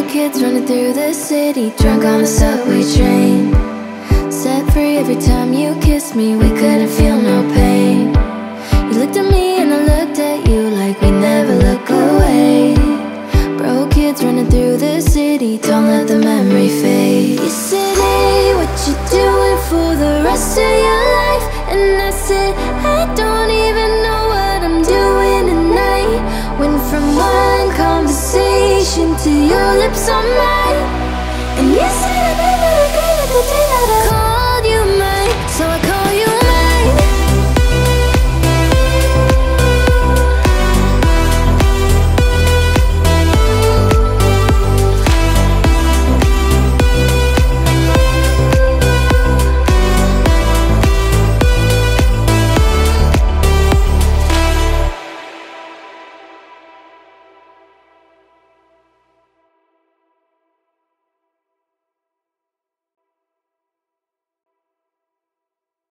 Broke kids running through the city, drunk on a subway train. Set free every time you kissed me, we couldn't feel no pain. You looked at me and I looked at you like we never look away. Broke kids running through the city, don't let the memory fade. You said, hey, what you doing for the rest of your life? And I said, I don't even know what I'm doing tonight. Went from one conversation to your lips on mine, and you said I never regretted the day.